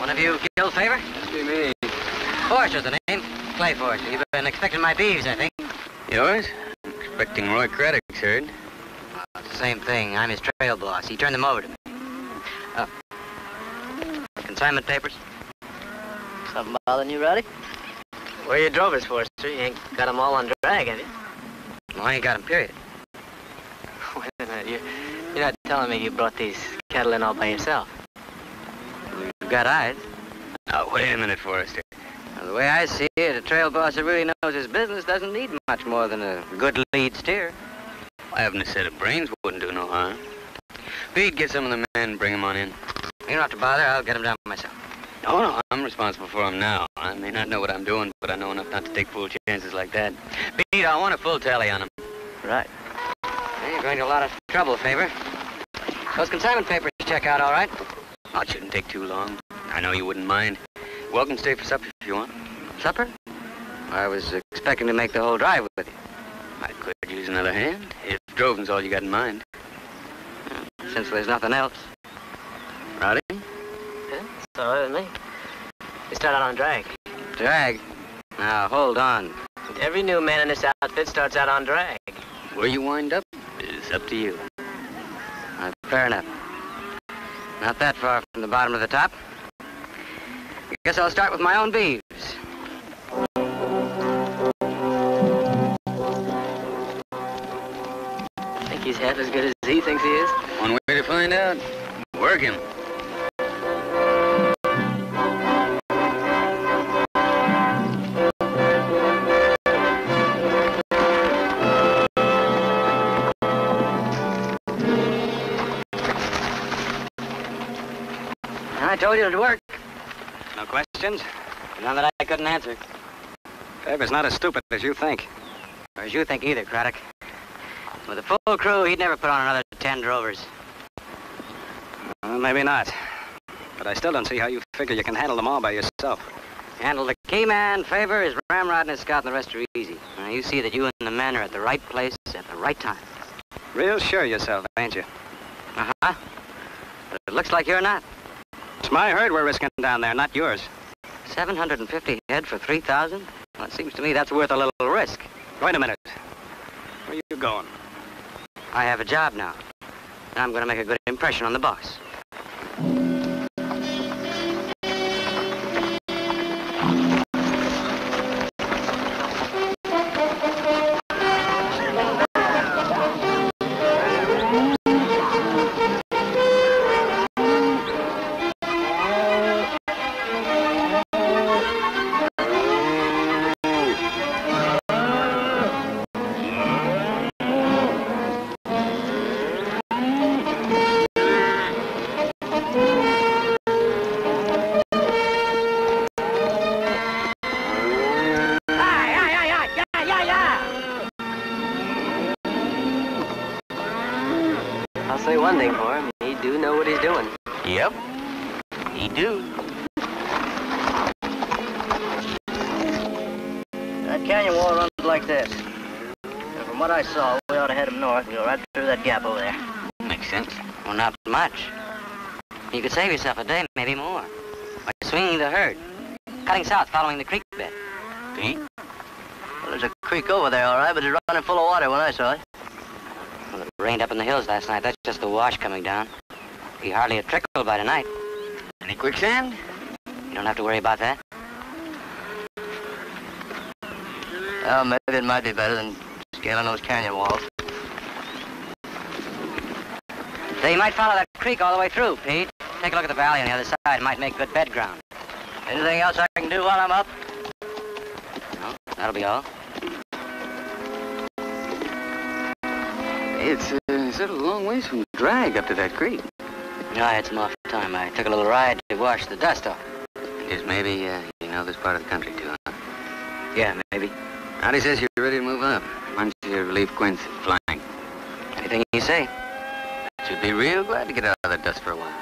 One of you Gil Favor? Must be me. Forrester's the name. Clay Forrester. You've been expecting my beeves, I think. Yours? I'm expecting Roy Craddock's herd. Well, it's the same thing. I'm his trail boss. He turned them over to me. Oh. Consignment papers? Something bothering you, Rowdy? Where are your drovers, Forrester? You ain't got them all on drag, have you? Well, I ain't got them, period. Wait a minute, you're, you're not telling me you brought these cattle in all by yourself? You've got eyes. Now, wait a minute, Forrester. Now, the way I see it, a trail boss that really knows his business doesn't need much more than a good lead steer. Well, having a set of brains wouldn't do no harm. Pete, get some of the men and bring them on in. You don't have to bother. I'll get them down myself. No, no, I'm responsible for them now. I may not know what I'm doing, but I know enough not to take fool chances like that. Pete, I want a full tally on them. Right. Well, you're going to a lot of trouble, Favor. Those consignment papers check out all right? Oh, it shouldn't take too long. I know you wouldn't mind. Welcome to stay for supper if you want. Supper? I was expecting to make the whole drive with you. I could use another hand, if droving's all you got in mind. Since there's nothing else. Rowdy? Yeah, it's all right with me. You start out on drag. Drag? Now, hold on. Every new man in this outfit starts out on drag. Where you wind up is up to you. Right, fair enough. Not that far from the bottom to the top. I guess I'll start with my own beeves. I think he's half as good as he thinks he is. One way to find out. Work him. I told you it'd work. No questions? None that I couldn't answer. Faber's not as stupid as you think. Or as you think either, Craddock. With a full crew, he'd never put on another ten drovers. Well, maybe not. But I still don't see how you figure you can handle them all by yourself. Handle the key man, Favor, his ramrod and his scout, and the rest are easy. Now, you see that you and the men are at the right place at the right time. Real sure yourself, ain't you? Uh-huh. But it looks like you're not. It's my herd we're risking down there, not yours. seven hundred fifty head for three thousand? Well, it seems to me that's worth a little risk. Wait a minute. Where are you going? I have a job now. And I'm going to make a good impression on the boss. You could save yourself a day, maybe more. by swinging the herd, cutting south following the creek bed. Pete? Well, there's a creek over there, all right, but it's running full of water when I saw it. Well, it rained up in the hills last night. That's just the wash coming down. Be hardly a trickle by tonight. Any quicksand? You don't have to worry about that. Well, maybe it might be better than scaling those canyon walls. They might follow that creek all the way through, Pete. Take a look at the valley on the other side. It might make good bed ground. Anything else I can do while I'm up? No, that'll be all. It's, uh, it's a long ways from the drag up to that creek. No, I had some off time. I took a little ride to wash the dust off. Just maybe uh, you know this part of the country too, huh? Yeah, maybe. Howdy says you're ready to move up. Why don't you relieve Quince at flank? Anything you say. Should be real glad to get out of the dust for a while.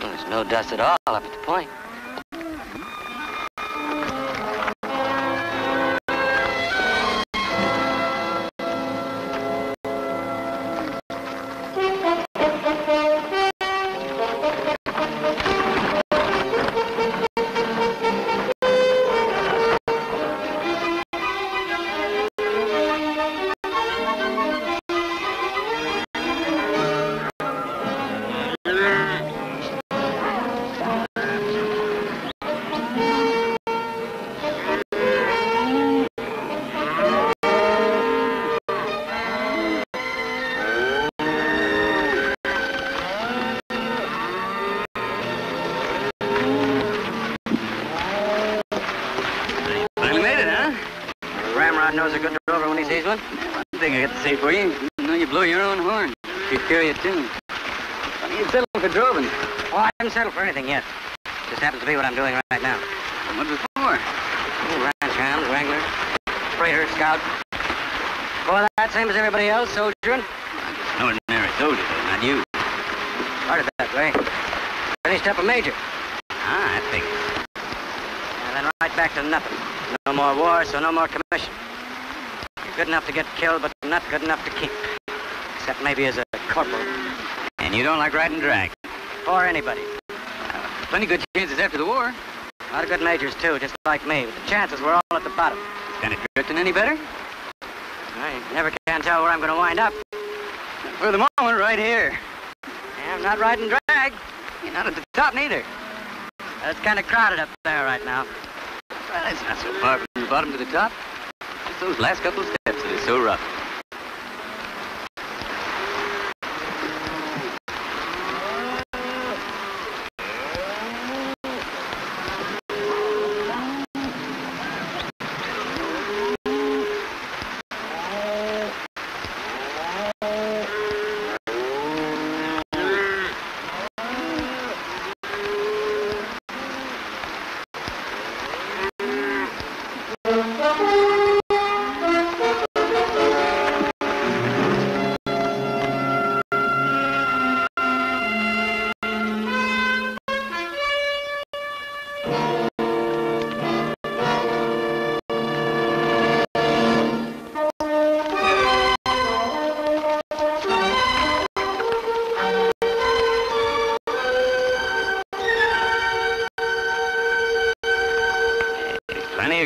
Well, there's no dust at all up at the point. For you, you know you blew your own horn. You carry a tune. You'd settle for droving. Oh, I haven't settled for anything yet. Just happens to be what I'm doing right now. What before? Oh, ranch hound, wrangler, freighter, scout. Before that, same as everybody else, soldiering. I'm just an ordinary soldier, though, not you. Started that way. Finished up a major. Ah, I think. And then right back to nothing. No more war, so no more commission. Good enough to get killed, but not good enough to keep. Except maybe as a corporal. And you don't like riding drag? Or anybody. Uh, plenty good chances after the war. A lot of good majors, too, just like me. But the chances were all at the bottom. Can it drifting any better? I never can tell where I'm going to wind up. For the moment, right here. Yeah, I'm not riding drag. You're not at the top, neither. Well, it's kind of crowded up there right now. Well, it's not so far from the bottom to the top. Just those last couple of steps that are so rough.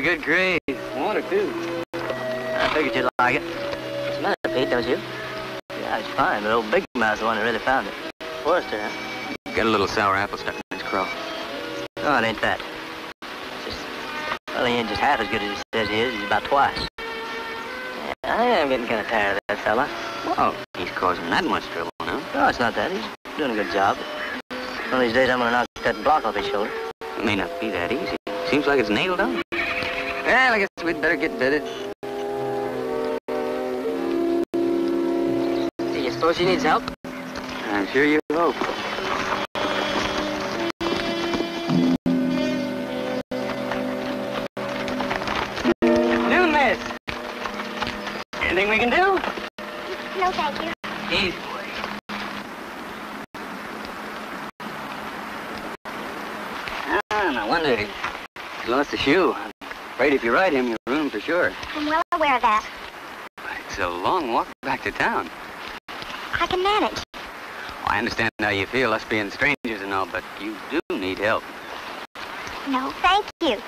Good grade. Water, too. I figured you'd like it. What's the matter, Pete? That was you? Yeah, it's fine. The old big mouse, the one who really found it. Forrester, huh? Got a little sour apple stuck in his craw. Oh, it ain't that. Just, well, he ain't just half as good as he says he is. He's about twice. Yeah, I am getting kind of tired of that fella. Oh, he's causing that much trouble, huh? No, it's not that. He's doing a good job. One of these days, I'm going to knock that block off his shoulder. It may not be that easy. Seems like it's nailed on. Well, I guess we'd better get bedded. Do you suppose she needs help? I'm sure you hope. Noon, miss. Anything we can do? No, thank you. Easy. Ah, no wonder he lost a shoe. Afraid if you ride him, you'll ruin him for sure. I'm well aware of that. But it's a long walk back to town. I can manage. Well, I understand how you feel, us being strangers and all, but you do need help. No, thank you.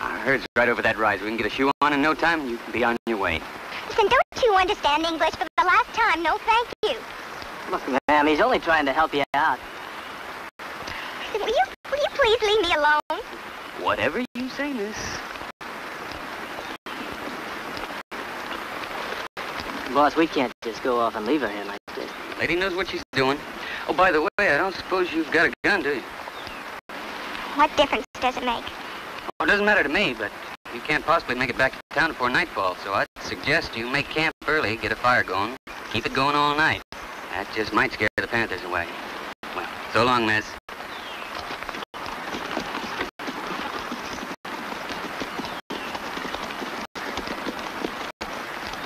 Our herd's right over that rise. We can get a shoe on in no time, and you can be on your way. Listen, don't you understand English for the last time? No, thank you. Look, ma'am, he's only trying to help you out. Listen, will you, will you please leave me alone? Whatever you say, miss. Boss, we can't just go off and leave her here like this. Lady knows what she's doing. Oh, by the way, I don't suppose you've got a gun, do you? What difference does it make? Oh, it doesn't matter to me, but you can't possibly make it back to town before nightfall, so I'd suggest you make camp early, get a fire going, keep it going all night. That just might scare the panthers away. Well, so long, miss.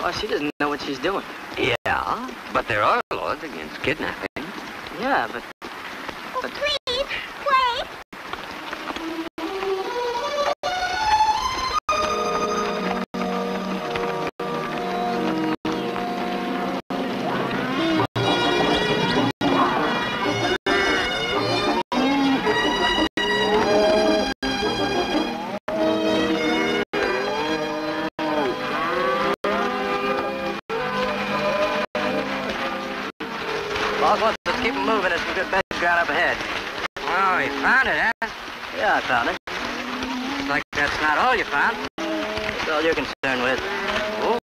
Oh, she doesn't know what she's doing. Yeah, but there are laws against kidnapping. Yeah, but... but... Oh, please, wait! Up ahead. Oh, you found it, huh? Yeah, I found it. Looks like that's not all you found. That's all you're concerned with. Oh,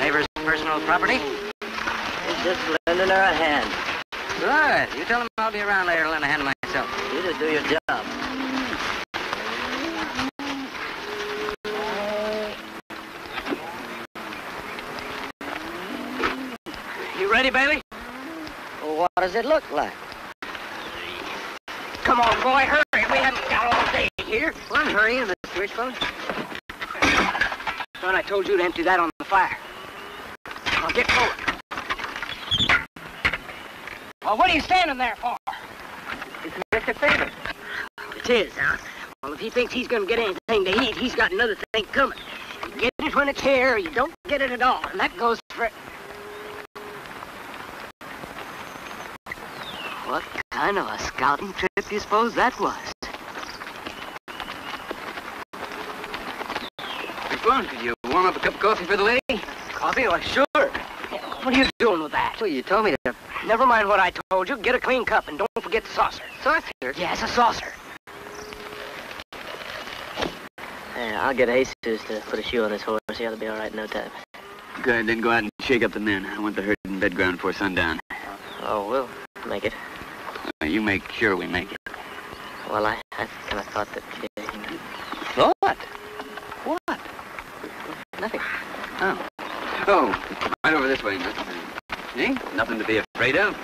neighbor's personal property? He's just lending her a hand. Good. You tell him I'll be around later to lend a hand to myself. You just do your job. You ready, Bailey? Well, what does it look like? Come on, boy, hurry. We haven't got all day here. Well, I'm hurrying, Mister Wishbone. Son, I told you to empty that on the fire. Now, get going. Well, what are you standing there for? It's Mister Favor. Oh, it is, huh? Well, if he thinks he's going to get anything to eat, he's got another thing coming. You get it when it's here, or you don't get it at all. And that goes for... What kind of a scouting trip do you suppose that was? Well, could you warm up a cup of coffee for the lady? Coffee? Why, sure. What are you doing with that? Well, you told me to... Never mind what I told you. Get a clean cup and don't forget the saucer. Saucer? Yes, a saucer. Yeah, I'll get Aces to put a shoe on this horse. He'll be all right in no time. Good. Then go out and shake up the men. I want the herd in bed ground before sundown. Oh, well. Make it. Uh, you make sure we make it. Well, I, I kind of thought that... Uh, you know. Thought? What? Nothing. Oh. Oh, right over this way. See? Nothing to be afraid of.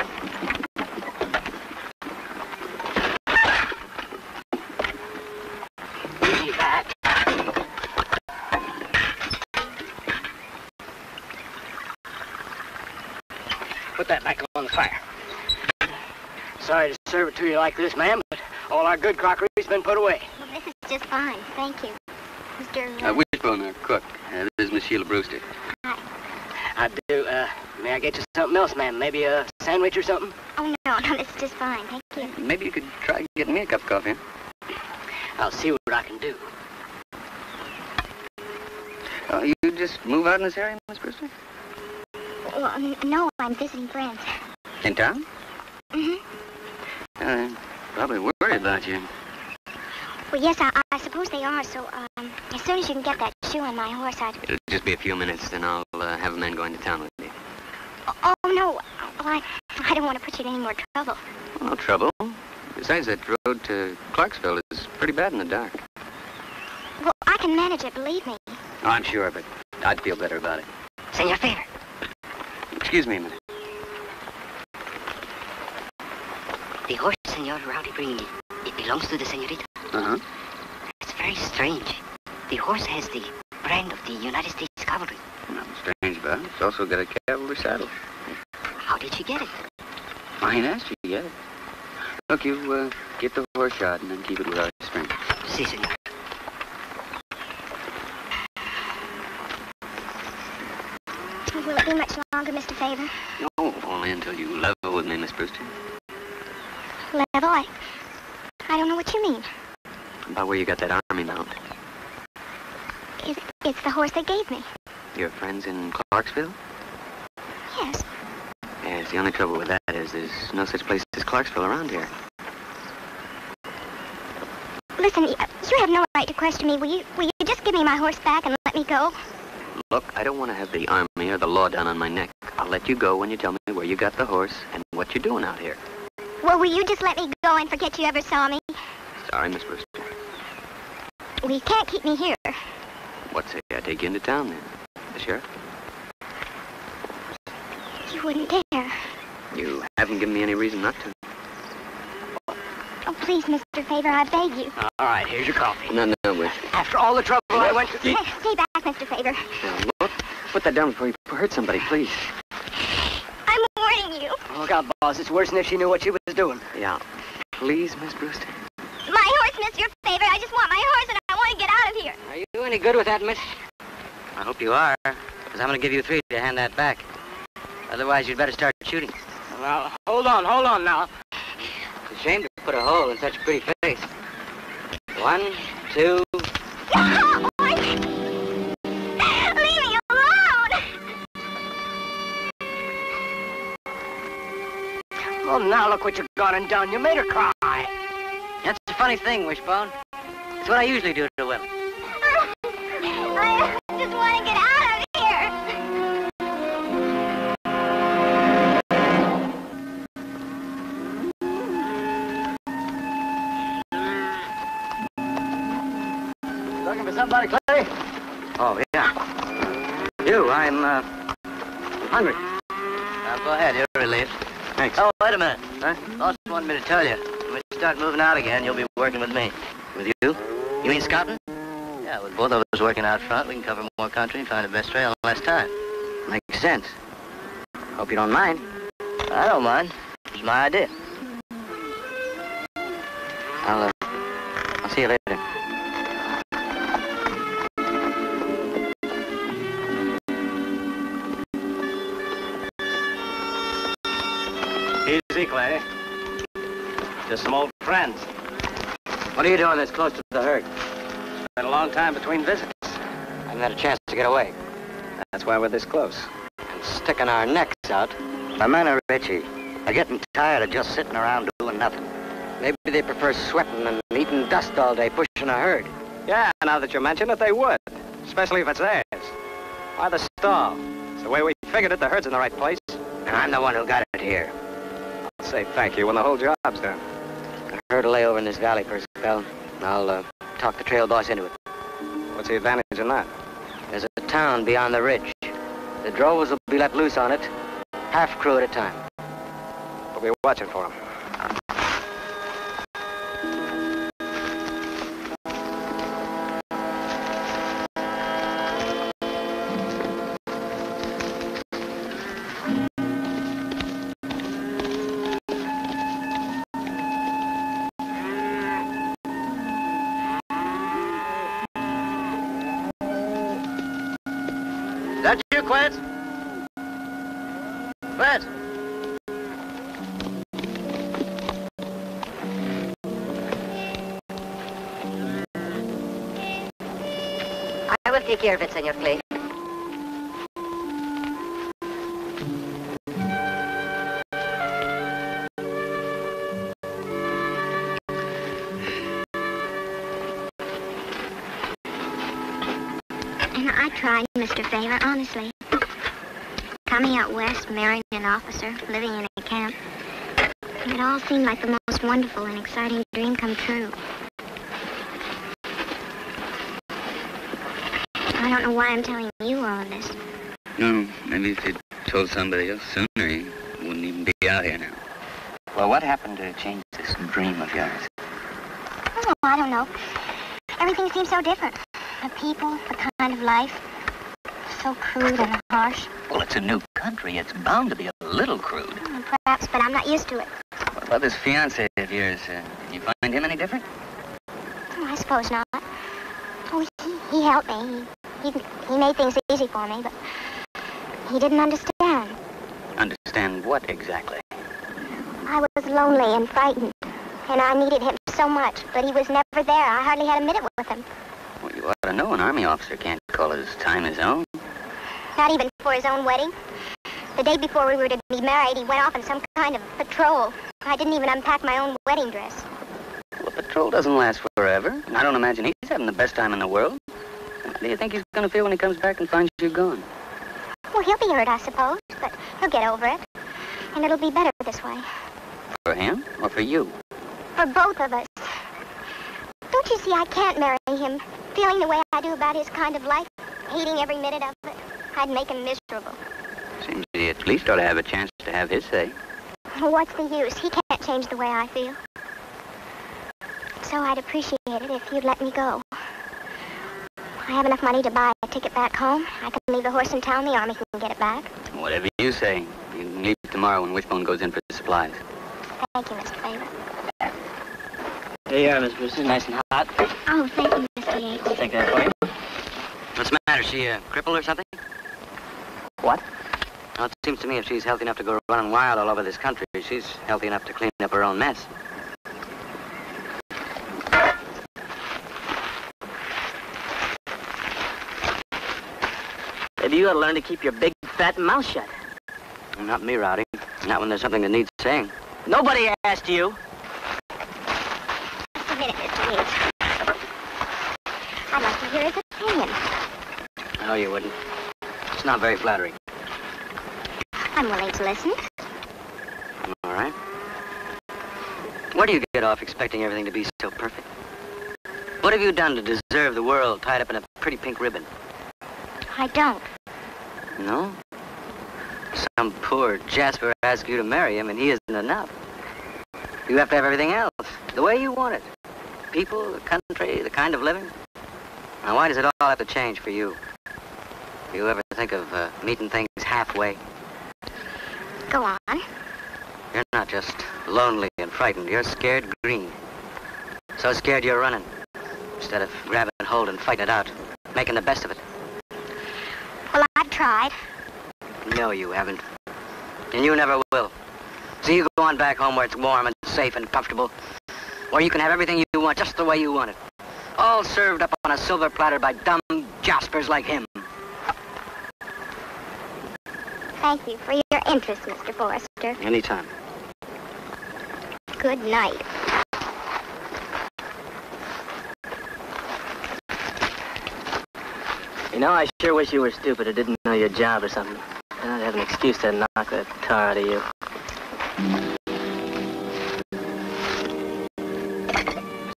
Easy back. Put that back on the fire. Sorry to serve it to you like this, ma'am, but all our good crockery's been put away. Well, this is just fine. Thank you. Mister Uh, Wishbone, our cook. Uh, this is Miss Sheila Brewster. Hi. I do, uh, may I get you something else, ma'am? Maybe a sandwich or something? Oh, no, no, this is just fine. Thank you. Maybe you could try getting me a cup of coffee. I'll see what I can do. Uh, you just move out in this area, Miss Brewster? Well, no, I'm visiting friends. In town? Mm-hmm. I'm probably worried about you. Well, yes, I, I suppose they are, so um, as soon as you can get that shoe on my horse, I'd... It'll just be a few minutes, then I'll uh, have a man going to town with me. Oh, oh no. Oh, I, I don't want to put you in any more trouble. Well, no trouble. Besides, that road to Clarksville is pretty bad in the dark. Well, I can manage it, believe me. Oh, I'm sure, but I'd feel better about it. Senor Favor. Excuse me a minute. The horse Senor Rowdy bringing you, it belongs to the senorita. Uh-huh. It's very strange. The horse has the brand of the United States Cavalry. Nothing strange about it. It's also got a cavalry saddle. How did you get it? I ain't asked you to get it. Look, you, uh, get the horse shod and then keep it with our string. Si, senor. Will it be much longer, Mister Favor? No, only until you level with me, Miss Brewster. Level? I, I don't know what you mean. About where you got that army mount. It, it's the horse they gave me. Your friends in Clarksville? Yes. Yes, the only trouble with that is there's no such place as Clarksville around here. Listen, you have no right to question me. Will you, will you just give me my horse back and let me go? Look, I don't want to have the army or the law down on my neck. I'll let you go when you tell me where you got the horse and what you're doing out here. Well, will you just let me go and forget you ever saw me? Sorry, Miss Brewster. Well, you can't keep me here. What say I take you into town, then? The sheriff? You wouldn't dare. You haven't given me any reason not to. Oh, please, Mister Favor, I beg you. Uh, all right, here's your coffee. No, no, wait. After all the trouble no. I went to... Stay, stay back, Mister Favor. Now, look, put that down before you hurt somebody, please. I'm warning you. Look out, boss. It's worse than if she knew what she was doing. Yeah. Please, Miss Brewster. My horse, Mister Favor. I just want my horse, and I want to get out of here. Are you any good with that, miss? I hope you are, because I'm going to give you three to hand that back. Otherwise, you'd better start shooting. Well, hold on, hold on now. It's a shame to put a hole in such a pretty face. One, two... No! Leave me alone! Well, now look what you've gone and done. You made her cry. That's a funny thing, Wishbone. It's what I usually do to women. I just want to get out of here. Looking for somebody, Clay? Oh, yeah. You, I'm, uh, hungry. Uh, go ahead, you're relieved. Thanks. Oh, wait a minute. Huh? Boss wanted me to tell you. When we start moving out again, you'll be working with me. With you? You mean Scotland? Yeah, with both of us working out front, we can cover more country and find the best trail in less time. Makes sense. Hope you don't mind. I don't mind. It was my idea. I'll, uh, I'll see you later. Easy, Clay. Just some old friends. What are you doing this close to the herd? Been a long time between visits. I haven't had a chance to get away. That's why we're this close. And sticking our necks out. My men are itchy. They're getting tired of just sitting around doing nothing. Maybe they prefer sweating and eating dust all day, pushing a herd. Yeah, now that you mention it, they would. Especially if it's theirs. Why the stall? It's the way we figured it, the herd's in the right place. And I'm the one who got it here. I'll say thank you when the whole job's done. The herd'll lay over in this valley for a spell. I'll, uh... talk the trail boss into it. What's the advantage in that? There's a town beyond the ridge. The drovers will be let loose on it, half crew at a time. We'll be watching for them. Quint! Quint! I will take care of it, Senor Clay. I tried, Mister Favor, honestly. Coming out west, marrying an officer, living in a camp. It all seemed like the most wonderful and exciting dream come true. I don't know why I'm telling you all of this. No, maybe if you told somebody else sooner, you wouldn't even be out here now. Well, what happened to change this dream of yours? Oh, I don't know. Everything seems so different. The people, the kind of life. So crude and harsh. Well, it's a new country. It's bound to be a little crude. Mm, perhaps, but I'm not used to it. What about this fiancé of yours? Uh, did you find him any different? Oh, I suppose not. Oh, he, he helped me. He, he, he made things easy for me, but he didn't understand. Understand what exactly? I was lonely and frightened. and I needed him so much, but he was never there. I hardly had a minute with him. Well, you ought to know an Army officer can't call his time his own. Not even for his own wedding. The day before we were to be married, he went off on some kind of patrol. I didn't even unpack my own wedding dress. Well, patrol doesn't last forever, and I don't imagine he's having the best time in the world. How do you think he's going to feel when he comes back and finds you gone? Well, he'll be hurt, I suppose, but he'll get over it. And it'll be better this way. For him or for you? For both of us. Don't you see I can't marry him? Feeling the way I do about his kind of life, hating every minute of it, I'd make him miserable. Seems he at least ought to have a chance to have his say. What's the use? He can't change the way I feel. So I'd appreciate it if you'd let me go. I have enough money to buy a ticket back home. I can leave the horse in town. The Army can get it back. Whatever you say. You can leave it tomorrow when Wishbone goes in for the supplies. Thank you, Mister Favor. Here you are, Miss Brewster. Nice and hot. Oh, thank you, Mister Yates. I'll take that for you. What's the matter? Is she a uh, cripple or something? What? Well, it seems to me if she's healthy enough to go running wild all over this country, she's healthy enough to clean up her own mess. Maybe you ought to learn to keep your big, fat mouth shut. Not me, Rowdy. Not when there's something that needs saying. Nobody asked you. Just a minute, Mister Yates. I'd like to hear his opinion. No, you wouldn't. It's not very flattering. I'm willing to listen. All right. Where do you get off expecting everything to be so perfect? What have you done to deserve the world tied up in a pretty pink ribbon? I don't. No? Some poor Jasper asked you to marry him, and he isn't enough. You have to have everything else, the way you want it. People, the country, the kind of living. Now, why does it all have to change for you? Do you ever think of uh, meeting things halfway? Go on. You're not just lonely and frightened. You're scared green. So scared you're running. Instead of grabbing hold and fighting it out. Making the best of it. Well, I've tried. No, you haven't. And you never will. So you go on back home where it's warm and safe and comfortable. Where you can have everything you want just the way you want it. All served up on a silver platter by dumb jaspers like him. Thank you for your interest, Mister Forrester. Anytime. Good night. You know, I sure wish you were stupid or didn't know your job or something. I'd have an excuse to knock that car out of you.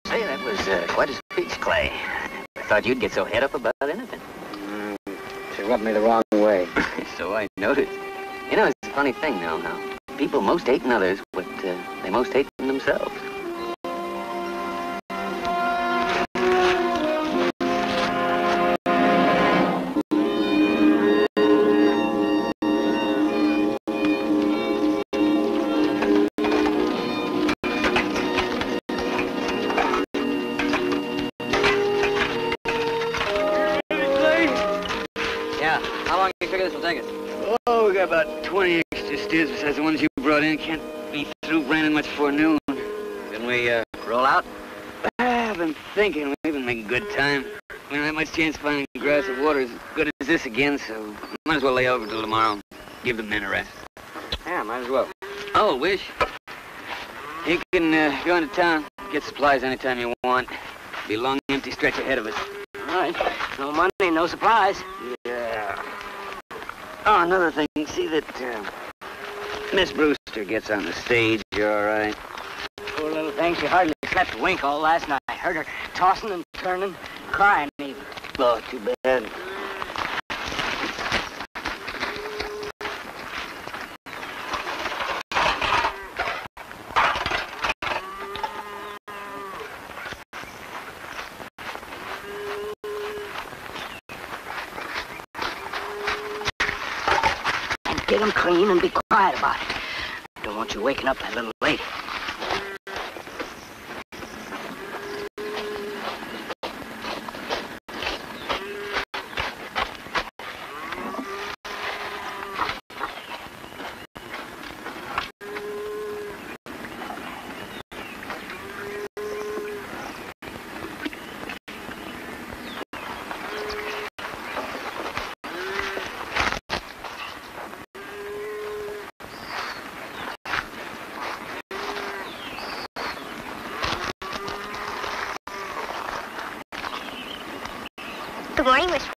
Say, that was uh, quite a speech, Clay. I thought you'd get so head up about anything. Mm, she rubbed me the wrong way. So I noticed. You know, it's a funny thing now, now. People most hate in others what uh, they most hate in themselves. Chance finding grass and water as good as this again, so might as well lay over till tomorrow. Give the men a rest. Yeah, might as well. Oh, Wish. You can uh, go into town, get supplies anytime you want. Be a long, empty stretch ahead of us. All right. No money, no supplies. Yeah. Oh, another thing. See that uh, Miss Brewster gets on the stage. You're all right. Poor little thing. She hardly slept a wink all last night. I heard her tossing and turning, crying even. Oh, too bad. And get them clean and be quiet about it. I don't want you waking up that little lady. Good morning, Wishbone.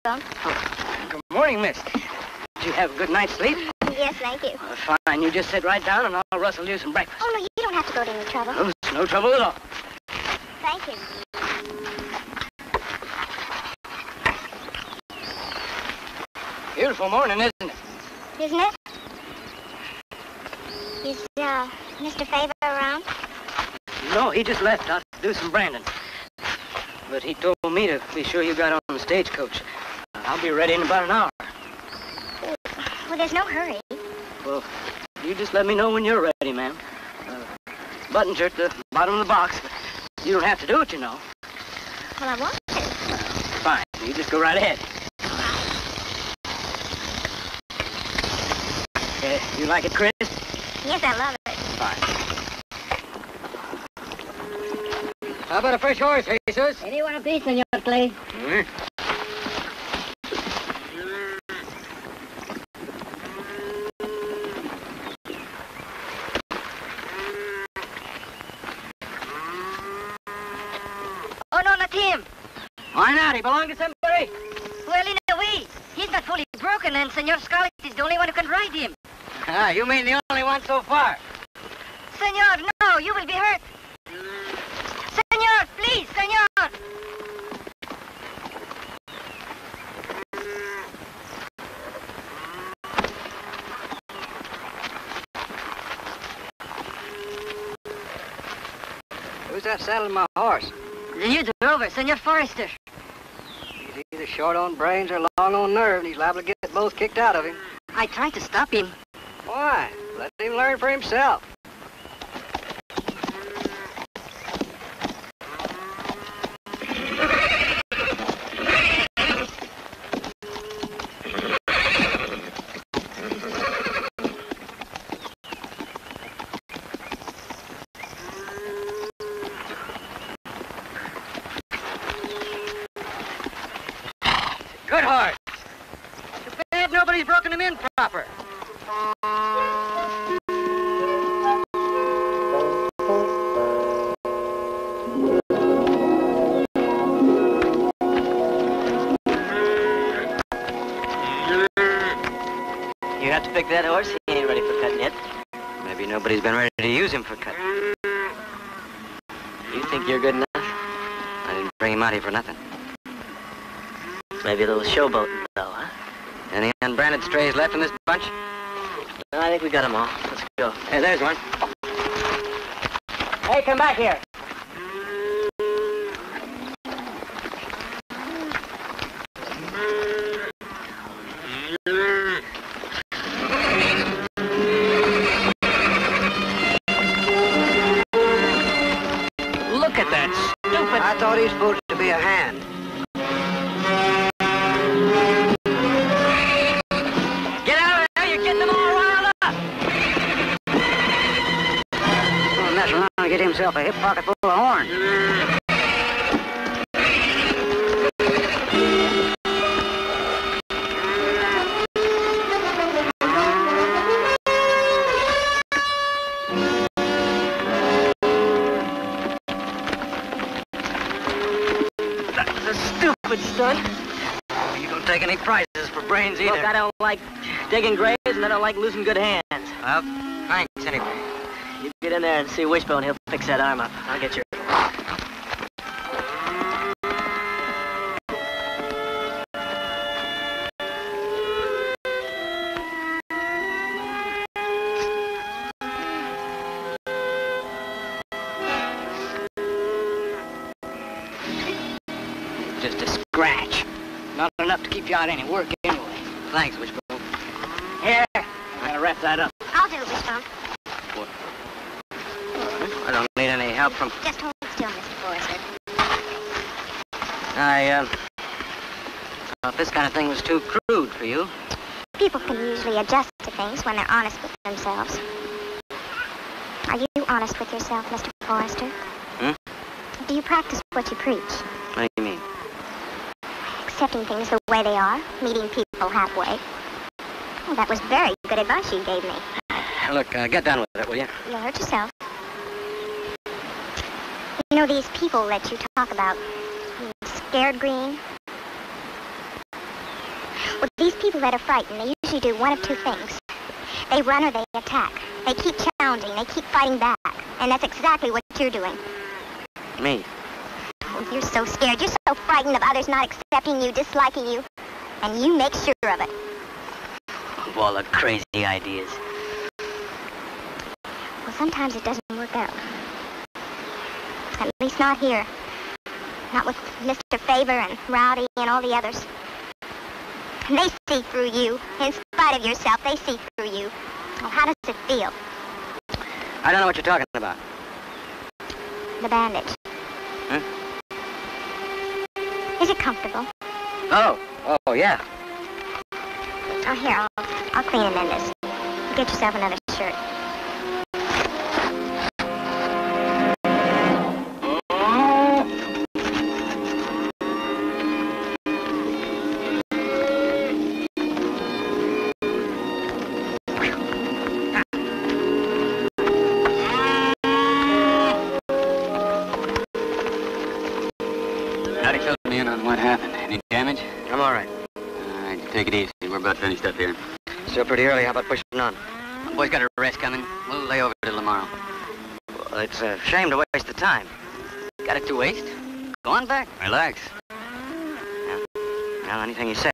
Oh, good morning, miss. Did you have a good night's sleep? Yes, thank you. Uh, fine. You just sit right down and I'll rustle you some breakfast. Oh, no, you don't have to go to any trouble. No, it's no trouble at all. Thank you. Beautiful morning, isn't it? Isn't it? Is, uh, Mister Favor around? No, he just left out to do some branding. But he told me to be sure you got on the stagecoach. I'll be ready in about an hour. Well, there's no hurry. Well, you just let me know when you're ready, ma'am. Uh, buttons are at the bottom of the box, but you don't have to do it, you know. Well, I want to. Fine. You just go right ahead. Okay, you like it, Chris? Yes, I love it. Fine. How about a fresh horse, Jesus? Anyone a piece, Senor Clay? Mm-hmm. Why not? He belongs to somebody. Well, in a way. He's not fully broken, and Senor Scarlett is the only one who can ride him. Ah, you mean the only one so far? Senor, no, you will be hurt. Senor, please, Senor! Who's that saddling my horse? The new drover, Senor Forrester. He's either short on brains or long on nerve, and he's liable to get both kicked out of him. I tried to stop him. Why? Let him learn for himself. That horse, he ain't ready for cutting yet. Maybe nobody's been ready to use him for cutting. You think you're good enough? I didn't bring him out here for nothing. Maybe a little showboating, though, huh? Any unbranded strays left in this bunch? No, I think we got them all. Let's go. Hey, there's one. Hey, come back here. A hip pocket full of horns. That was a stupid stunt. You don't take any prizes for brains either. Look, I don't like digging graves and I don't like losing good hands. Well, thanks anyway. You get in there and see Wishbone. He'll fix that arm up. I'll get your... Just a scratch. Not enough to keep you out any work anyway. Thanks, Wishbone. Here. I'm going to wrap that up. I'll do it, Wishbone. I don't need any help from... Just hold still, Mister Forrester. I, uh... thought this kind of thing was too crude for you. People can usually adjust to things when they're honest with themselves. Are you honest with yourself, Mister Forrester? Hmm? Do you practice what you preach? What do you mean? Accepting things the way they are, meeting people halfway. Well, that was very good advice you gave me. Look, uh, get down with it, will you? You'll hurt yourself. You know, these people that you talk about, scared green, who let her frighten, they usually do one of two things. They run or they attack. They keep challenging, they keep fighting back. And that's exactly what you're doing. Me? Oh, you're so scared. You're so frightened of others not accepting you, disliking you. And you make sure of it. Of all the crazy ideas. Well, sometimes it doesn't work out. At least not here. Not with Mister Favor and Rowdy and all the others. And they see through you. In spite of yourself, they see through you. Well, how does it feel? I don't know what you're talking about. The bandage. Hmm? Is it comfortable? Oh. Oh, yeah. Oh, here. I'll, I'll clean and end this. Get yourself another shirt. Finished up here. Still pretty early. How about pushing on? The boy's got a rest coming. We'll lay over till tomorrow. Well, it's a shame to waste the time. Got it to waste? Go on back. Relax. Yeah. Well, anything you say.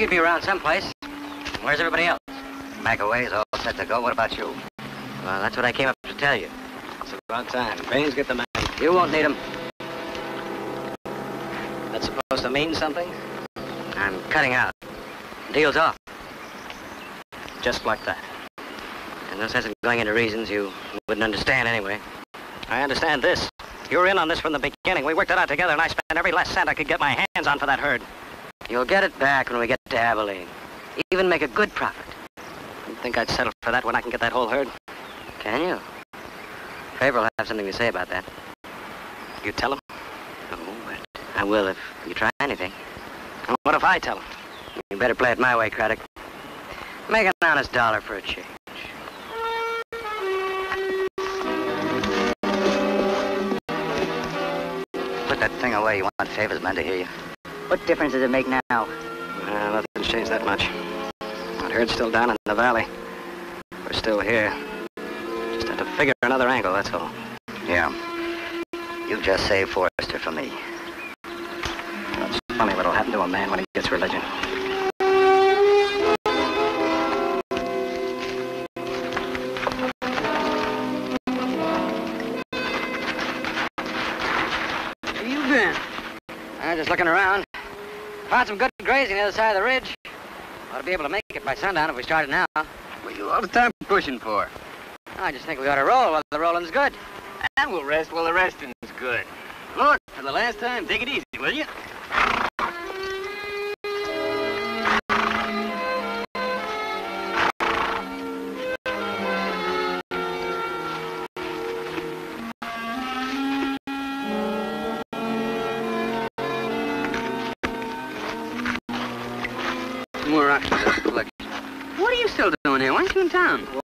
He'd be around someplace. Where's everybody else? McAway's all set to go. What about you? Well, that's what I came up to tell you. It's about time. Baines, get the man. You won't need him. That's supposed to mean something? I'm cutting out. Deal's off. Just like that. And no sense in going into reasons you wouldn't understand anyway. I understand this. You were in on this from the beginning. We worked it out together, and I spent every last cent I could get my hands on for that herd. You'll get it back when we get to Eberly. Even make a good profit. You'd think I'd settle for that when I can get that whole herd? Can you? Favor will have something to say about that. You tell him? Oh, but I will if you try anything. Well, what if I tell him? You better play it my way, Craddock. Make an honest dollar for a change. Put that thing away. You want Favor's men to hear you. What difference does it make now? Uh, nothing's changed that much. That herd's still down in the valley. We're still here. Just had to figure another angle, that's all. Yeah. You just saved Forrester for me. It's funny what'll happen to a man when he gets religion. Where you been? I'm just looking around. Found some good grazing on the other side of the ridge. Ought to be able to make it by sundown if we started now. What you all the time pushing for? I just think we ought to roll while the rolling's good. And we'll rest while the resting's good. Look, for the last time, take it easy, will you?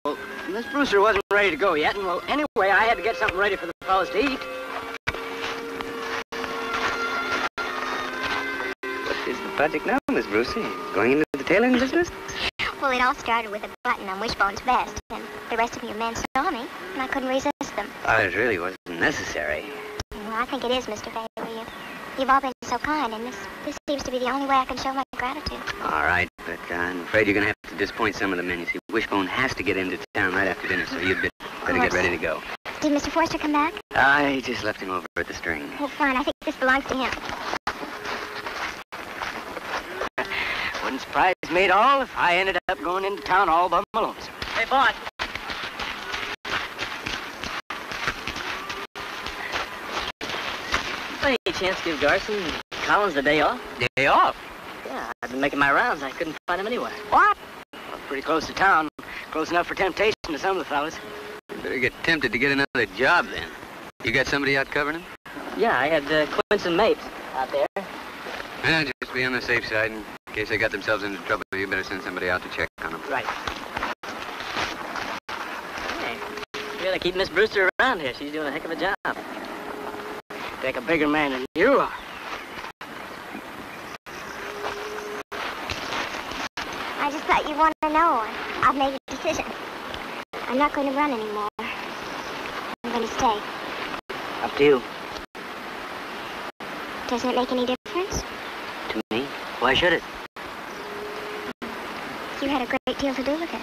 Well, Miss Brewster wasn't ready to go yet, and well, anyway, I had to get something ready for the fellas to eat. What is the project now, Miss Brewster? Going into the tailoring business? Well, it all started with a button on Wishbone's vest, and the rest of your men saw me, and I couldn't resist them. Oh, it really wasn't necessary. Well, I think it is, Mister Bailey. You've all been so kind, and this, this seems to be the only way I can show my gratitude. All right, but I'm afraid you're going to have to disappoint some of the men. You see, Wishbone has to get into town right after dinner, so you'd better get ready to go. Did Mister Forrester come back? I just left him over at the string. Well, fine. I think this belongs to him. Wouldn't surprise me at all if I ended up going into town all by my lonesome. Hey, boss. chance to give Garson and Collins the day off? Day off? Yeah, I've been making my rounds. I couldn't find him anywhere. What? Well, pretty close to town. Close enough for temptation to some of the fellas. You better get tempted to get another job then. You got somebody out covering him? Yeah, I had uh, Quince and Mapes out there. Well, just be on the safe side. In case they got themselves into trouble, you better send somebody out to check on them. Right. Hey, you gotta keep Miss Brewster around here. She's doing a heck of a job. Take a bigger man than you are. I just thought you wanted to know. I've made a decision. I'm not going to run anymore. I'm going to stay. Up to you. Doesn't it make any difference? To me? Why should it? You had a great deal to do with it.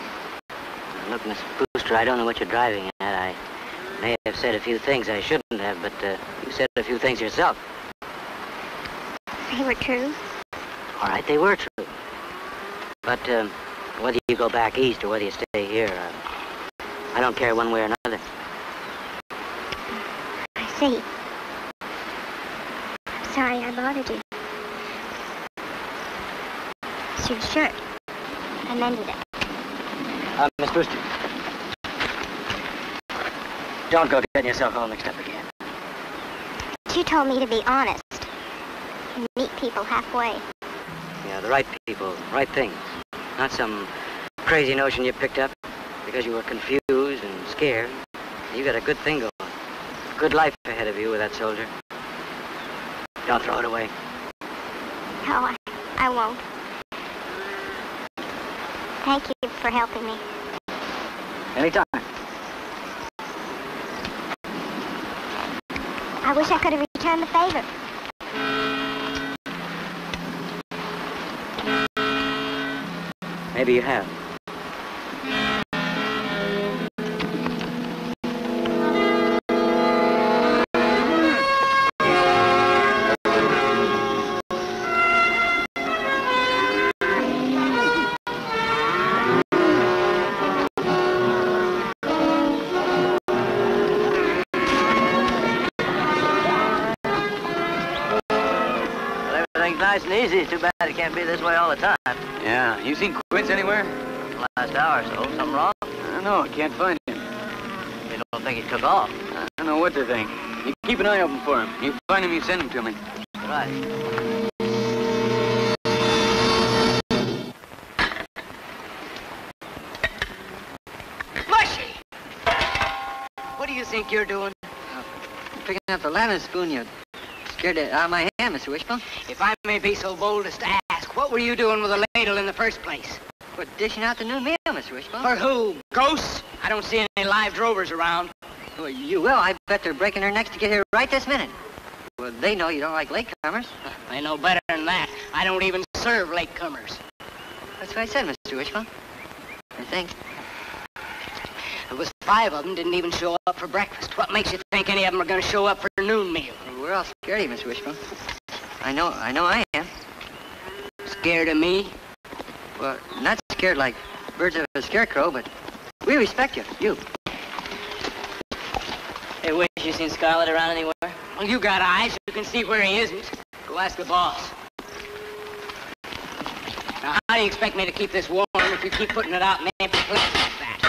Look, Miss Brewster, I don't know what you're driving at. I may have said a few things I shouldn't have, but uh, you said a few things yourself. They were true. All right, they were true. But um, whether you go back east or whether you stay here, uh, I don't care one way or another. I see. I'm sorry I bothered you. It's your shirt. I mended it. Uh, Miss Brewster. Don't go getting yourself all mixed up again. You told me to be honest. You meet people halfway. Yeah, the right people, the right things. Not some crazy notion you picked up because you were confused and scared. You got a good thing going. Good life ahead of you with that soldier. Don't throw it away. No, I, I won't. Thank you for helping me. Anytime. I wish I could have returned the favor. Maybe you have. Well, everything's nice and easy. Too bad it can't be this way all the time. Yeah. You seen Quince anywhere? Last hour or so. Something wrong? I don't know. I can't find him. You don't think he took off? I don't know what to think. You keep an eye open for him. You find him, you send him to me. Right. Mushy! What do you think you're doing? Uh, picking up the lemon spoon. You scared it out of my hand, Mister Wishbone. If I may be so bold as to ask, what were you doing with a ladle in the first place? We're dishing out the new meal, Mister Wishbone. For who? Ghosts? I don't see any live drovers around. Well, you will. I bet they're breaking their necks to get here right this minute. Well, they know you don't like latecomers. They know better than that. I don't even serve latecomers. That's what I said, Mister Wishbone. I think. It was five of them didn't even show up for breakfast. What makes you think any of them are going to show up for a noon meal? Well, we're all scared of you, Mister Wishbone. I know, I know I am. Scared of me? Well, not scared like birds of a scarecrow, but we respect you, you. Hey, Wish, you seen Scarlet around anywhere? Well, you got eyes. You can see where he isn't. Go ask the boss. Now, how do you expect me to keep this warm if you keep putting it out in empty places like that?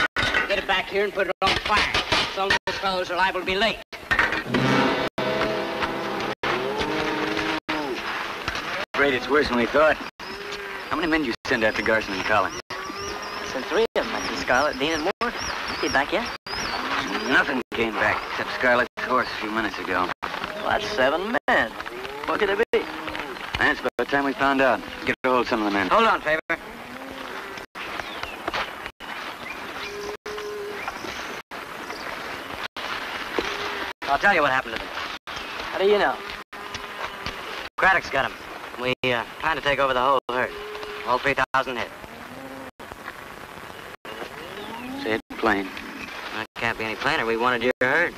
Get it back here and put it on fire. Some of those fellows are liable to be late. I'm afraid it's worse than we thought. How many men do you send after Garson and Collins? I sent three of them. I sent Scarlett, Dean, and Ward. He back yet? Nothing came back except Scarlett's horse a few minutes ago. Well, that's seven men. What could it be? That's about the time we found out. Get a hold of some of the men. Hold on, Favor. I'll tell you what happened to them. How do you know? Craddock's got him. We uh, plan to take over the whole herd. All three thousand hit. Say it plain. That can't be any plainer. We wanted your herd.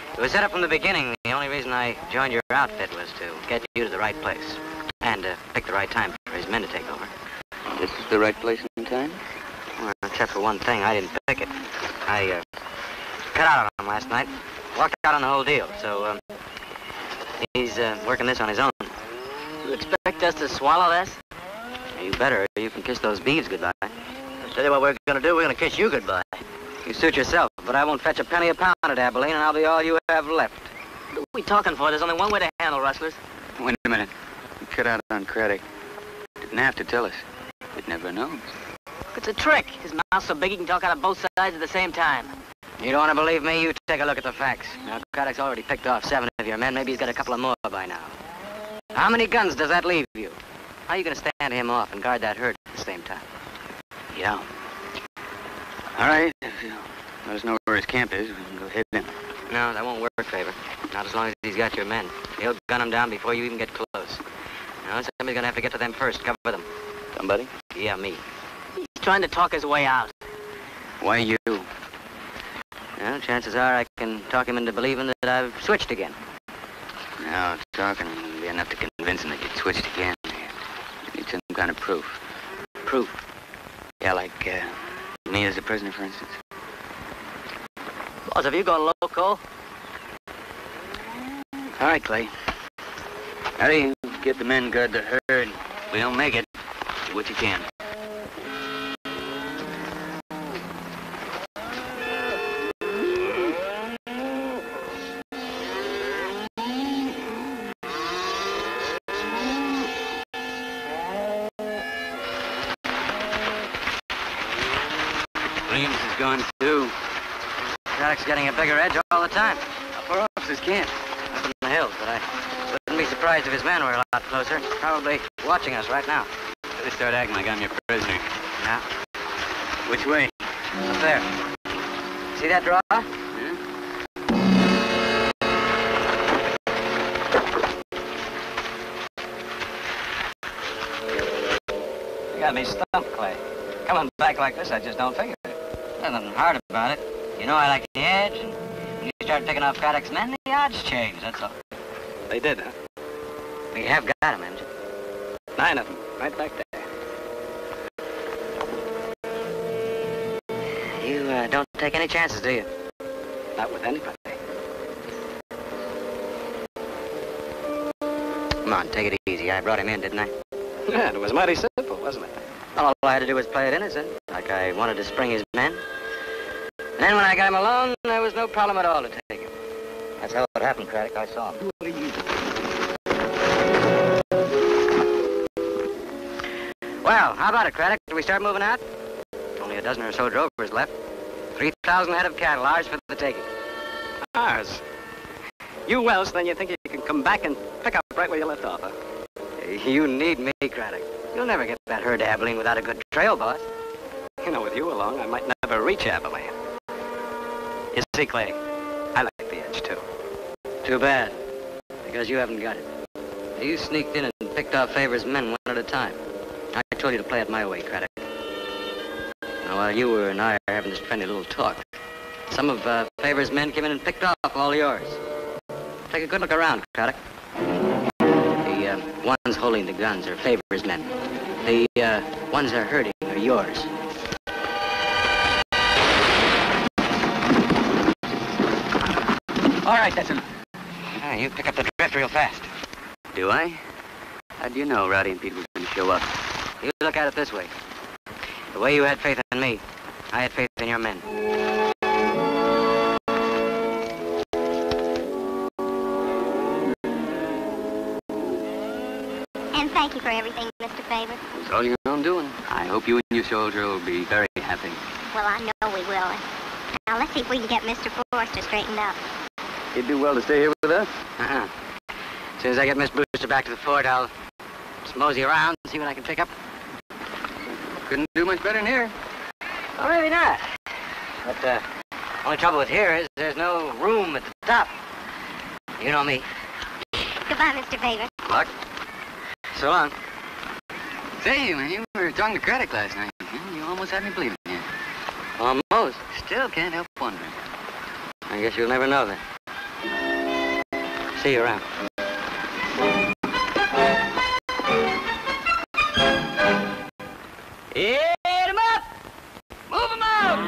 It was set up from the beginning. The only reason I joined your outfit was to get you to the right place. And uh, pick the right time for his men to take over. This is the right place and time? Well, except for one thing. I didn't pick it. I uh, cut out on him last night. Walked out on the whole deal. So um, He's uh, working this on his own. You expect us to swallow this? You better. You can kiss those beeves goodbye. I'll tell you what we're going to do. We're going to kiss you goodbye. You suit yourself, but I won't fetch a penny a pound at Abilene, and I'll be all you have left. What are we talking for? There's only one way to handle rustlers. Wait a minute. You cut out on Craddock. Didn't have to tell us. We'd never known. It's a trick. His mouth's so big he can talk out of both sides at the same time. You don't want to believe me? You take a look at the facts. Now, Craddock's already picked off seven of your men. Maybe he's got a couple of more by now. How many guns does that leave you? How are you going to stand him off and guard that herd at the same time? Yeah. All right. If you let us know where his camp is, we can go hit him. No, that won't work, Favor. Not as long as he's got your men. He'll gun them down before you even get close. Now, somebody's going to have to get to them first. Cover them. Somebody? Yeah, me. He's trying to talk his way out. Why you? Well, chances are I can talk him into believing that I've switched again. No, talking will be enough to convince him that you've switched again. Need some kind of proof. Proof? Yeah, like uh, me as a prisoner, for instance. Boss, have you gone loco? All right, Clay. How do you get the men guard the herd? We don't make it. Do what you can. Getting a bigger edge all the time. How far off his camp? Up in the hills, but I wouldn't be surprised if his men were a lot closer. Probably watching us right now. They start acting like I'm your prisoner. Yeah. Which way? Up there. See that draw? Yeah. You got me stumped, Clay. Coming back like this, I just don't figure it. There's nothing hard about it. You know, I like the edge, and when you start picking off Craddock's men, the odds change, that's all. They did, huh? We have got them, haven't you? Nine of them, right back there. You uh, don't take any chances, do you? Not with anybody. Come on, take it easy. I brought him in, didn't I? Yeah, and it was mighty simple, wasn't it? All I had to do was play it innocent, like I wanted to spring his men. Then when I got him alone, there was no problem at all to take him. That's how it happened, Craddock. I saw him. What are you doing? Well, how about it, Craddock? Do we start moving out? Only a dozen or so drovers left. three thousand head of cattle, ours for the taking. Ours? You Welsh, then you think you can come back and pick up right where you left off, huh? You need me, Craddock. You'll never get that herd to Abilene without a good trail boss. You know, with you along, I might never reach Abilene. You see, Clay, I like the edge, too. Too bad, because you haven't got it. You sneaked in and picked off Favor's men one at a time. I told you to play it my way, Craddock. Now, while you were and I are having this friendly little talk, some of uh, Favor's men came in and picked off all yours. Take a good look around, Craddock. The uh, ones holding the guns are Favor's men. The uh, ones that are herding are yours. All right, that's enough. Ah, you pick up the drift real fast. Do I? How do you know Rowdy and Pete was going to show up? You look at it this way. The way you had faith in me, I had faith in your men. And thank you for everything, Mister Favor. It's all your own doing. I hope you and your soldier will be very happy. Well, I know we will. Now, let's see if we can get Mister Forrester straightened up. You'd do well to stay here with us? Uh-huh. As soon as I get Miss Brewster back to the fort, I'll just mosey around and see what I can pick up. Couldn't do much better in here. Well, maybe not. But the uh, only trouble with here is there's no room at the top. You know me. Goodbye, Mister Favor. Good luck. So long. Say, man, you were talking to Craddock last night. You almost had me believing you. Almost. Still can't help wondering. I guess you'll never know that. See you around. Hit him up! Move him out!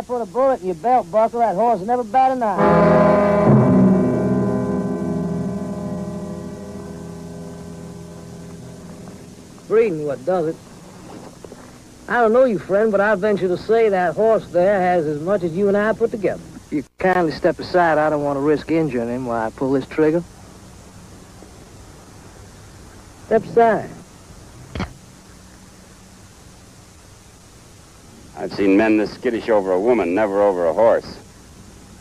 I put a bullet in your belt buckle, that horse never bat an eye. Breeding what does it. I don't know you, friend, but I venture to say that horse there has as much as you and I put together. You kindly step aside. I don't want to risk injuring him while I pull this trigger. Step aside. I've seen men this skittish over a woman, never over a horse.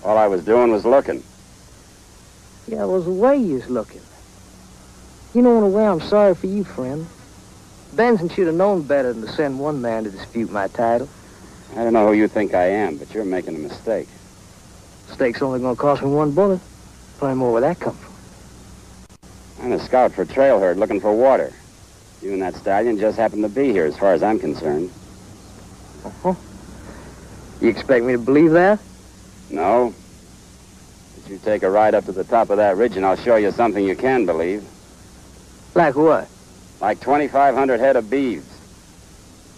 All I was doing was looking. Yeah, it was the way you was looking. You know, in a way, I'm sorry for you, friend. Benson should have known better than to send one man to dispute my title. I don't know who you think I am, but you're making a mistake. Mistake's only going to cost me one bullet. Plenty more where that come from. I'm a scout for a trail herd looking for water. You and that stallion just happened to be here, as far as I'm concerned. Uh-huh. You expect me to believe that? No. But you take a ride up to the top of that ridge, and I'll show you something you can believe. Like what? Like twenty-five hundred head of beeves.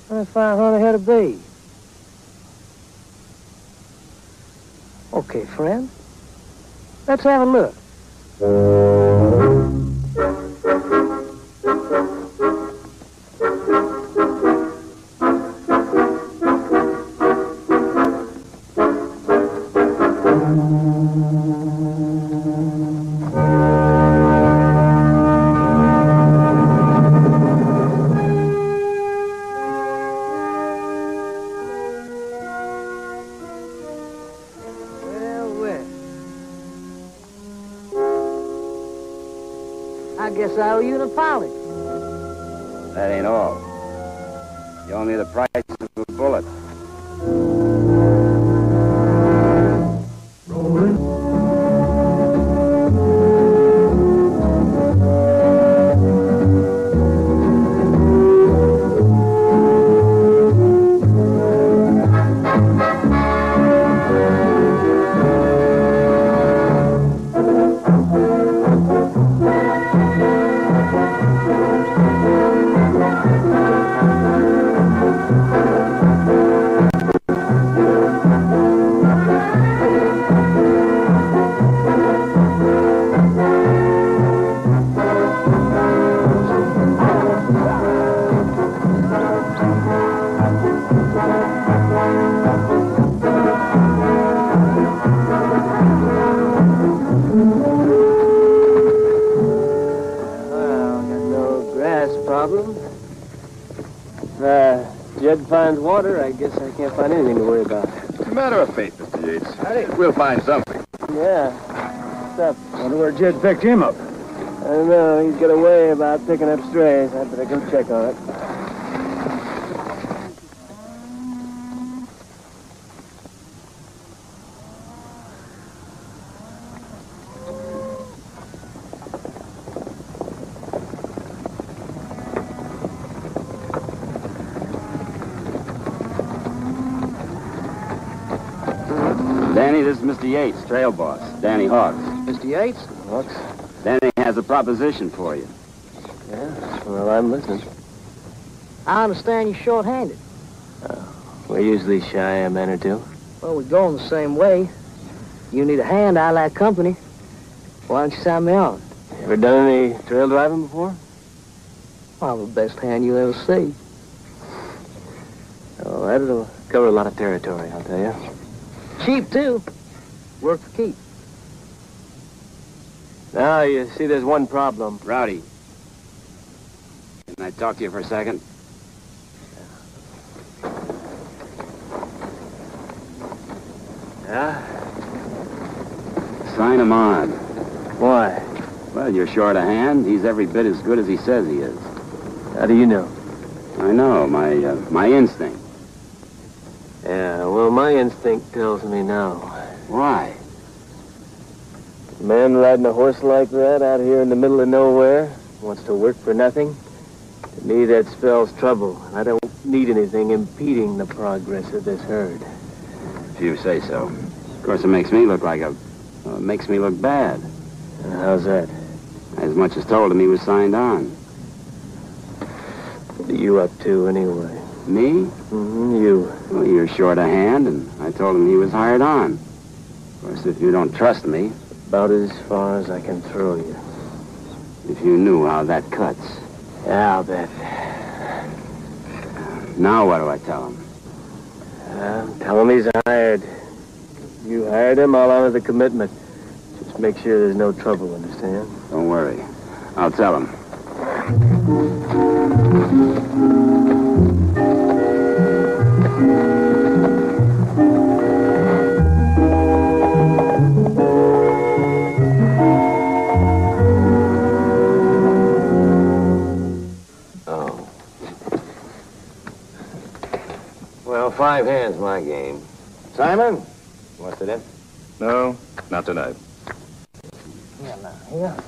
twenty-five hundred head of beeves? Okay, friend. Let's have a look. I owe you an apology. That ain't all. You owe me the price of a bullet. Water, I guess I can't find anything to worry about. It's a matter of fate, Mister Yates. Howdy. We'll find something. Yeah. What's up? I wonder where Jed picked him up. I don't know. He's got a way about picking up strays. I better come check on it. Mister Yates, trail boss, Danny Hawks. Mister Yates? Hawks? Danny has a proposition for you. Yeah? Well, I'm listening. I understand you're short-handed. Oh, we're usually shy a man or two. Well, we're going the same way. You need a hand, I like company. Why don't you sign me on? Ever done any trail driving before? Well, I'm the best hand you'll ever see. Oh, that'll cover a lot of territory, I'll tell you. Cheap, too. Work for keep. Now, you see, there's one problem. Rowdy. Can I talk to you for a second? Yeah? Sign him on. Why? Well, you're short of hand. He's every bit as good as he says he is. How do you know? I know. My, uh, my instinct. Yeah, well, my instinct tells me now. Why? A man riding a horse like that out here in the middle of nowhere wants to work for nothing. To me, that spells trouble. I don't need anything impeding the progress of this herd. If you say so. Of course, it makes me look like a... Uh, makes me look bad. Uh, how's that? As much as told him he was signed on. What are you up to, anyway? Me? Mm-hmm, you. Well, you're short a hand, and I told him he was hired on. Of course, if you don't trust me... About as far as I can throw you. If you knew how that cuts. Yeah, I'll bet. Now what do I tell him? Uh, tell him he's hired. You hired him, I'll honor the commitment. Just make sure there's no trouble, understand? Don't worry. I'll tell him. Oh. Well, five hands, my game. Simon? Want to sit in? No, not tonight. Yeah, now, here. Yeah.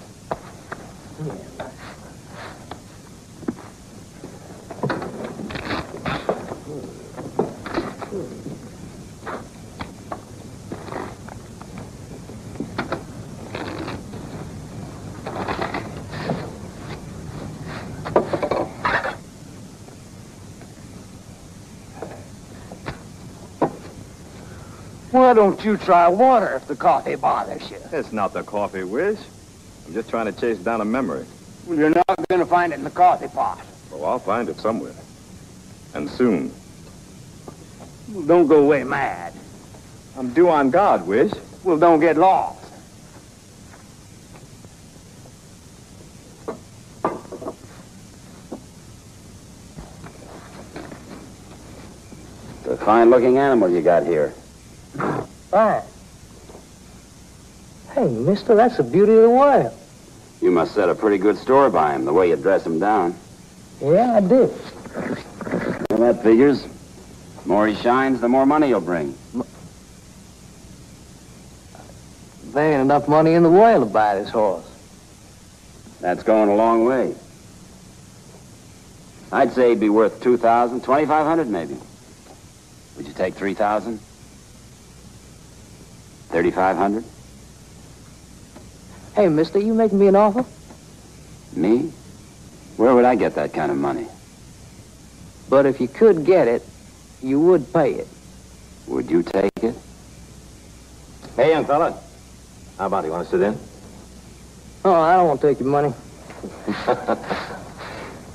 Why don't you try water if the coffee bothers you? It's not the coffee, Wish. I'm just trying to chase down a memory. Well, you're not going to find it in the coffee pot. Oh, I'll find it somewhere. And soon. Well, don't go away mad. I'm due on God, Wish. Well, don't get lost. It's a fine-looking animal you got here. Fine. Hey, mister, that's the beauty of the wild. You must set a pretty good store by him, the way you dress him down. Yeah, I did. Well, that figures. The more he shines, the more money he'll bring. M there ain't enough money in the world to buy this horse. That's going a long way. I'd say he'd be worth two thousand, twenty-five hundred maybe. Would you take three thousand? thirty-five hundred? Hey, mister, you making me an offer? Me? Where would I get that kind of money? But if you could get it, you would pay it. Would you take it? Hey, young fella. How about you? Want to sit in? Oh, I don't want to take your money.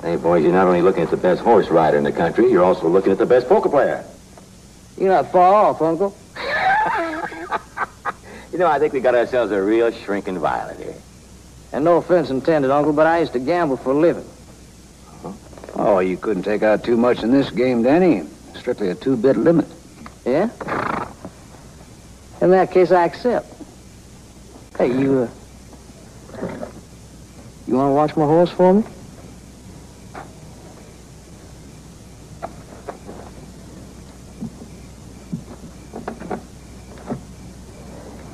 Hey, boys, you're not only looking at the best horse rider in the country, you're also looking at the best poker player. You're not far off, Uncle. You know, I think we got ourselves a real shrinking violet here. And no offense intended, Uncle, but I used to gamble for a living. Huh? Oh, you couldn't take out too much in this game, Danny. Strictly a two-bit limit. Yeah? In that case, I accept. Hey, you, uh... you want to watch my horse for me?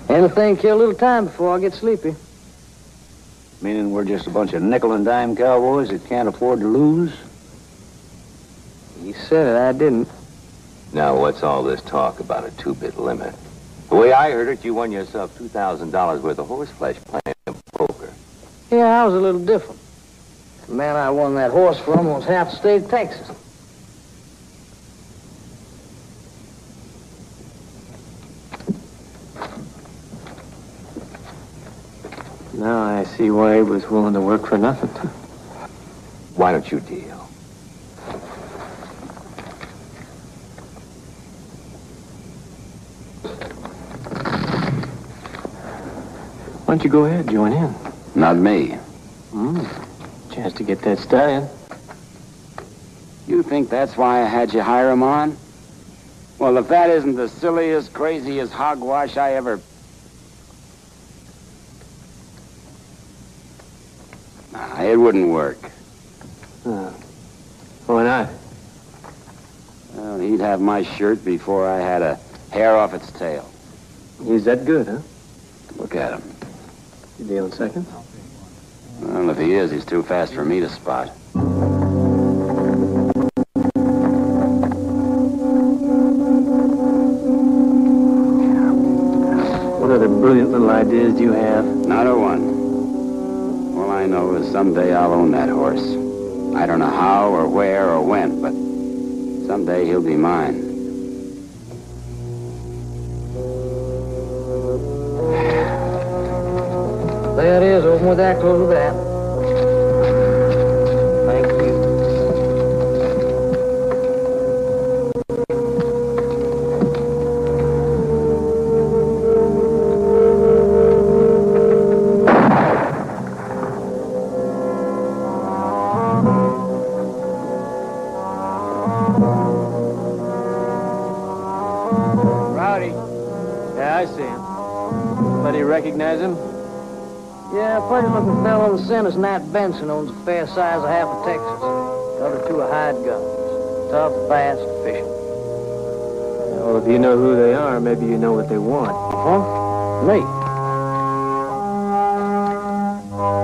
Anything kill a little time before I get sleepy. Meaning we're just a bunch of nickel and dime cowboys that can't afford to lose? You said it, I didn't. Now, what's all this talk about a two-bit limit? The way I heard it, you won yourself two thousand dollars worth of horseflesh playing poker. Yeah, I was a little different. The man I won that horse from was half the state of Texas. Now I see why he was willing to work for nothing. Why don't you deal? Why don't you go ahead, join in? Not me. Mm. Chance to get that stallion. You think that's why I had you hire him on? Well, if that isn't the silliest, craziest hogwash I ever... It wouldn't work. Uh, why not? Well, he'd have my shirt before I had a hair off its tail. He's that good, huh? Look at him. You dealing second? Well, if he is, he's too fast for me to spot. What other brilliant little ideas do you have? Not a one. I know is someday I'll own that horse. I don't know how or where or when, but Someday he'll be mine. There it is. Open with that, close with that. Thank you. Rowdy. Yeah, I see him. Buddy, recognize him? Yeah, pretty-looking fellow in the center's Nat Benson, owns a fair size of half of Texas. The other two are hired guns. Tough, fast, efficient. Well, if you know who they are, maybe you know what they want. Huh? Me?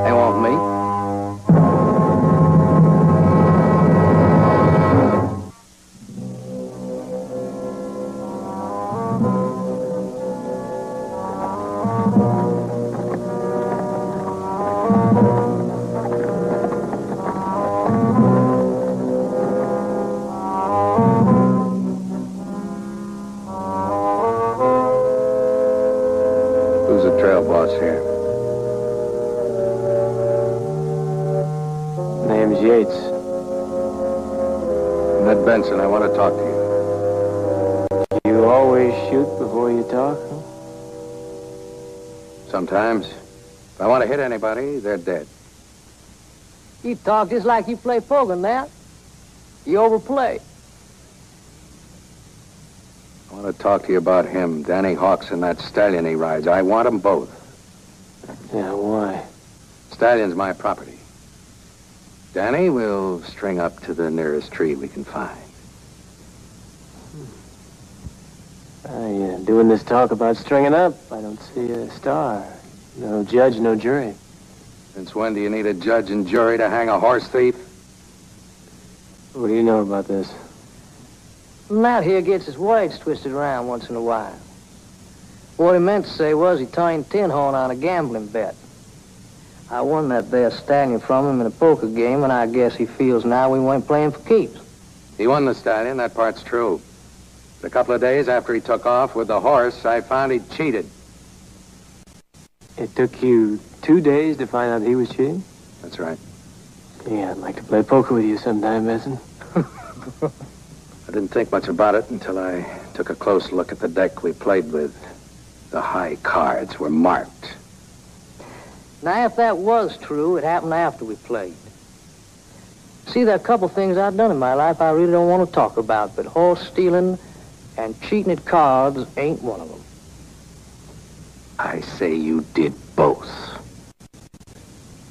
They want me? Benson, I want to talk to you. You always shoot before you talk? Sometimes. If I want to hit anybody, they're dead. You talk just like you play poker, Nat. You overplay. I want to talk to you about him, Danny Hawks, and that stallion he rides. I want them both. Yeah, why? Stallion's my property. Danny will string up to the nearest tree we can find. Uh, yeah, doing this talk about stringing up, I don't see a star. No judge, no jury. Since when do you need a judge and jury to hang a horse thief? What do you know about this? Matt here gets his words twisted around once in a while. What he meant to say was he turned Tinhorn on a gambling bet. I won that there stallion from him in a poker game, and I guess he feels now we weren't playing for keeps. He won the stallion, that part's true. But a couple of days after he took off with the horse, I found he'd cheated. It took you two days to find out he was cheating? That's right. Yeah, I'd like to play poker with you sometime, Benson. I didn't think much about it until I took a close look at the deck we played with. The high cards were marked. Now, if that was true, it happened after we played. See, there are a couple things I've done in my life I really don't want to talk about, but horse stealing and cheating at cards ain't one of them. I say you did both.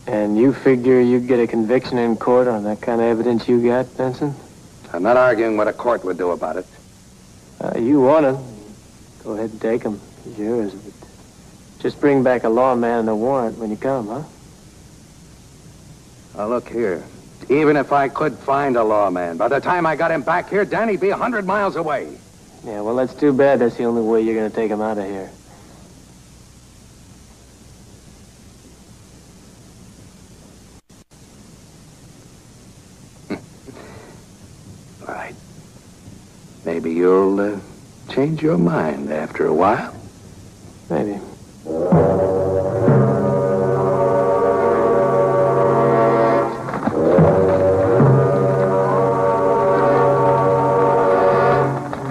And you figure you'd get a conviction in court on that kind of evidence you got, Benson? I'm not arguing what a court would do about it. Uh, you want to. Go ahead and take them. It's yours. Just bring back a lawman and a warrant when you come, huh? Now, look here. Even if I could find a lawman, by the time I got him back here, Danny'd be a hundred miles away. Yeah, well, that's too bad. That's the only way you're going to take him out of here. All right. Maybe you'll uh, change your mind after a while. Maybe.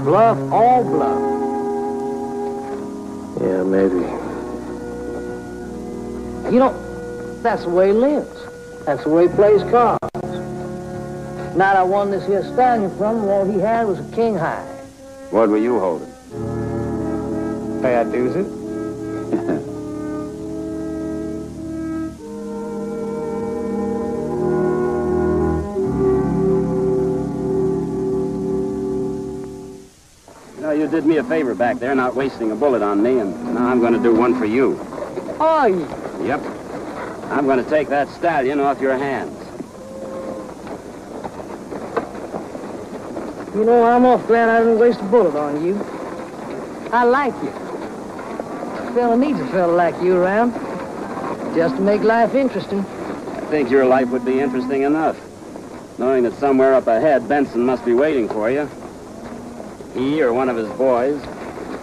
Bluff, all bluff. Yeah, maybe. You know, that's the way he lives. That's the way he plays cards. Now I won this here stallion from him, all he had was a king high. What were you holding? Bad doozy. You know, you did me a favor back there, not wasting a bullet on me, and now I'm going to do one for you. Oh, you... Yep. I'm going to take that stallion off your hands. You know, I'm awful glad I didn't waste a bullet on you. I like you. A fella needs a fella like you around, just to make life interesting. I think your life would be interesting enough. knowing that somewhere up ahead Benson must be waiting for you. He or one of his boys.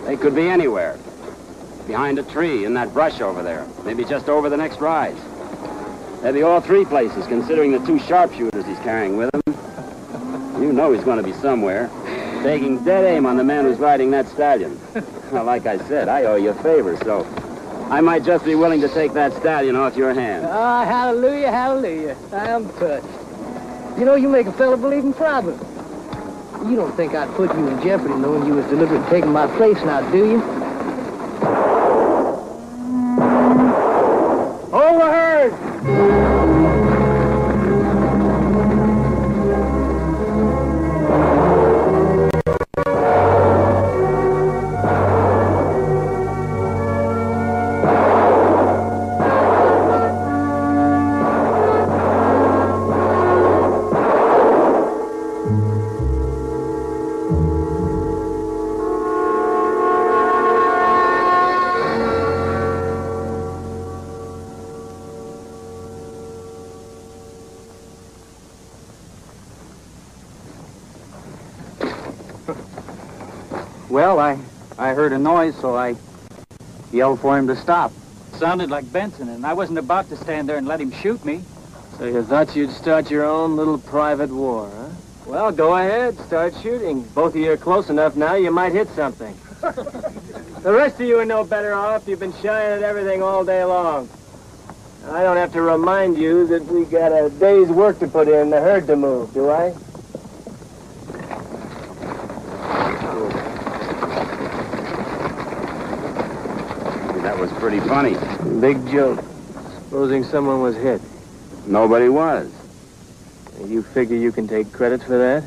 They could be anywhere. Behind a tree, in that brush over there. Maybe just over the next rise. They'd be all three places, considering the two sharpshooters he's carrying with him. You know he's going to be somewhere, taking dead aim on the man who's riding that stallion. Well, like I said, I owe you a favor, so I might just be willing to take that stallion off your hands. Ah, oh, hallelujah, hallelujah. I am touched. You know, you make a fellow believe in Providence. You don't think I'd put you in jeopardy knowing you was deliberately taking my place now, do you? Overheard! Well, I, I heard a noise, so I yelled for him to stop. Sounded like Benson, and I wasn't about to stand there and let him shoot me. So you thought you'd start your own little private war, huh? Well, go ahead, start shooting. Both of you are close enough now, you might hit something. The rest of you are no better off. You've been shying at everything all day long. I don't have to remind you that we got a day's work to put in and the herd to move, do I? Pretty funny. Big joke. Supposing someone was hit. Nobody was. You figure you can take credit for that?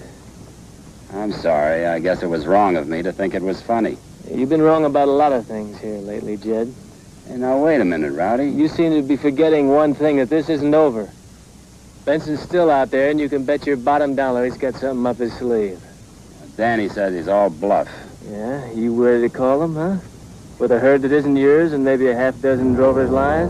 I'm sorry. I guess it was wrong of me to think it was funny. You've been wrong about a lot of things here lately, Jed. Hey, now, wait a minute, Rowdy. You seem to be forgetting one thing, that this isn't over. Benson's still out there, and you can bet your bottom dollar he's got something up his sleeve. Danny says he's all bluff. Yeah? You ready to call him, huh? With a herd that isn't yours and maybe a half dozen drovers' lies?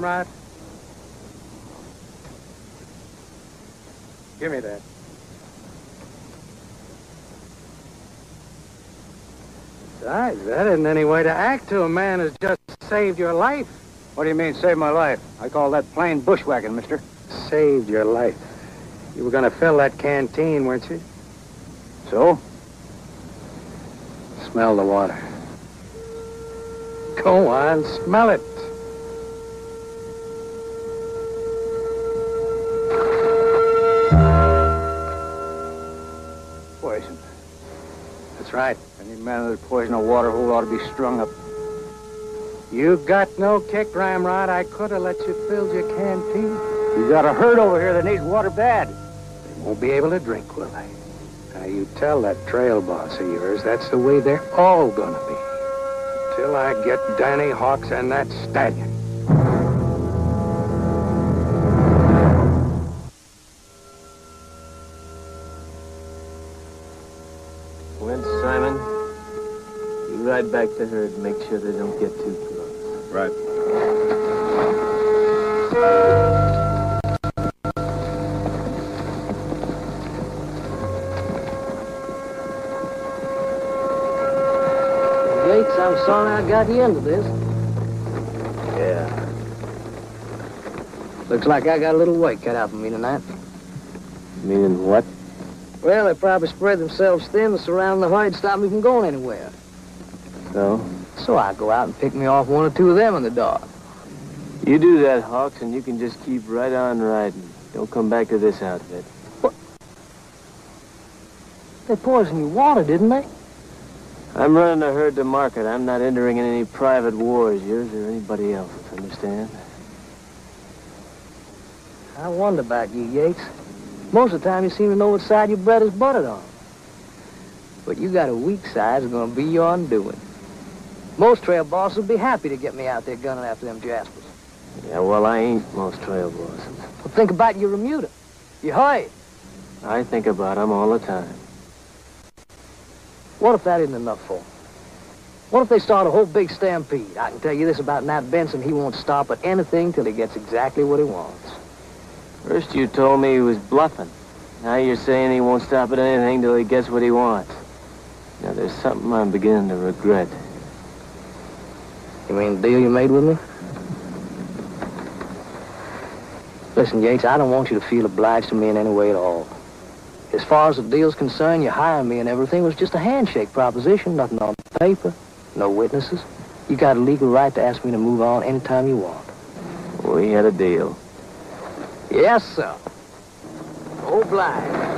Right. Give me that. Besides, that isn't any way to act to a man who's just saved your life. What do you mean, saved my life? I call that plain bushwhacking, mister. Saved your life. You were going to fill that canteen, weren't you? So? Smell the water. Go on, smell it. Right. Any man with poison or water hole ought to be strung up. You got no kick, Ramrod. I could have let you fill your canteen. You got a herd over here that needs water bad. They won't be able to drink, will they? Now, you tell that trail boss of yours that's the way they're all gonna be. Till I get Danny Hawks and that stallion. Ride back to her and make sure they don't get too close. Right. Yates, I'm sorry I got you into this. Yeah. Looks like I got a little work cut out for me tonight. Meaning what? Well, they probably spread themselves thin to surround the herd and stop me from going anywhere. So? So I go out and pick me off one or two of them in the dark. You do that, Hawks, and you can just keep right on riding. Don't come back to this outfit. What? They poisoned your water, didn't they? I'm running the herd to market. I'm not entering in any private wars, yours or anybody else, understand? I wonder about you, Yates. Most of the time you seem to know what side your bread is buttered on. But you got a weak side that's going to be your undoing. Most trail bosses would be happy to get me out there gunning after them Jaspers. Yeah, well, I ain't most trail bosses. Well, think about your remuda. Your hide. I think about them all the time. What if that isn't enough for them? What if they start a whole big stampede? I can tell you this about Nat Benson. He won't stop at anything till he gets exactly what he wants. First you told me he was bluffing. Now you're saying he won't stop at anything till he gets what he wants. Now there's something I'm beginning to regret. You mean the deal you made with me? Listen, Yates, I don't want you to feel obliged to me in any way at all. As far as the deal's concerned, you hiring me and everything was just a handshake proposition, nothing on paper, no witnesses. You got a legal right to ask me to move on any time you want. We had a deal. Yes, sir. Obliged.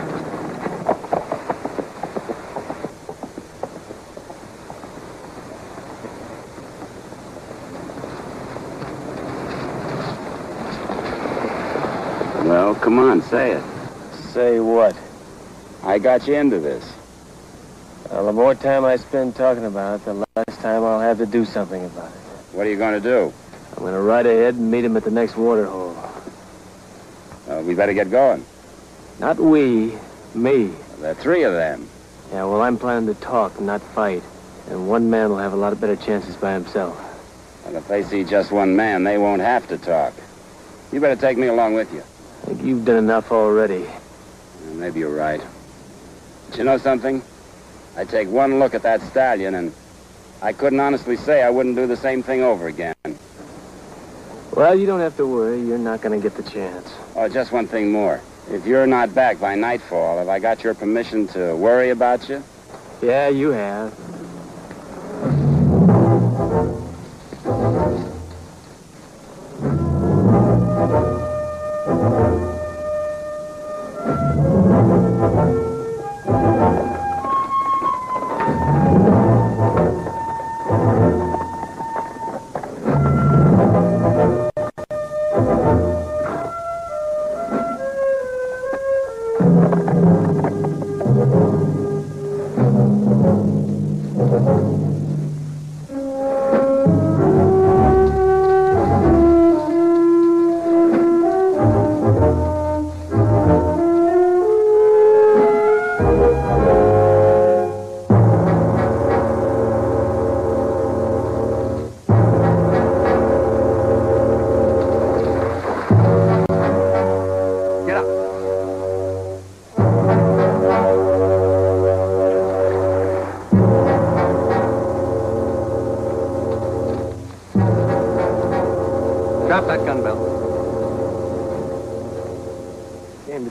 Well, come on, say it. Say what? I got you into this. Well, the more time I spend talking about it, the less time I'll have to do something about it. What are you going to do? I'm going to ride ahead and meet him at the next water hole. Uh, we better get going. Not we, me. Well, there are three of them. Yeah, well, I'm planning to talk, not fight. And one man will have a lot better chances by himself. Well, if they see just one man, they won't have to talk. You better take me along with you. I think you've done enough already. Well, maybe you're right. But you know something? I take one look at that stallion, and I couldn't honestly say I wouldn't do the same thing over again. Well, you don't have to worry. You're not going to get the chance. Oh, just one thing more. If you're not back by nightfall, have I got your permission to worry about you? Yeah, you have.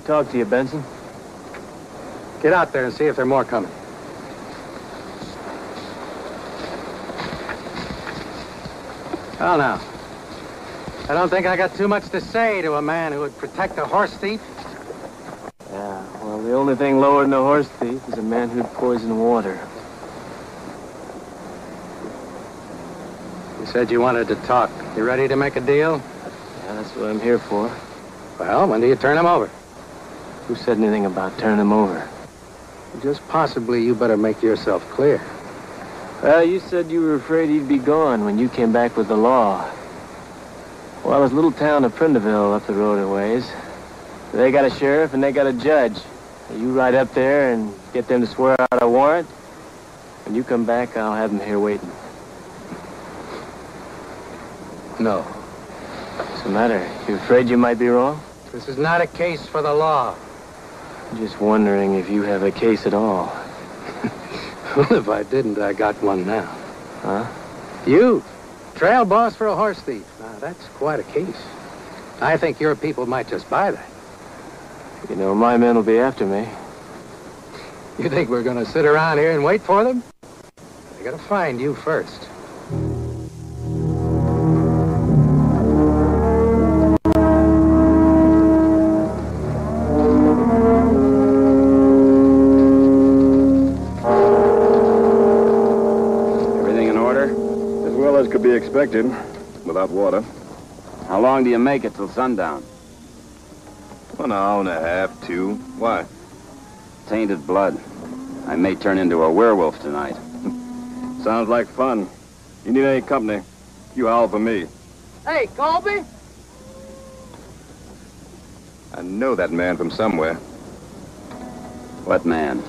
Talk to you, Benson. Get out there and see if there are more coming. Well, now, I don't think I got too much to say to a man who would protect a horse thief. Yeah, well, the only thing lower than a horse thief is a man who'd poison water. You said you wanted to talk. You ready to make a deal? Yeah, that's what I'm here for. Well, when do you turn him over? Who said anything about turning him over? Just possibly you better make yourself clear. Well, you said you were afraid he'd be gone when you came back with the law. Well, there's a little town of Prindleville up the road a ways. They got a sheriff and they got a judge. You ride up there and get them to swear out a warrant. When you come back, I'll have them here waiting. No. What's the matter? You afraid you might be wrong? This is not a case for the law. Just wondering if you have a case at all. Well, if I didn't, I got one now. Huh? You, trail boss for a horse thief. Now, that's quite a case. I think your people might just buy that. You know, my men will be after me. You think we're going to sit around here and wait for them? They got to find you first. well as could be expected, without water. How long do you make it till sundown? An hour and a half, two. Why? Tainted blood. I may turn into a werewolf tonight. Sounds like fun. You need any company, you howl for me. Hey, Colby! I know that man from somewhere. What man?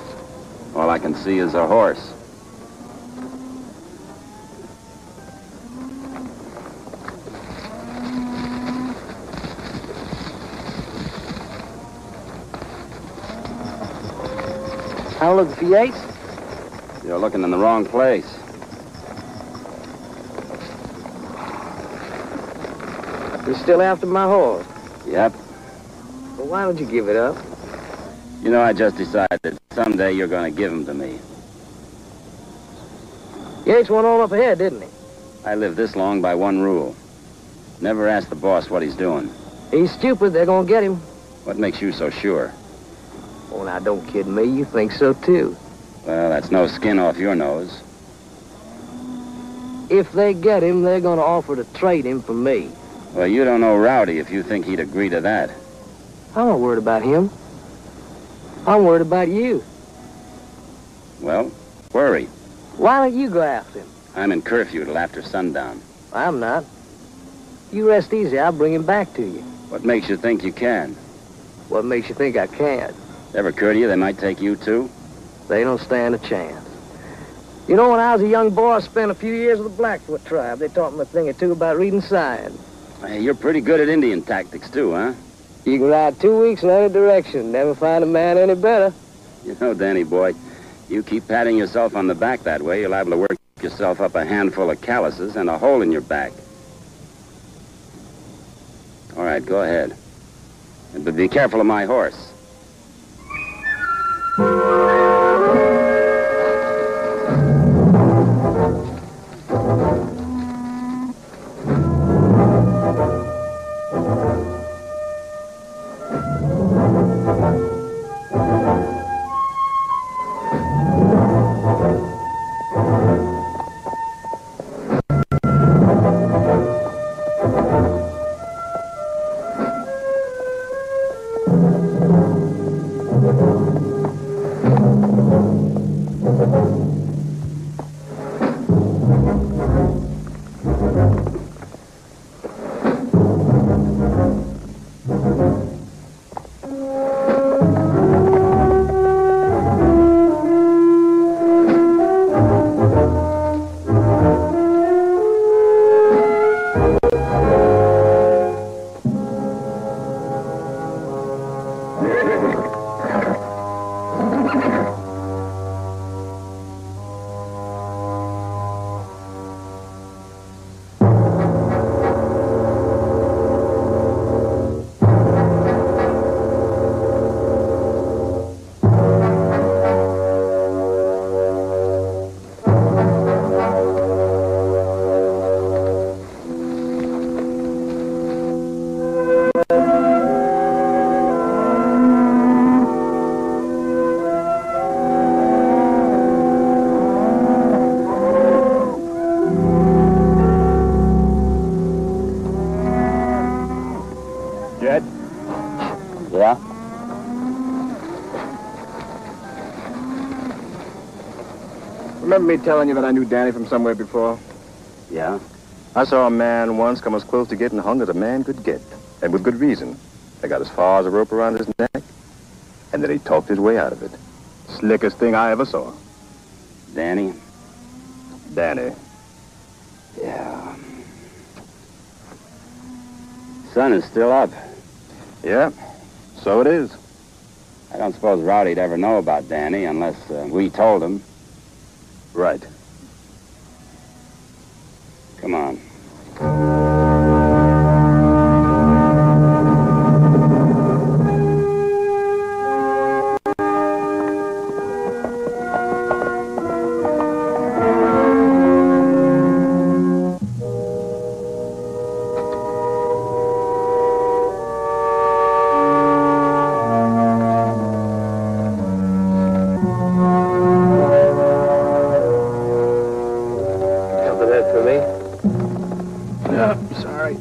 All I can see is a horse. I'm looking for Yates. You're looking in the wrong place. You're still after my horse? Yep. Well, why don't you give it up? You know, I just decided someday you're going to give him to me. Yates went all up ahead, didn't he? I lived this long by one rule. Never ask the boss what he's doing. He's stupid. They're going to get him. What makes you so sure? Oh, now, don't kid me. You think so, too. Well, that's no skin off your nose. If they get him, they're going to offer to trade him for me. Well, you don't know Rowdy if you think he'd agree to that. I'm not worried about him. I'm worried about you. Well, worry. Why don't you go after him? I'm in curfew till after sundown. I'm not. You rest easy. I'll bring him back to you. What makes you think you can? What makes you think I can? Ever occur to you they might take you, too? They don't stand a chance. You know, when I was a young boy, I spent a few years with the Blackfoot tribe. They taught me a thing or two about reading signs. Hey, you're pretty good at Indian tactics, too, huh? You can ride two weeks in any direction. Never find a man any better. You know, Danny boy, you keep patting yourself on the back that way, you're liable to work yourself up a handful of calluses and a hole in your back. All right, go ahead. But be careful of my horse. Remember me telling you that I knew Danny from somewhere before? Yeah. I saw a man once come as close to getting hung as a man could get, and with good reason. I got as far as a rope around his neck, and then he talked his way out of it. Slickest thing I ever saw. Danny? Danny. Yeah. Sun is still up. Yeah, so it is. I don't suppose Rowdy'd ever know about Danny unless uh, we told him. Right. Come on. For me? Oh, I'm sorry.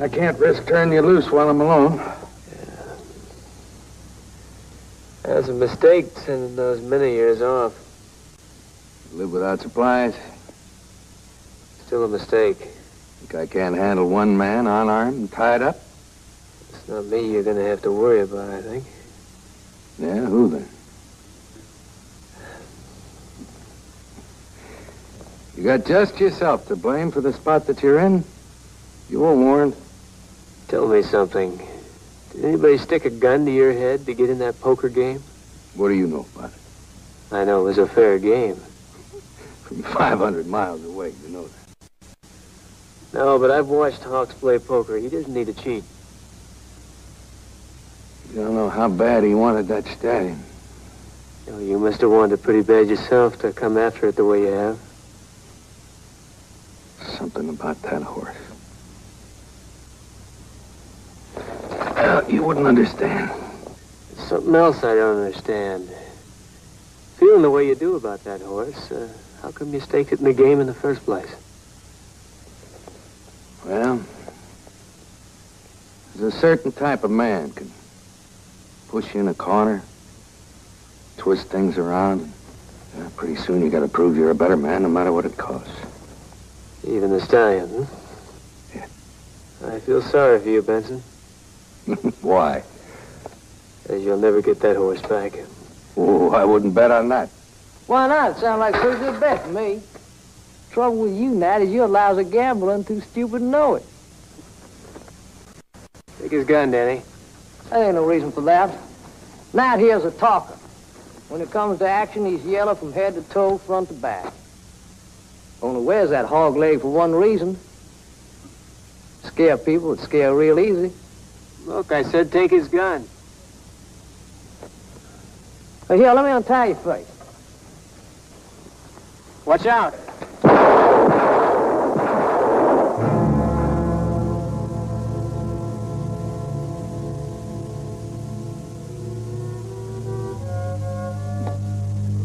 I can't risk turning you loose while I'm alone. Yeah. That was a mistake sending those many years off. Live without supplies. Still a mistake. Think I can't handle one man unarmed and tied up? It's not me you're gonna have to worry about, I think. Yeah, who then? You got just yourself to blame for the spot that you're in. You were warned. Tell me something. Did anybody stick a gun to your head to get in that poker game? What do you know about it? I know it was a fair game. From five hundred miles away, you know that. No, but I've watched Hawks play poker. He doesn't need to cheat. You don't know how bad he wanted that stallion. Oh, you must have wanted it pretty bad yourself to come after it the way you have. Something about that horse. Uh, you wouldn't understand. It's something else I don't understand. Feeling the way you do about that horse, uh, how come you staked it in the game in the first place? Well, there's a certain type of man can push you in a corner, twist things around, and uh, pretty soon you got to prove you're a better man no matter what it costs. Even the stallion, huh? Yeah. I feel sorry for you, Benson. Why? Because you'll never get that horse back. Oh, I wouldn't bet on that. Why not? It sounds like a pretty good bet to me. Trouble with you, Nat, is you're a lousy gambler and too stupid to know it. Take his gun, Danny. That ain't no reason for that. Nat here's a talker. When it comes to action, he's yellow from head to toe, front to back. Only wears that hog leg for one reason. Scare people, it scare real easy. Look, I said take his gun. Now here, let me untie your face. Watch out.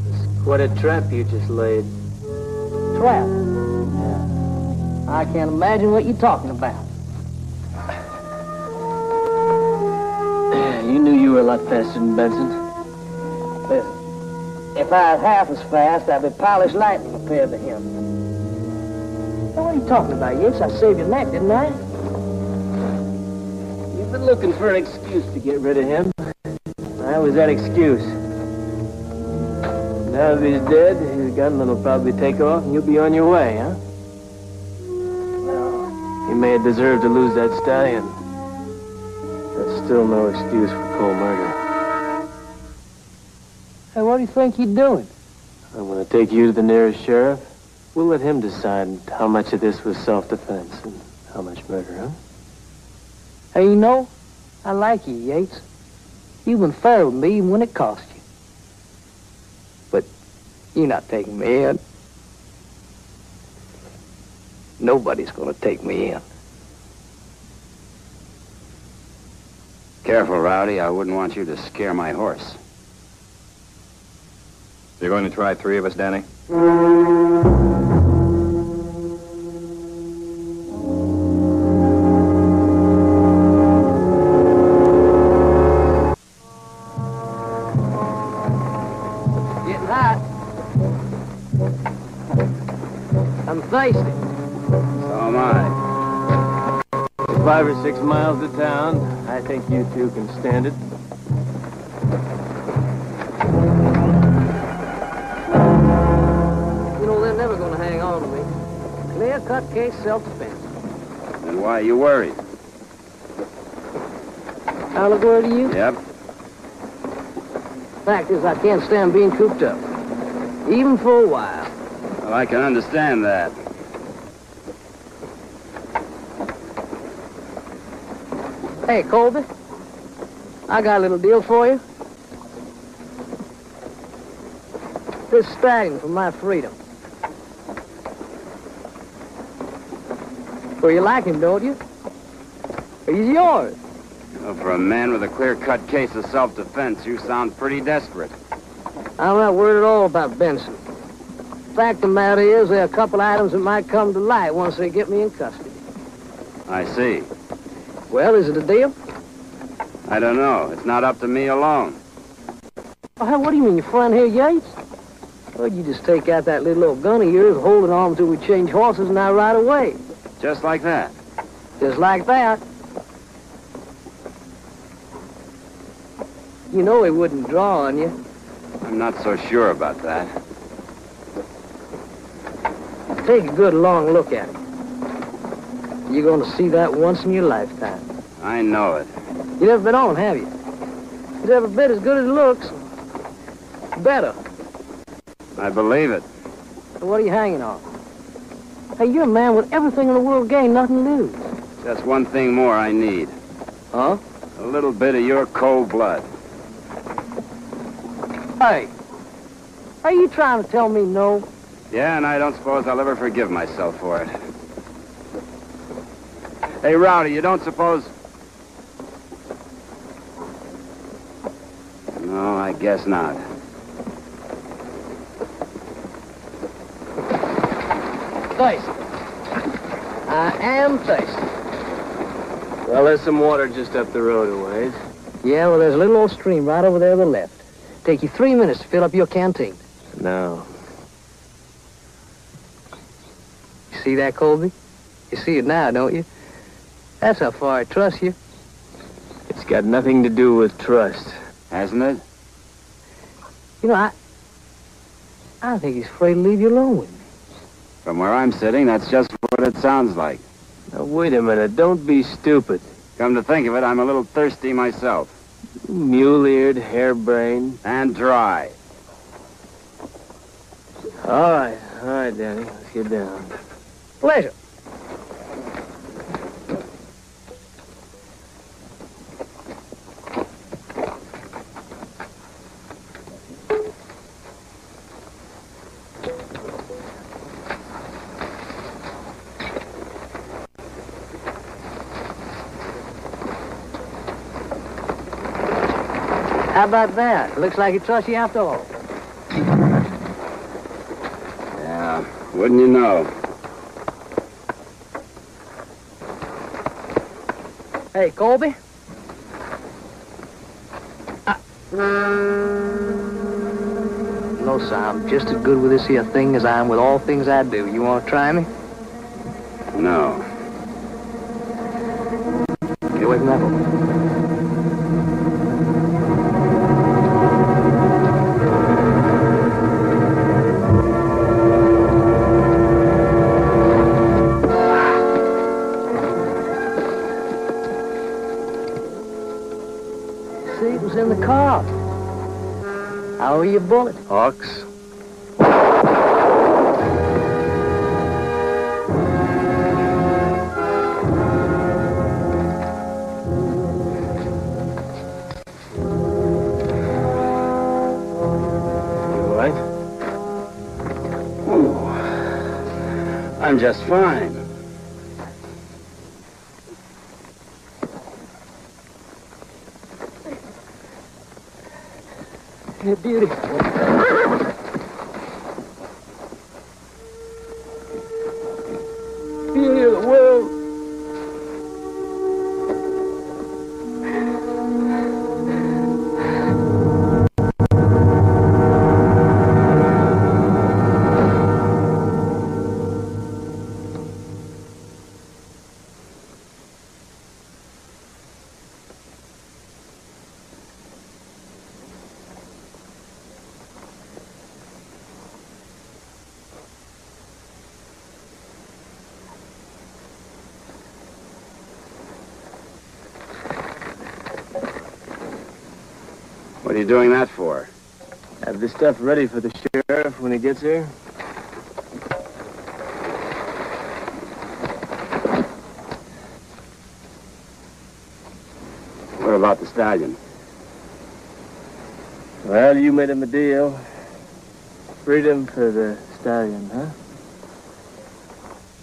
It's quite a trap you just laid. Trap? Yeah. I can't imagine what you're talking about. You knew you were a lot faster than Benson. Listen, if I was half as fast, I'd be polished lightning compared to him. Now, what are you talking about, Yates? I saved your neck, didn't I? You've been looking for an excuse to get rid of him. I was that excuse. Now if he's dead, his gunman will probably take off and you'll be on your way, huh? Well, he may have deserved to lose that stallion. That's still no excuse for cold murder. Hey, what do you think you're doing? I'm going to take you to the nearest sheriff. We'll let him decide how much of this was self-defense and how much murder, huh? Hey, you know, I like you, Yates. You've been fair with me even when it cost you. You're not taking me in. Nobody's going to take me in. Careful, Rowdy. I wouldn't want you to scare my horse. You're going to try three of us, Danny? So am I. Five or six miles to town. I think you two can stand it. You know, they're never going to hang on to me. Clear-cut case self-defense. Then why are you worried? Allegory to you? Yep. Fact is, I can't stand being cooped up. Even for a while. Well, I can understand that. Hey, Colby, I got a little deal for you. This stallion for my freedom. Well, you like him, don't you? He's yours. You know, for a man with a clear-cut case of self-defense, you sound pretty desperate. I'm not worried at all about Benson. Fact of the matter is, there are a couple items that might come to light once they get me in custody. I see. Well, is it a deal? I don't know. It's not up to me alone. Oh, hell, what do you mean, your friend here, Yates? Well, you just take out that little old gun of yours, hold it on till we change horses, and I ride away. Just like that? Just like that. You know he wouldn't draw on you. I'm not so sure about that. Take a good, long look at it. You're going to see that once in your lifetime. I know it. You never been on, have you? It's every bit as good as it looks. Better. I believe it. So what are you hanging on? Hey, you're a man with everything in the world gained, nothing to lose. Just one thing more I need. Huh? A little bit of your cold blood. Hey, are you trying to tell me no? Yeah, and I don't suppose I'll ever forgive myself for it. Hey, Rowdy, you don't suppose... No, I guess not. Thirsty. I am thirsty. Well, there's some water just up the road a ways. Yeah, well, there's a little old stream right over there to the left. Take you three minutes to fill up your canteen. No. You see that, Colby? You see it now, don't you? That's how far I trust you. It's got nothing to do with trust. Hasn't it? You know, I... I think he's afraid to leave you alone with me. From where I'm sitting, that's just what it sounds like. Now, wait a minute. Don't be stupid. Come to think of it, I'm a little thirsty myself. Mule-eared, harebrained. And dry. All right. All right, Danny. Let's get down. Pleasure. How about that? Looks like he trusts you after all. Yeah, wouldn't you know? Hey, Colby? Uh, no, sir, I'm just as good with this here thing as I am with all things I do. You want to try me? No. Get away from that one. Your bullet. Hawks. You right? Ooh. I'm just fine. Beautiful. Beauty of the world. What are you doing that for? Have this stuff ready for the sheriff when he gets here. What about the stallion? Well, you made him a deal. Freedom for the stallion, huh?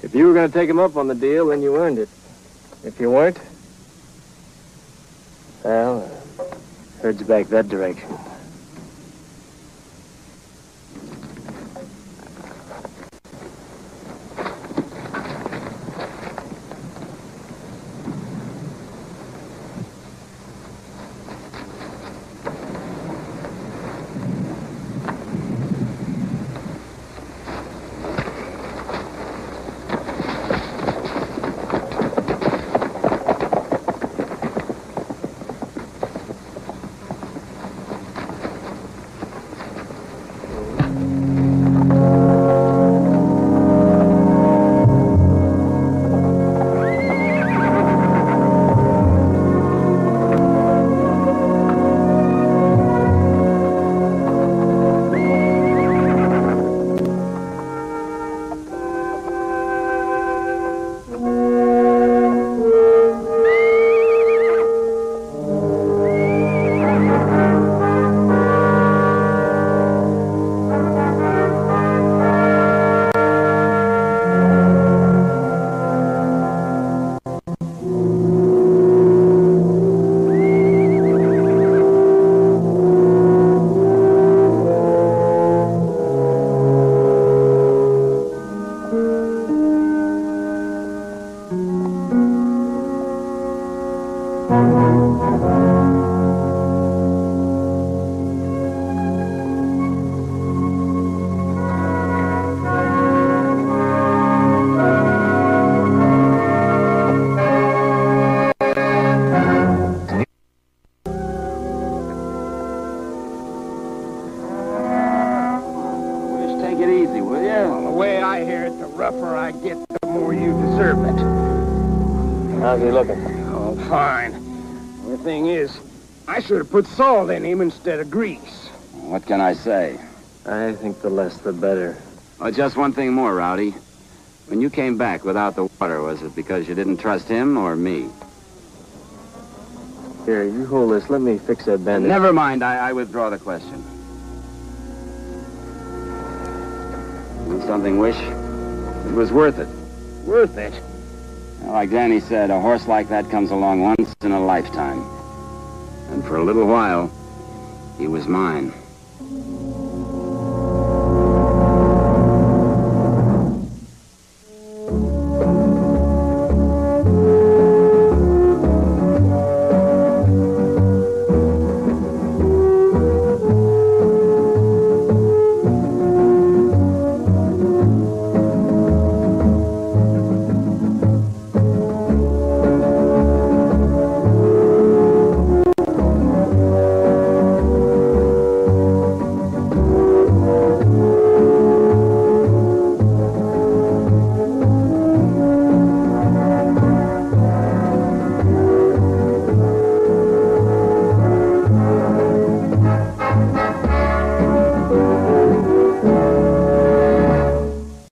If you were going to take him up on the deal, then you earned it. If you weren't, well... Herd's back that direction. more I get, the more you deserve it. How's he looking? Oh, fine. The thing is, I should have put salt in him instead of grease. What can I say? I think the less the better. Well, just one thing more, Rowdy. When you came back without the water, was it because you didn't trust him or me? Here, you hold this. Let me fix that bandage. Never mind. I, I withdraw the question. Need something, Wish? It was worth it. Worth it? Well, like Danny said, a horse like that comes along once in a lifetime. And for a little while, he was mine.